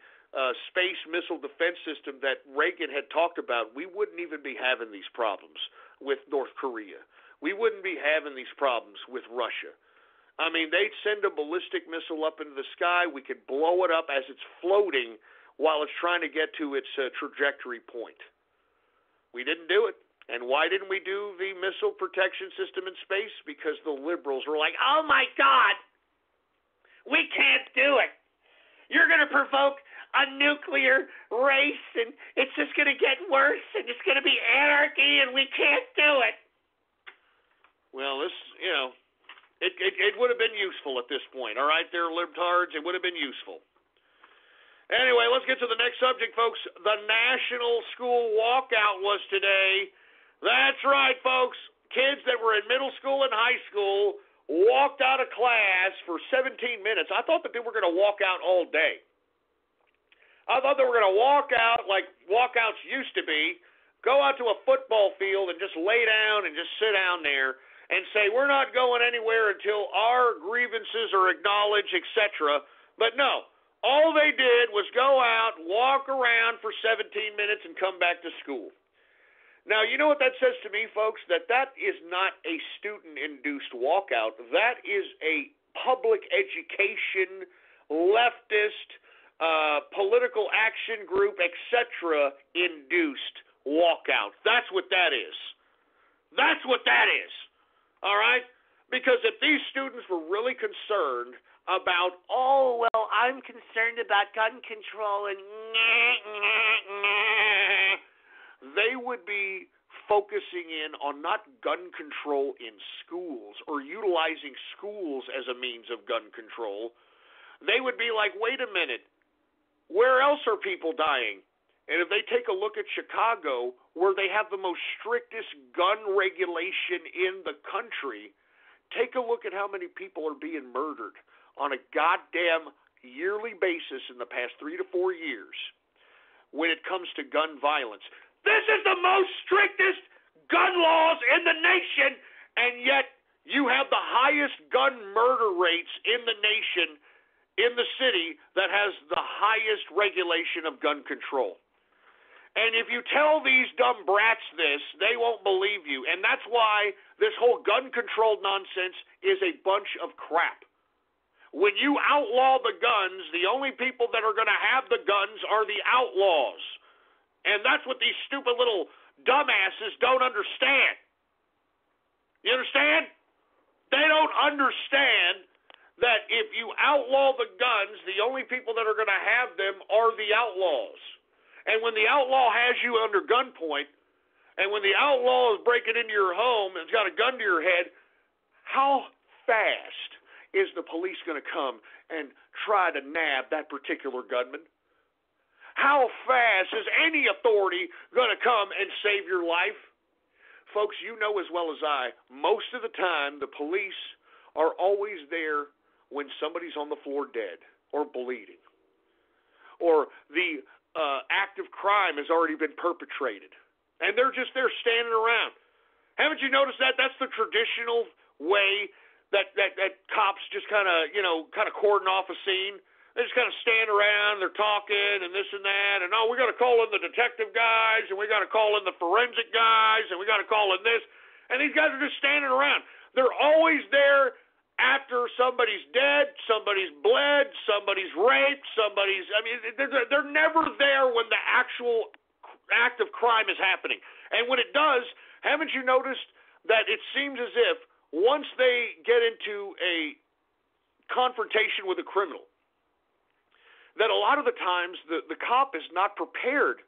space missile defense system that Reagan had talked about, we wouldn't even be having these problems with North Korea. We wouldn't be having these problems with Russia. I mean, they'd send a ballistic missile up into the sky. We could blow it up as it's floating while it's trying to get to its trajectory point. We didn't do it. And why didn't we do the missile protection system in space? Because the liberals were like, oh, my God, we can't do it. You're going to provoke a nuclear race, and it's just going to get worse, and it's going to be anarchy, and we can't do it. Well, this, you know, it would have been useful at this point, all right, there, libtards? It would have been useful. Anyway, let's get to the next subject, folks. The national school walkout was today. That's right, folks. Kids that were in middle school and high school walked out of class for 17 minutes. I thought that they were going to walk out all day. I thought they were going to walk out like walkouts used to be, go out to a football field and just lay down and just sit down there and say, we're not going anywhere until our grievances are acknowledged, etc. But no. All they did was go out, walk around for 17 minutes, and come back to school. Now, you know what that says to me, folks? That is not a student-induced walkout. That is a public education, leftist, political action group, etc. induced walkout. That's what that is. That's what that is. All right? Because if these students were really concerned about, oh, well, I'm concerned about gun control and they would be focusing in on not gun control in schools or utilizing schools as a means of gun control. They would be like, wait a minute, where else are people dying? And if they take a look at Chicago, where they have the most strictest gun regulation in the country, take a look at how many people are being murdered on a goddamn yearly basis in the past 3 to 4 years when it comes to gun violence. This is the most strictest gun laws in the nation, and yet you have the highest gun murder rates in the nation, in the city that has the highest regulation of gun control. And if you tell these dumb brats this, they won't believe you. And that's why this whole gun control nonsense is a bunch of crap. When you outlaw the guns, the only people that are going to have the guns are the outlaws. And that's what these stupid little dumbasses don't understand. You understand? They don't understand that if you outlaw the guns, the only people that are going to have them are the outlaws. And when the outlaw has you under gunpoint, and when the outlaw is breaking into your home and's got a gun to your head, how fast is the police going to come and try to nab that particular gunman? How fast is any authority going to come and save your life? Folks, you know as well as I, most of the time the police are always there when somebody's on the floor dead or bleeding, or the act of crime has already been perpetrated, and they're just there standing around. Haven't you noticed that? That's the traditional way that cops just kind of cordon off a scene. They just kind of stand around, they're talking and this and that, and oh, we got to call in the detective guys, and we got to call in the forensic guys, and we got to call in this, and these guys are just standing around. They're always there after somebody's dead, somebody's bled, somebody's raped, somebody's... I mean, they're never there when the actual act of crime is happening. And when it does, haven't you noticed that it seems as if once they get into a confrontation with a criminal, that a lot of the times the cop is not prepared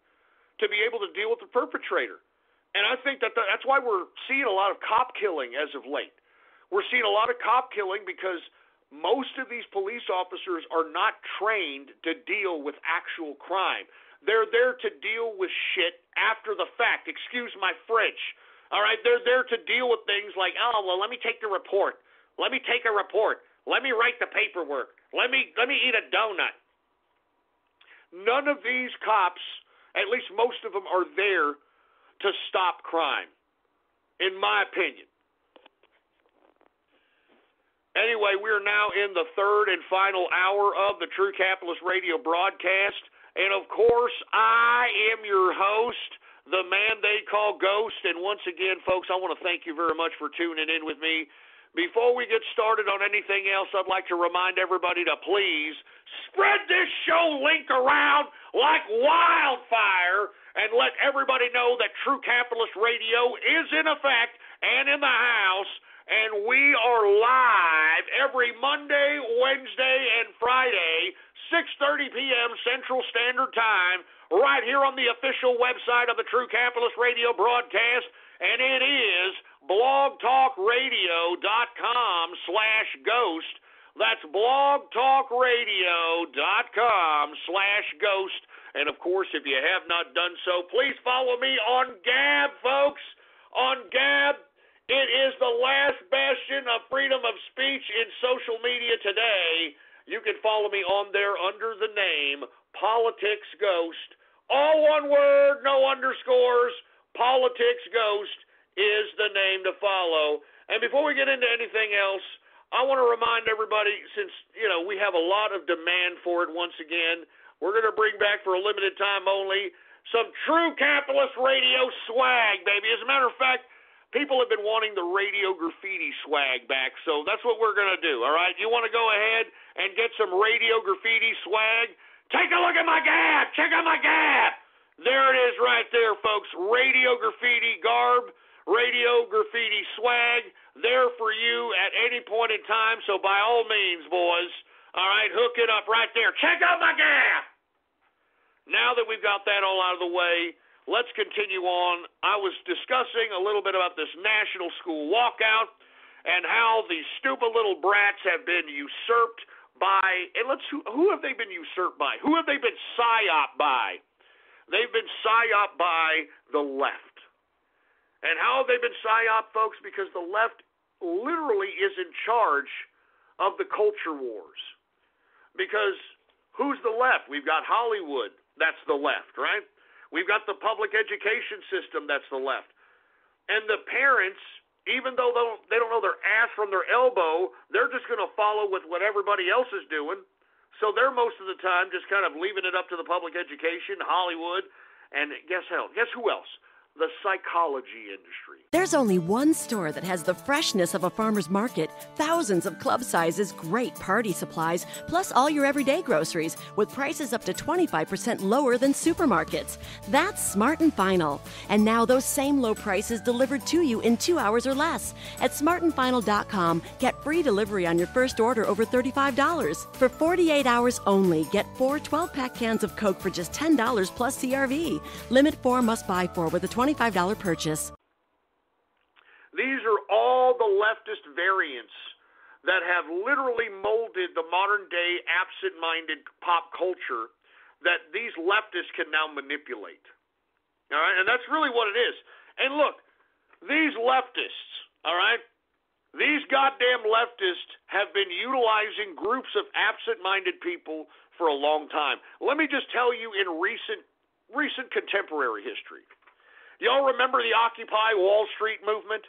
to be able to deal with the perpetrator. And I think that that's why we're seeing a lot of cop killing as of late. We're seeing a lot of cop killing because most of these police officers are not trained to deal with actual crime. They're there to deal with shit after the fact. Excuse my French. All right? They're there to deal with things like, oh, well, let me take the report. Let me take a report. Let me write the paperwork. Let me eat a donut. None of these cops, at least most of them, are there to stop crime, in my opinion. Anyway, we are now in the third and final hour of the True Capitalist Radio broadcast. And, of course, I am your host, the man they call Ghost. And once again, folks, I want to thank you very much for tuning in with me. Before we get started on anything else, I'd like to remind everybody to please spread this show link around like wildfire and let everybody know that True Capitalist Radio is in effect and in the house, and we are live every Monday, Wednesday, and Friday, 6:30 p.m. Central Standard Time, right here on the official website of the True Capitalist Radio broadcast, and it is blogtalkradio.com/ghost. That's blogtalkradio.com/ghost. And, of course, if you have not done so, please follow me on Gab, folks. On Gab, it is the last bastion of freedom of speech in social media today. You can follow me on there under the name Politics Ghost. All one word, no underscores. Politics Ghost is the name to follow. And before we get into anything else, I want to remind everybody, since, you know, we have a lot of demand for it once again, we're going to bring back for a limited time only some True Capitalist Radio swag, baby. As a matter of fact, people have been wanting the radio graffiti swag back, so that's what we're going to do, all right? You want to go ahead and get some radio graffiti swag? Take a look at my Gab. Check out my Gab. There it is right there, folks. Radio graffiti garb, radio graffiti swag, there for you at any point in time. So by all means, boys, all right, hook it up right there. Check out my Gab. Now that we've got that all out of the way, let's continue on. I was discussing a little bit about this national school walkout and how these stupid little brats have been usurped by, and who have they been usurped by? Who have they been psyoped by? They've been psyoped by the left. And how have they been psyoped, folks? Because the left literally is in charge of the culture wars. Because who's the left? We've got Hollywood. That's the left, right? We've got the public education system. That's the left. And the parents, even though they don't know their ass from their elbow, they're just going to follow with what everybody else is doing. So they're most of the time just kind of leaving it up to the public education, Hollywood, and guess who else? The psychology industry. There's only one store that has the freshness of a farmer's market, thousands of club sizes, great party supplies, plus all your everyday groceries, with prices up to 25% lower than supermarkets. That's Smart & Final. And now those same low prices delivered to you in 2 hours or less. At smartandfinal.com, get free delivery on your first order over $35. For 48 hours only, get 4 12-pack cans of Coke for just $10 plus CRV. Limit 4, must buy 4 with a $25 purchase. These are all the leftist variants that have literally molded the modern-day absent-minded pop culture that these leftists can now manipulate. All right, and that's really what it is. And look, these leftists, all right, these goddamn leftists have been utilizing groups of absent-minded people for a long time. Let me just tell you in recent contemporary history. Y'all remember the Occupy Wall Street movement?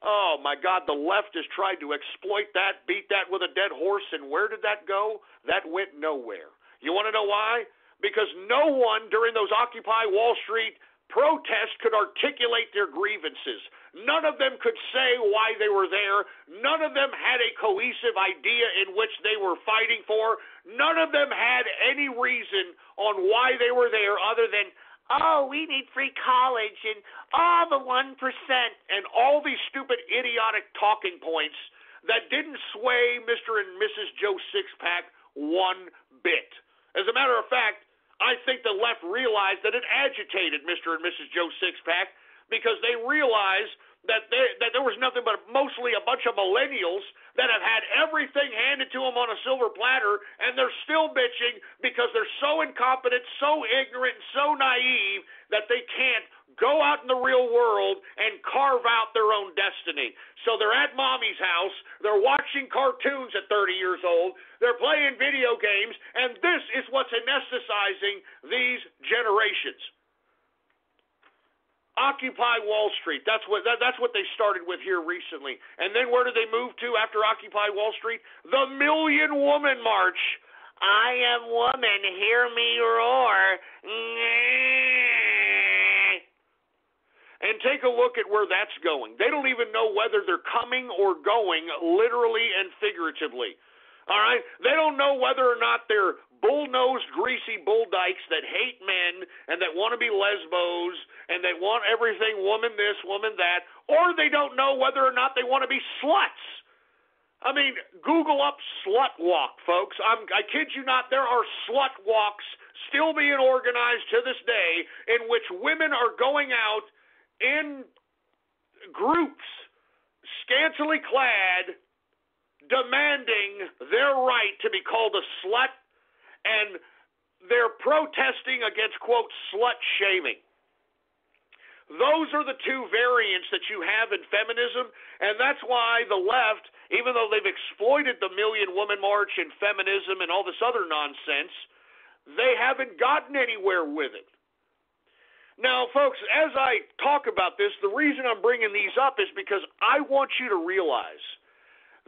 Oh, my God, the left has tried to exploit that, beat that with a dead horse, and where did that go? That went nowhere. You want to know why? Because no one during those Occupy Wall Street protests could articulate their grievances. None of them could say why they were there. None of them had a cohesive idea in which they were fighting for. None of them had any reason on why they were there other than, oh, we need free college and all the 1% and all these stupid idiotic talking points that didn't sway Mr. and Mrs. Joe Sixpack one bit. As a matter of fact, I think the left realized that it agitated Mr. and Mrs. Joe Sixpack because they realized that there was nothing but mostly a bunch of millennials that have had everything handed to them on a silver platter, and they're still bitching because they're so incompetent, so ignorant, and so naive that they can't go out in the real world and carve out their own destiny. So they're at mommy's house, they're watching cartoons at 30 years old, they're playing video games, and this is what's anesthetizing these generations. Occupy Wall Street, that's what they started with here recently. And then where did they move to after Occupy Wall Street? The Million Woman March. I am woman, hear me roar. And take a look at where that's going. They don't even know whether they're coming or going, literally and figuratively. All right? They don't know whether or not they're bull-nosed, greasy bull dykes that hate men and that want to be lesbos and that want everything woman this, woman that, or they don't know whether or not they want to be sluts. I mean, Google up slut walk, folks. I kid you not, there are slut walks still being organized to this day in which women are going out in groups, scantily clad, demanding their right to be called a slut, and they're protesting against, quote, slut-shaming. Those are the two variants that you have in feminism, and that's why the left, even though they've exploited the Million Woman March and feminism and all this other nonsense, they haven't gotten anywhere with it. Now, folks, as I talk about this, the reason I'm bringing these up is because I want you to realize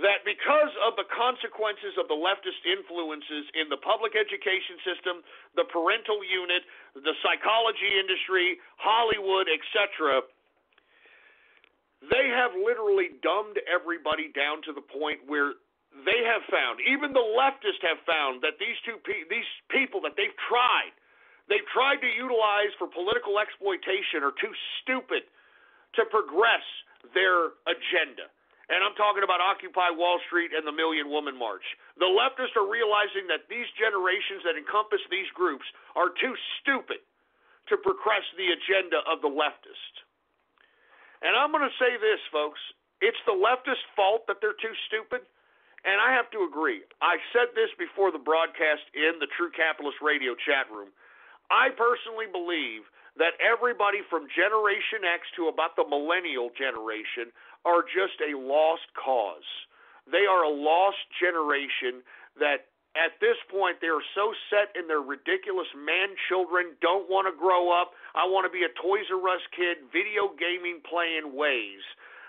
that because of the consequences of the leftist influences in the public education system, the parental unit, the psychology industry, Hollywood, etc., they have literally dumbed everybody down to the point where they have found, even the leftists have found, that these people that they've tried to utilize for political exploitation are too stupid to progress their agenda. And I'm talking about Occupy Wall Street and the Million Woman March. The leftists are realizing that these generations that encompass these groups are too stupid to progress the agenda of the leftist. And I'm going to say this, folks. It's the leftist fault that they're too stupid, and I have to agree. I said this before the broadcast in the True Capitalist Radio chat room. I personally believe that everybody from Generation X to about the millennial generation are just a lost cause. They are a lost generation that at this point, they are so set in their ridiculous man-children, don't want to grow up, I want to be a Toys R Us kid, video gaming playing ways,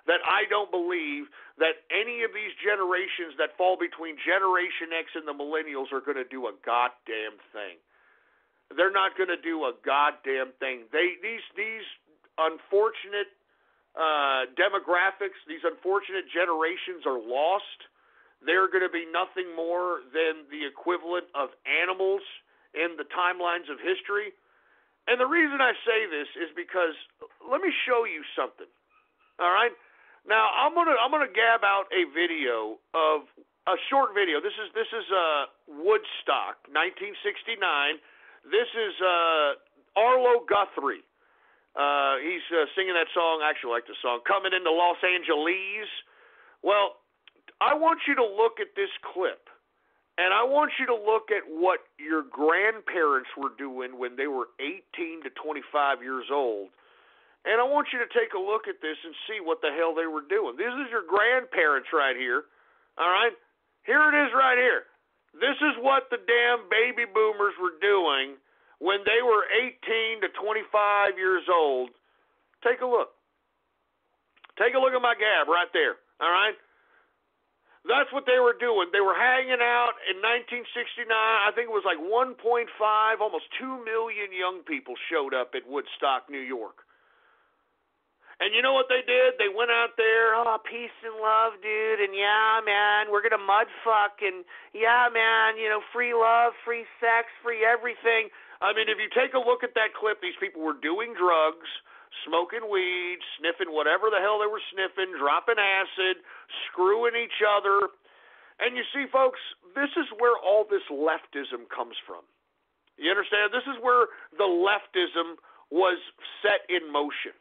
that I don't believe that any of these generations that fall between Generation X and the millennials are going to do a goddamn thing. They're not going to do a goddamn thing. These unfortunate demographics, these unfortunate generations are lost. They're going to be nothing more than the equivalent of animals in the timelines of history. And the reason I say this is because let me show you something. All right? Now, I'm going to gab out a video of a short video. This is Woodstock, 1969. This is Arlo Guthrie. He's singing that song. I actually like the song, Coming Into Los Angeles. Well, I want you to look at this clip, and I want you to look at what your grandparents were doing when they were 18 to 25 years old, and I want you to take a look at this and see what the hell they were doing. This is your grandparents right here, all right? Here it is right here. This is what the damn baby boomers were doing when they were 18 to 25 years old. Take a look. Take a look at my Gab right there, all right? That's what they were doing. They were hanging out in 1969. I think it was like 1.5, almost 2 million young people showed up at Woodstock, New York. And you know what they did? They went out there, oh, peace and love, dude, and yeah, man, we're going to mudfuck, and yeah, man, you know, free love, free sex, free everything. I mean, if you take a look at that clip, these people were doing drugs, smoking weed, sniffing whatever the hell they were sniffing, dropping acid, screwing each other. And you see, folks, this is where all this leftism comes from. You understand? This is where the leftism was set in motion.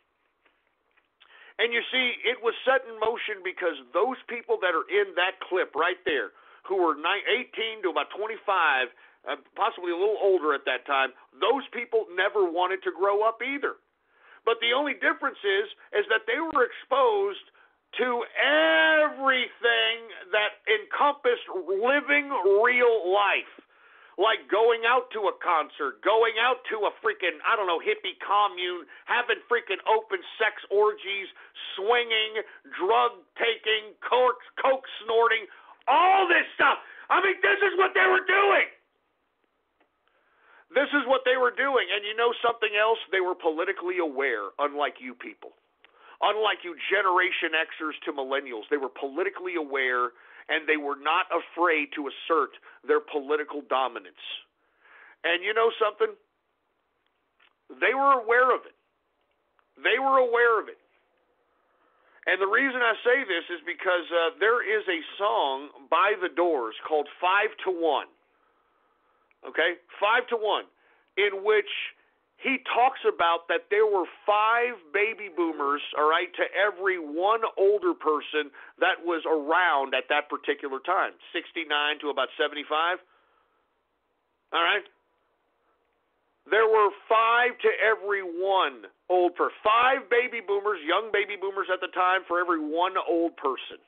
And you see, it was set in motion because those people that are in that clip right there, who were 18 to about 25, possibly a little older at that time, those people never wanted to grow up either. But the only difference is that they were exposed to everything that encompassed living real life, like going out to a concert, going out to a freaking, I don't know, hippie commune, having freaking open sex orgies, swinging, drug-taking, coke snorting, all this stuff. I mean, this is what they were doing. This is what they were doing, and you know something else? They were politically aware, unlike you people. Unlike you Generation Xers to millennials, they were politically aware, and they were not afraid to assert their political dominance. And you know something? They were aware of it. They were aware of it. And the reason I say this is because there is a song by The Doors called 5 to 1. Okay, 5 to 1, in which he talks about that there were 5 baby boomers, all right, to every 1 older person that was around at that particular time, 69 to about 75, all right? There were 5 to every 1 old person, 5 baby boomers, young baby boomers at the time for every 1 old person.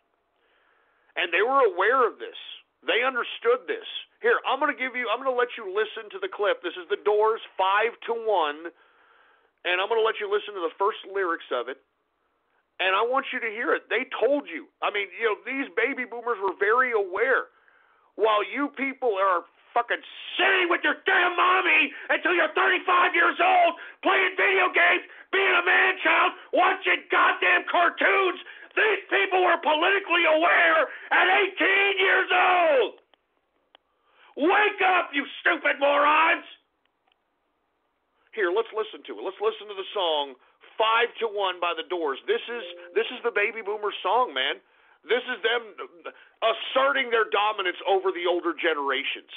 And they were aware of this. They understood this. Here, I'm going to let you listen to the clip. This is The Doors, 5 to 1, and I'm going to let you listen to the first lyrics of it, and I want you to hear it. They told you. I mean, you know, these baby boomers were very aware. While you people are fucking sitting with your damn mommy until you're 35 years old, playing video games, being a man-child, watching goddamn cartoons, these people were politically aware at 18 years old. Wake up, you stupid morons. Here, let's listen to it. Let's listen to the song 5 to 1 by The Doors. This is the baby boomer song, man. This is them asserting their dominance over the older generations.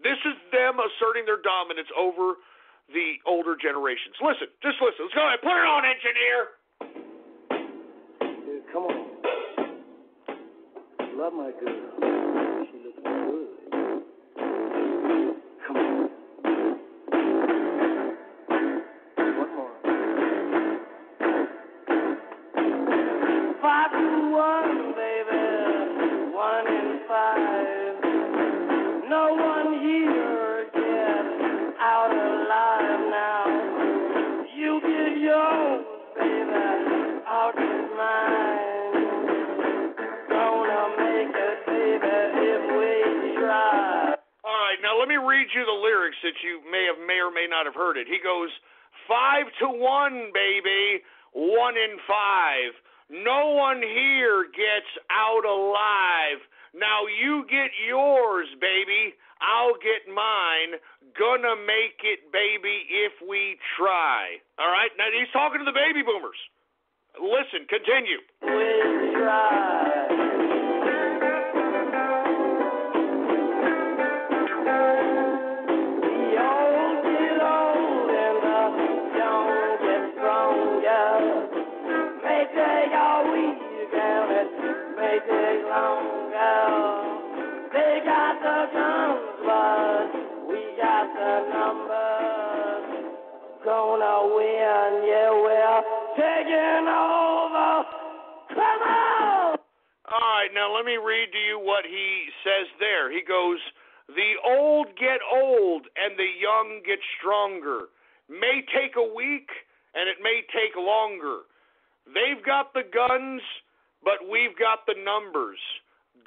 This is them asserting their dominance over the older generations. Listen, just listen. Let's go ahead. Put it on, engineer. Come on. Love my girl. She looks good. Come on. 5. No one here gets out alive now. You give yours, baby, I'll give mine. Gonna make it, baby, if we try. All right, now let me read you the lyrics that you may or may not have heard it. He goes, 5 to 1, baby, 1 in 5. No one here gets out alive. Now you get yours, baby. I'll get mine. Gonna make it, baby, if we try. All right? Now he's talking to the baby boomers. Listen, continue. We try. Gonna win, yeah, we're taking over. Come on! All right, now let me read to you what he says there. He goes, the old get old and the young get stronger. May take a week and it may take longer. They've got the guns, but we've got the numbers.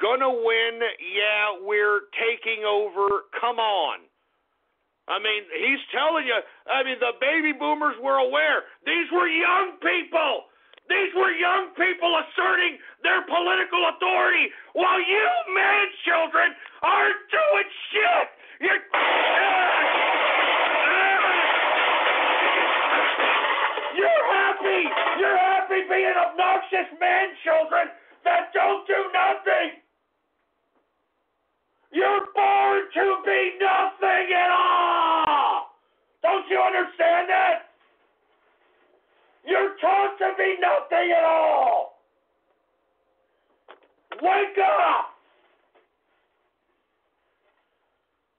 Gonna win, yeah, we're taking over. Come on. I mean, he's telling you, the baby boomers were aware. These were young people. These were young people asserting their political authority while you man children aren't doing shit. You're... You're happy being obnoxious man children that don't do nothing. You're born to be nothing at all! Don't you understand that? You're taught to be nothing at all! Wake up!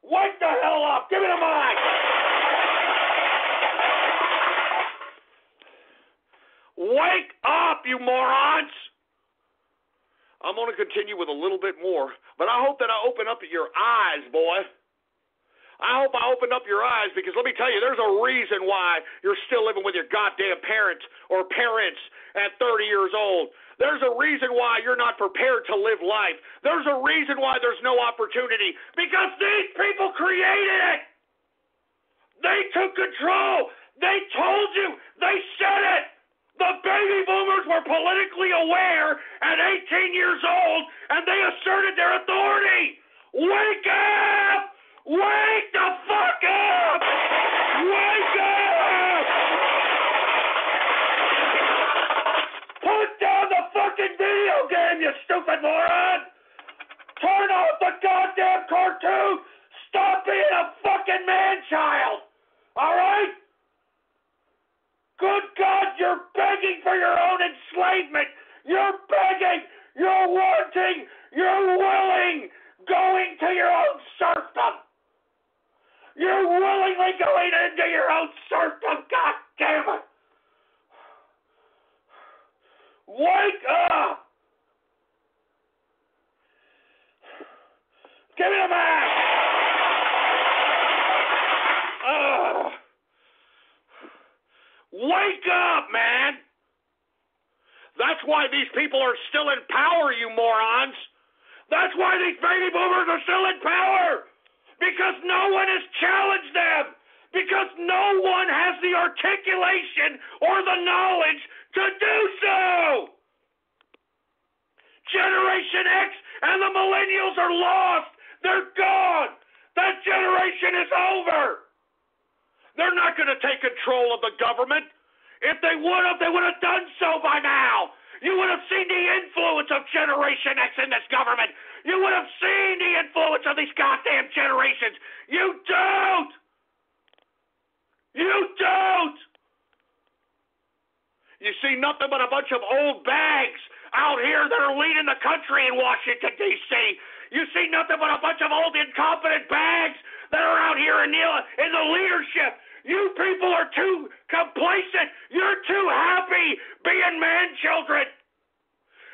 Wake the hell up! Give me the mic! Wake up, you morons! I'm going to continue with a little bit more, but I hope that I open up your eyes, boy. I hope I opened up your eyes, because let me tell you, there's a reason why you're still living with your goddamn parents or parents at 30 years old. There's a reason why you're not prepared to live life. There's a reason why there's no opportunity, because these people created it. They took control. They told you. They said it. The baby boomers were politically aware at 18 years old, and they asserted their authority. Wake up! Wake the fuck up! Wake up! Put down the fucking video game, you stupid moron! Turn off the goddamn cartoon! Stop being a fucking man-child! All right? Good God, you're begging for your own enslavement. You're begging, you're wanting, you're willing, going to your own serfdom. You're willingly going into your own serfdom, God damn it. Wake up. Give me the mic. Wake up, man! That's why these people are still in power, you morons! That's why these baby boomers are still in power! Because no one has challenged them! Because no one has the articulation or the knowledge to do so! Generation X and the millennials are lost! They're gone! That generation is over! They're not going to take control of the government. If they would have, they would have done so by now. You would have seen the influence of Generation X in this government. You would have seen the influence of these goddamn generations. You don't. You don't. You see nothing but a bunch of old bags out here that are leading the country in Washington, D.C. You see nothing but a bunch of old incompetent bags that are out here in the leadership. You people are too complacent. You're too happy being man children.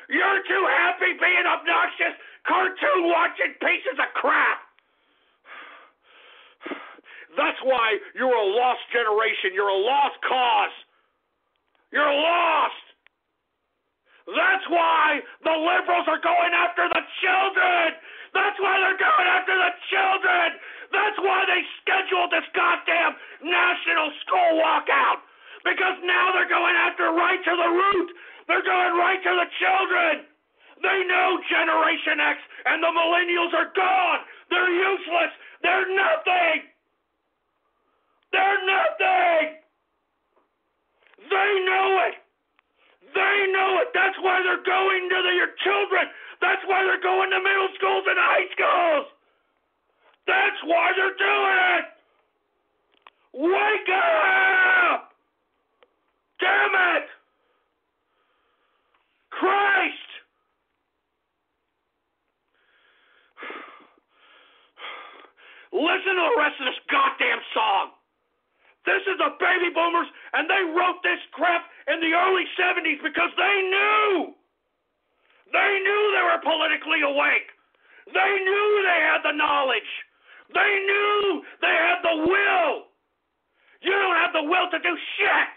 You're too happy being obnoxious cartoon still watching pieces of crap. That's why you're a lost generation. You're a lost cause. You're lost. That's why the liberals are going after the children. That's why they're going after the children. That's why they scheduled this goddamn national school walkout. Because now they're going after right to the root. They're going right to the children. They know Generation X and the millennials are gone. They're useless. They're nothing. They're nothing. They know it. They know it. That's why they're going to your children. That's why they're going to middle schools and high schools. That's why they're doing it. Wake up. Damn it. Christ. Listen to the rest of this goddamn song. This is the baby boomers, and they wrote this crap in the early 70s because they knew. They knew they were politically awake. They knew they had the knowledge. They knew they had the will. You don't have the will to do shit.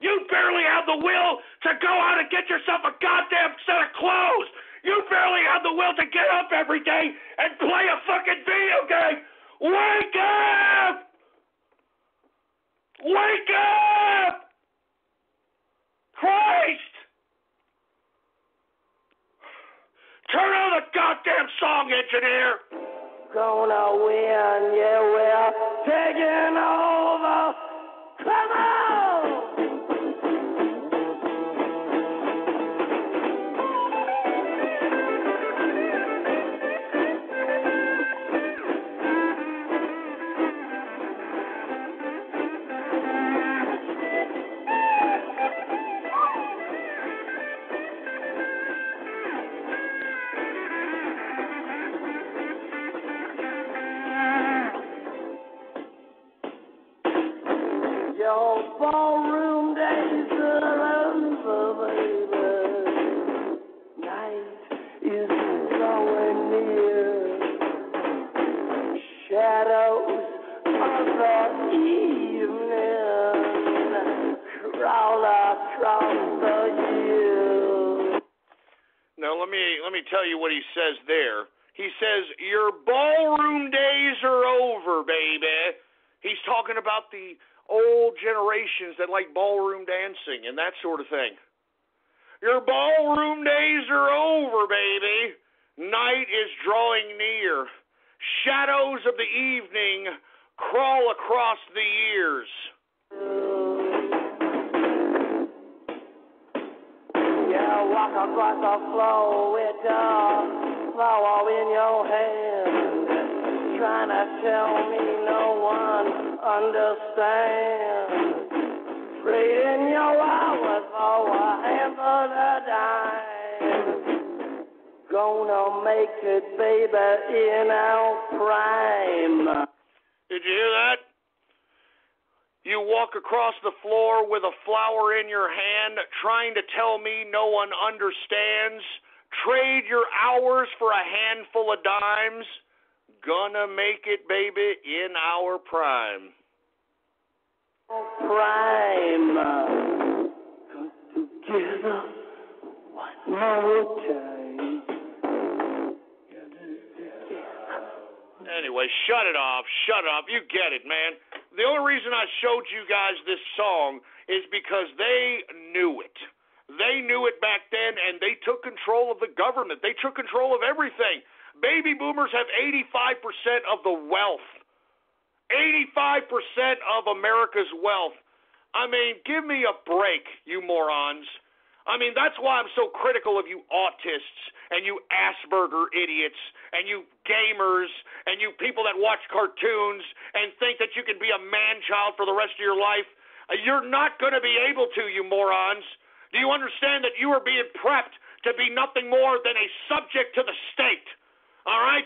You barely have the will to go out and get yourself a goddamn set of clothes. You barely have the will to get up every day and play a fucking video game. Wake up! Wake up! Christ! Turn on the goddamn song, engineer! Gonna win, yeah, we're taking over! Come on! Ballroom days are over, baby. Night is drawing near. Shadows of the evening crawl across the year. Now let me tell you what he says there. He says your ballroom days are over, baby. He's talking about the old generations that like ballroom dancing and that sort of thing. Your ballroom days are over, baby. Night is drawing near. Shadows of the evening crawl across the years. Yeah, walk across the floor with a flower in your hand, trying to tell me no one understand, trading your hours for a handful of dimes. Gonna make it, baby, in our prime. Did you hear that? You walk across the floor with a flower in your hand, trying to tell me no one understands. Trade your hours for a handful of dimes. Gonna make it, baby, in our prime. Prime. Come together one more time. Anyway, shut it off. Shut up. You get it, man. The only reason I showed you guys this song is because they knew it. They knew it back then, and they took control of the government. They took control of everything. Baby boomers have 85% of the wealth. 85% of America's wealth. I mean, give me a break, you morons. I mean, that's why I'm so critical of you autists and you Asperger idiots and you gamers and you people that watch cartoons and think that you can be a man-child for the rest of your life. You're not going to be able to, you morons. Do you understand that you are being prepped to be nothing more than a subject to the state? All right?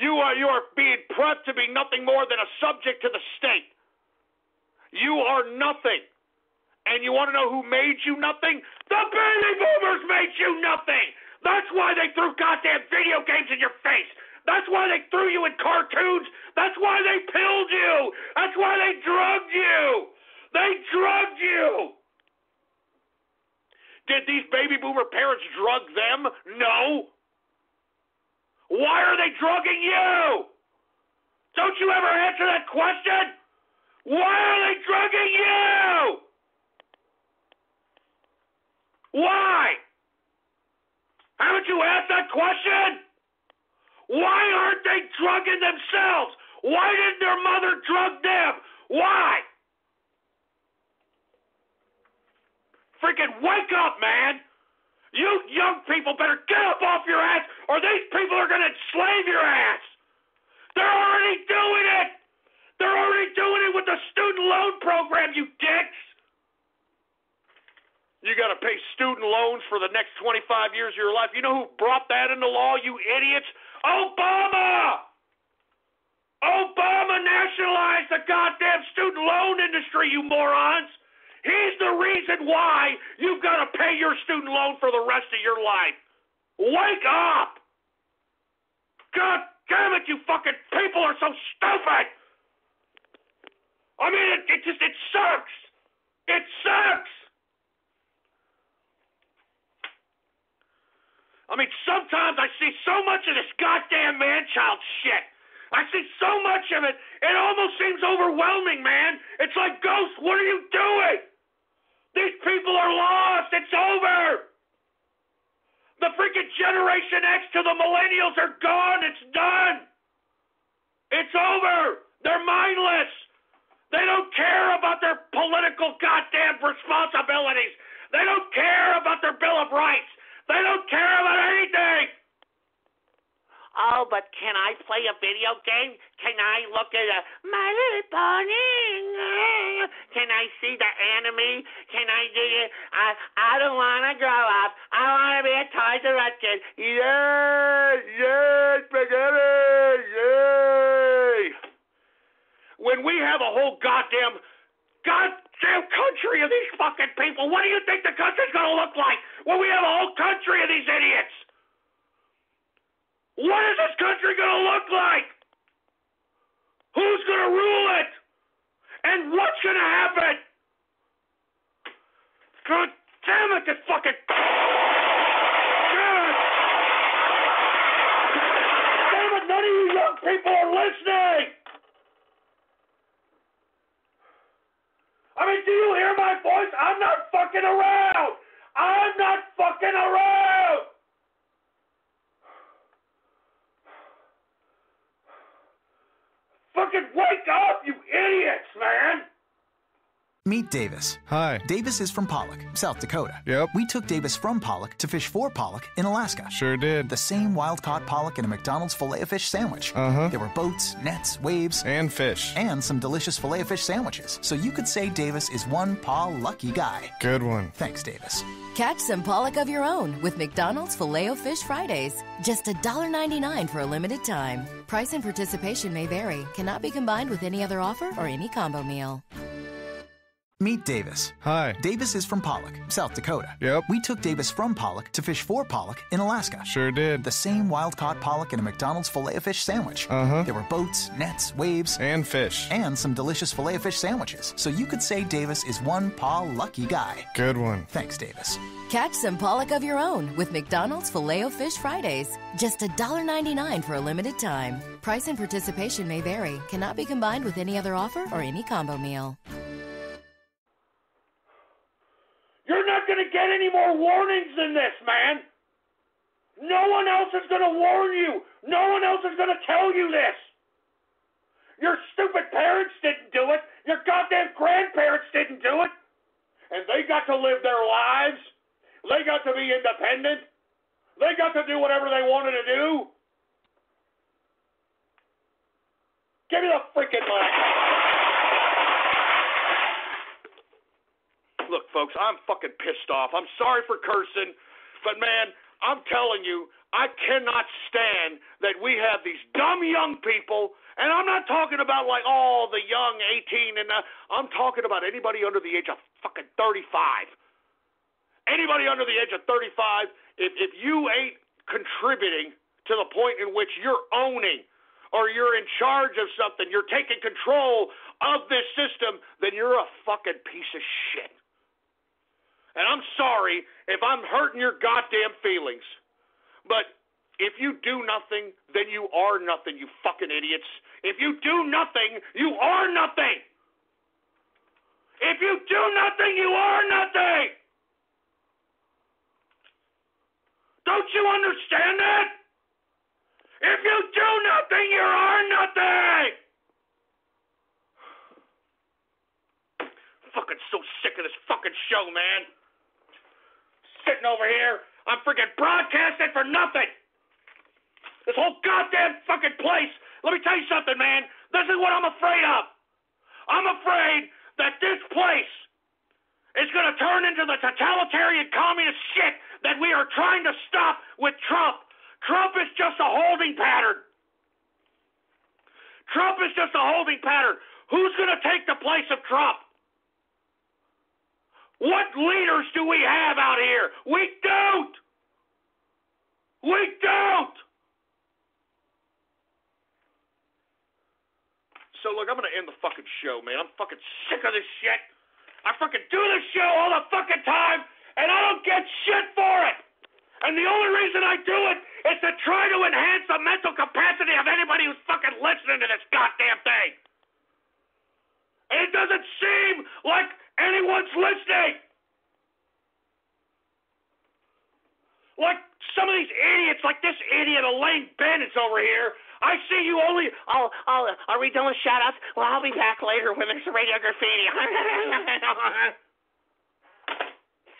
You are being prepped to be nothing more than a subject to the state. You are nothing. And you want to know who made you nothing? The baby boomers made you nothing. That's why they threw goddamn video games in your face. That's why they threw you in cartoons. That's why they pilled you. That's why they drugged you. They drugged you. Did these baby boomer parents drug them? No. Why are they drugging you? Don't you ever answer that question? Why are they drugging you? Why? Haven't you asked that question? Why aren't they drugging themselves? Why didn't their mother drug them? Why? Freaking wake up, man. You young people better get up off your ass or these people are going to enslave your ass. They're already doing it. They're already doing it with the student loan program, you dicks. You got to pay student loans for the next 25 years of your life. You know who brought that into law, you idiots? Obama! Obama nationalized the goddamn student loan industry, you morons. He's the reason why you've got to pay your student loan for the rest of your life. Wake up! God damn it, you fucking people are so stupid! I mean, it sucks! It sucks! I mean, sometimes I see so much of this goddamn man-child shit. I see so much of it, it almost seems overwhelming, man. It's like, Ghost, what are you doing? These people are lost. It's over. The freaking Generation X to the millennials are gone. It's done. It's over. They're mindless. They don't care about their political goddamn responsibilities. They don't care about their Bill of Rights. They don't care about anything. Oh, but can I play a video game? Can I look at My Little Pony? Can I see the anime? Can I do it? I don't want to grow up. I want to be a Toys R Us kid. Yay! Yay! Spaghetti! Yay! When we have a whole goddamn country of these fucking people. What do you think the country's going to look like when we have a whole country of these idiots? What is this country going to look like? Who's going to rule it? And what's going to happen? God damn it, this fucking... God. Damn it, none of you young people are listening! I mean, do you hear my voice? I'm not fucking around! I'm not fucking around! Fucking wake up, you idiots, man! Meet Davis. Hi. Davis is from Pollock, South Dakota. Yep. We took Davis from Pollock to fish for Pollock in Alaska. Sure did. The same wild-caught pollock in a McDonald's filet-of-fish sandwich. Uh-huh. There were boats, nets, waves. And fish. And some delicious filet-of-fish sandwiches. So you could say Davis is one paw-lucky guy. Good one. Thanks, Davis. Catch some pollock of your own with McDonald's Filet-O-Fish Fridays. Just $1.99 for a limited time. Price and participation may vary. Cannot be combined with any other offer or any combo meal. Meet Davis. Hi. Davis is from Pollock, South Dakota. Yep. We took Davis from Pollock to fish for Pollock in Alaska. Sure did. The same wild-caught pollock in a McDonald's filet-of-fish sandwich. Uh-huh. There were boats, nets, waves. And fish. And some delicious filet-of-fish sandwiches. So you could say Davis is one paw-lucky guy. Good one. Thanks, Davis. Catch some pollock of your own with McDonald's Filet-O-Fish Fridays. Just $1.99 for a limited time. Price and participation may vary. Cannot be combined with any other offer or any combo meal. You're not going to get any more warnings than this, man. No one else is going to warn you. No one else is going to tell you this. Your stupid parents didn't do it. Your goddamn grandparents didn't do it. And they got to live their lives. They got to be independent. They got to do whatever they wanted to do. Give me the freaking mic. Look, folks, I'm fucking pissed off. I'm sorry for cursing, but, man, I'm telling you, I cannot stand that we have these dumb young people, and I'm not talking about, like, all the young 18, and I'm talking about anybody under the age of fucking 35. Anybody under the age of 35, if you ain't contributing to the point in which you're owning or you're in charge of something, you're taking control of this system, then you're a fucking piece of shit. And I'm sorry if I'm hurting your goddamn feelings, but if you do nothing, then you are nothing, you fucking idiots. If you do nothing, you are nothing. If you do nothing, you are nothing. Don't you understand that? If you do nothing, you are nothing. Fucking so sick of this fucking show, man. Sitting over here, I'm freaking broadcasting for nothing. This whole goddamn fucking place. Let me tell you something, man. This is what I'm afraid of. I'm afraid that this place is going to turn into the totalitarian communist shit that we are trying to stop with Trump. Trump is just a holding pattern. Trump is just a holding pattern. Who's going to take the place of Trump? What leaders do we have out here? We don't. We don't. So, look, I'm going to end the fucking show, man. I'm fucking sick of this shit. I fucking do this show all the fucking time, and I don't get shit for it. And the only reason I do it is to try to enhance the mental capacity of anybody who's fucking listening to this goddamn thing. And it doesn't seem like anyone's listening. Like some of these idiots, like this idiot Elaine Bennett's over here. I see you only. Oh, are we doing shout-outs? Well, I'll be back later when there's radio graffiti.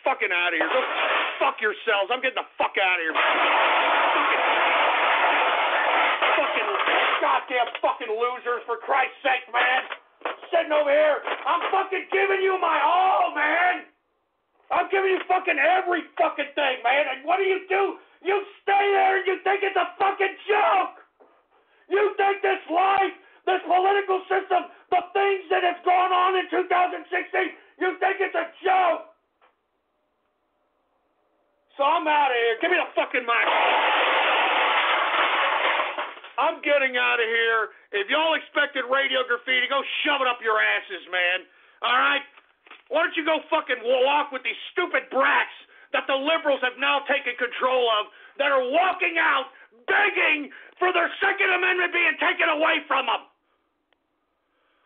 Fucking out of here. Go fuck yourselves. I'm getting the fuck out of here. Fucking goddamn fucking losers, for Christ's sake, man. Sitting over here, I'm fucking giving you my all, man. I'm giving you fucking every fucking thing, man. And what do? You stay there and you think it's a fucking joke. You think this life, this political system, the things that have gone on in 2016, you think it's a joke. So I'm out of here. Give me the fucking mic. I'm getting out of here. If y'all expected radio graffiti, go shove it up your asses, man. All right? Why don't you go fucking walk with these stupid brats that the liberals have now taken control of that are walking out begging for their Second Amendment being taken away from them?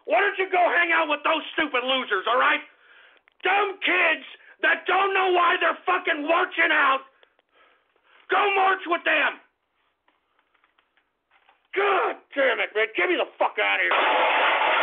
Why don't you go hang out with those stupid losers, all right? Dumb kids that don't know why they're fucking marching out. Go march with them. God damn it, man. Get me the fuck out of here.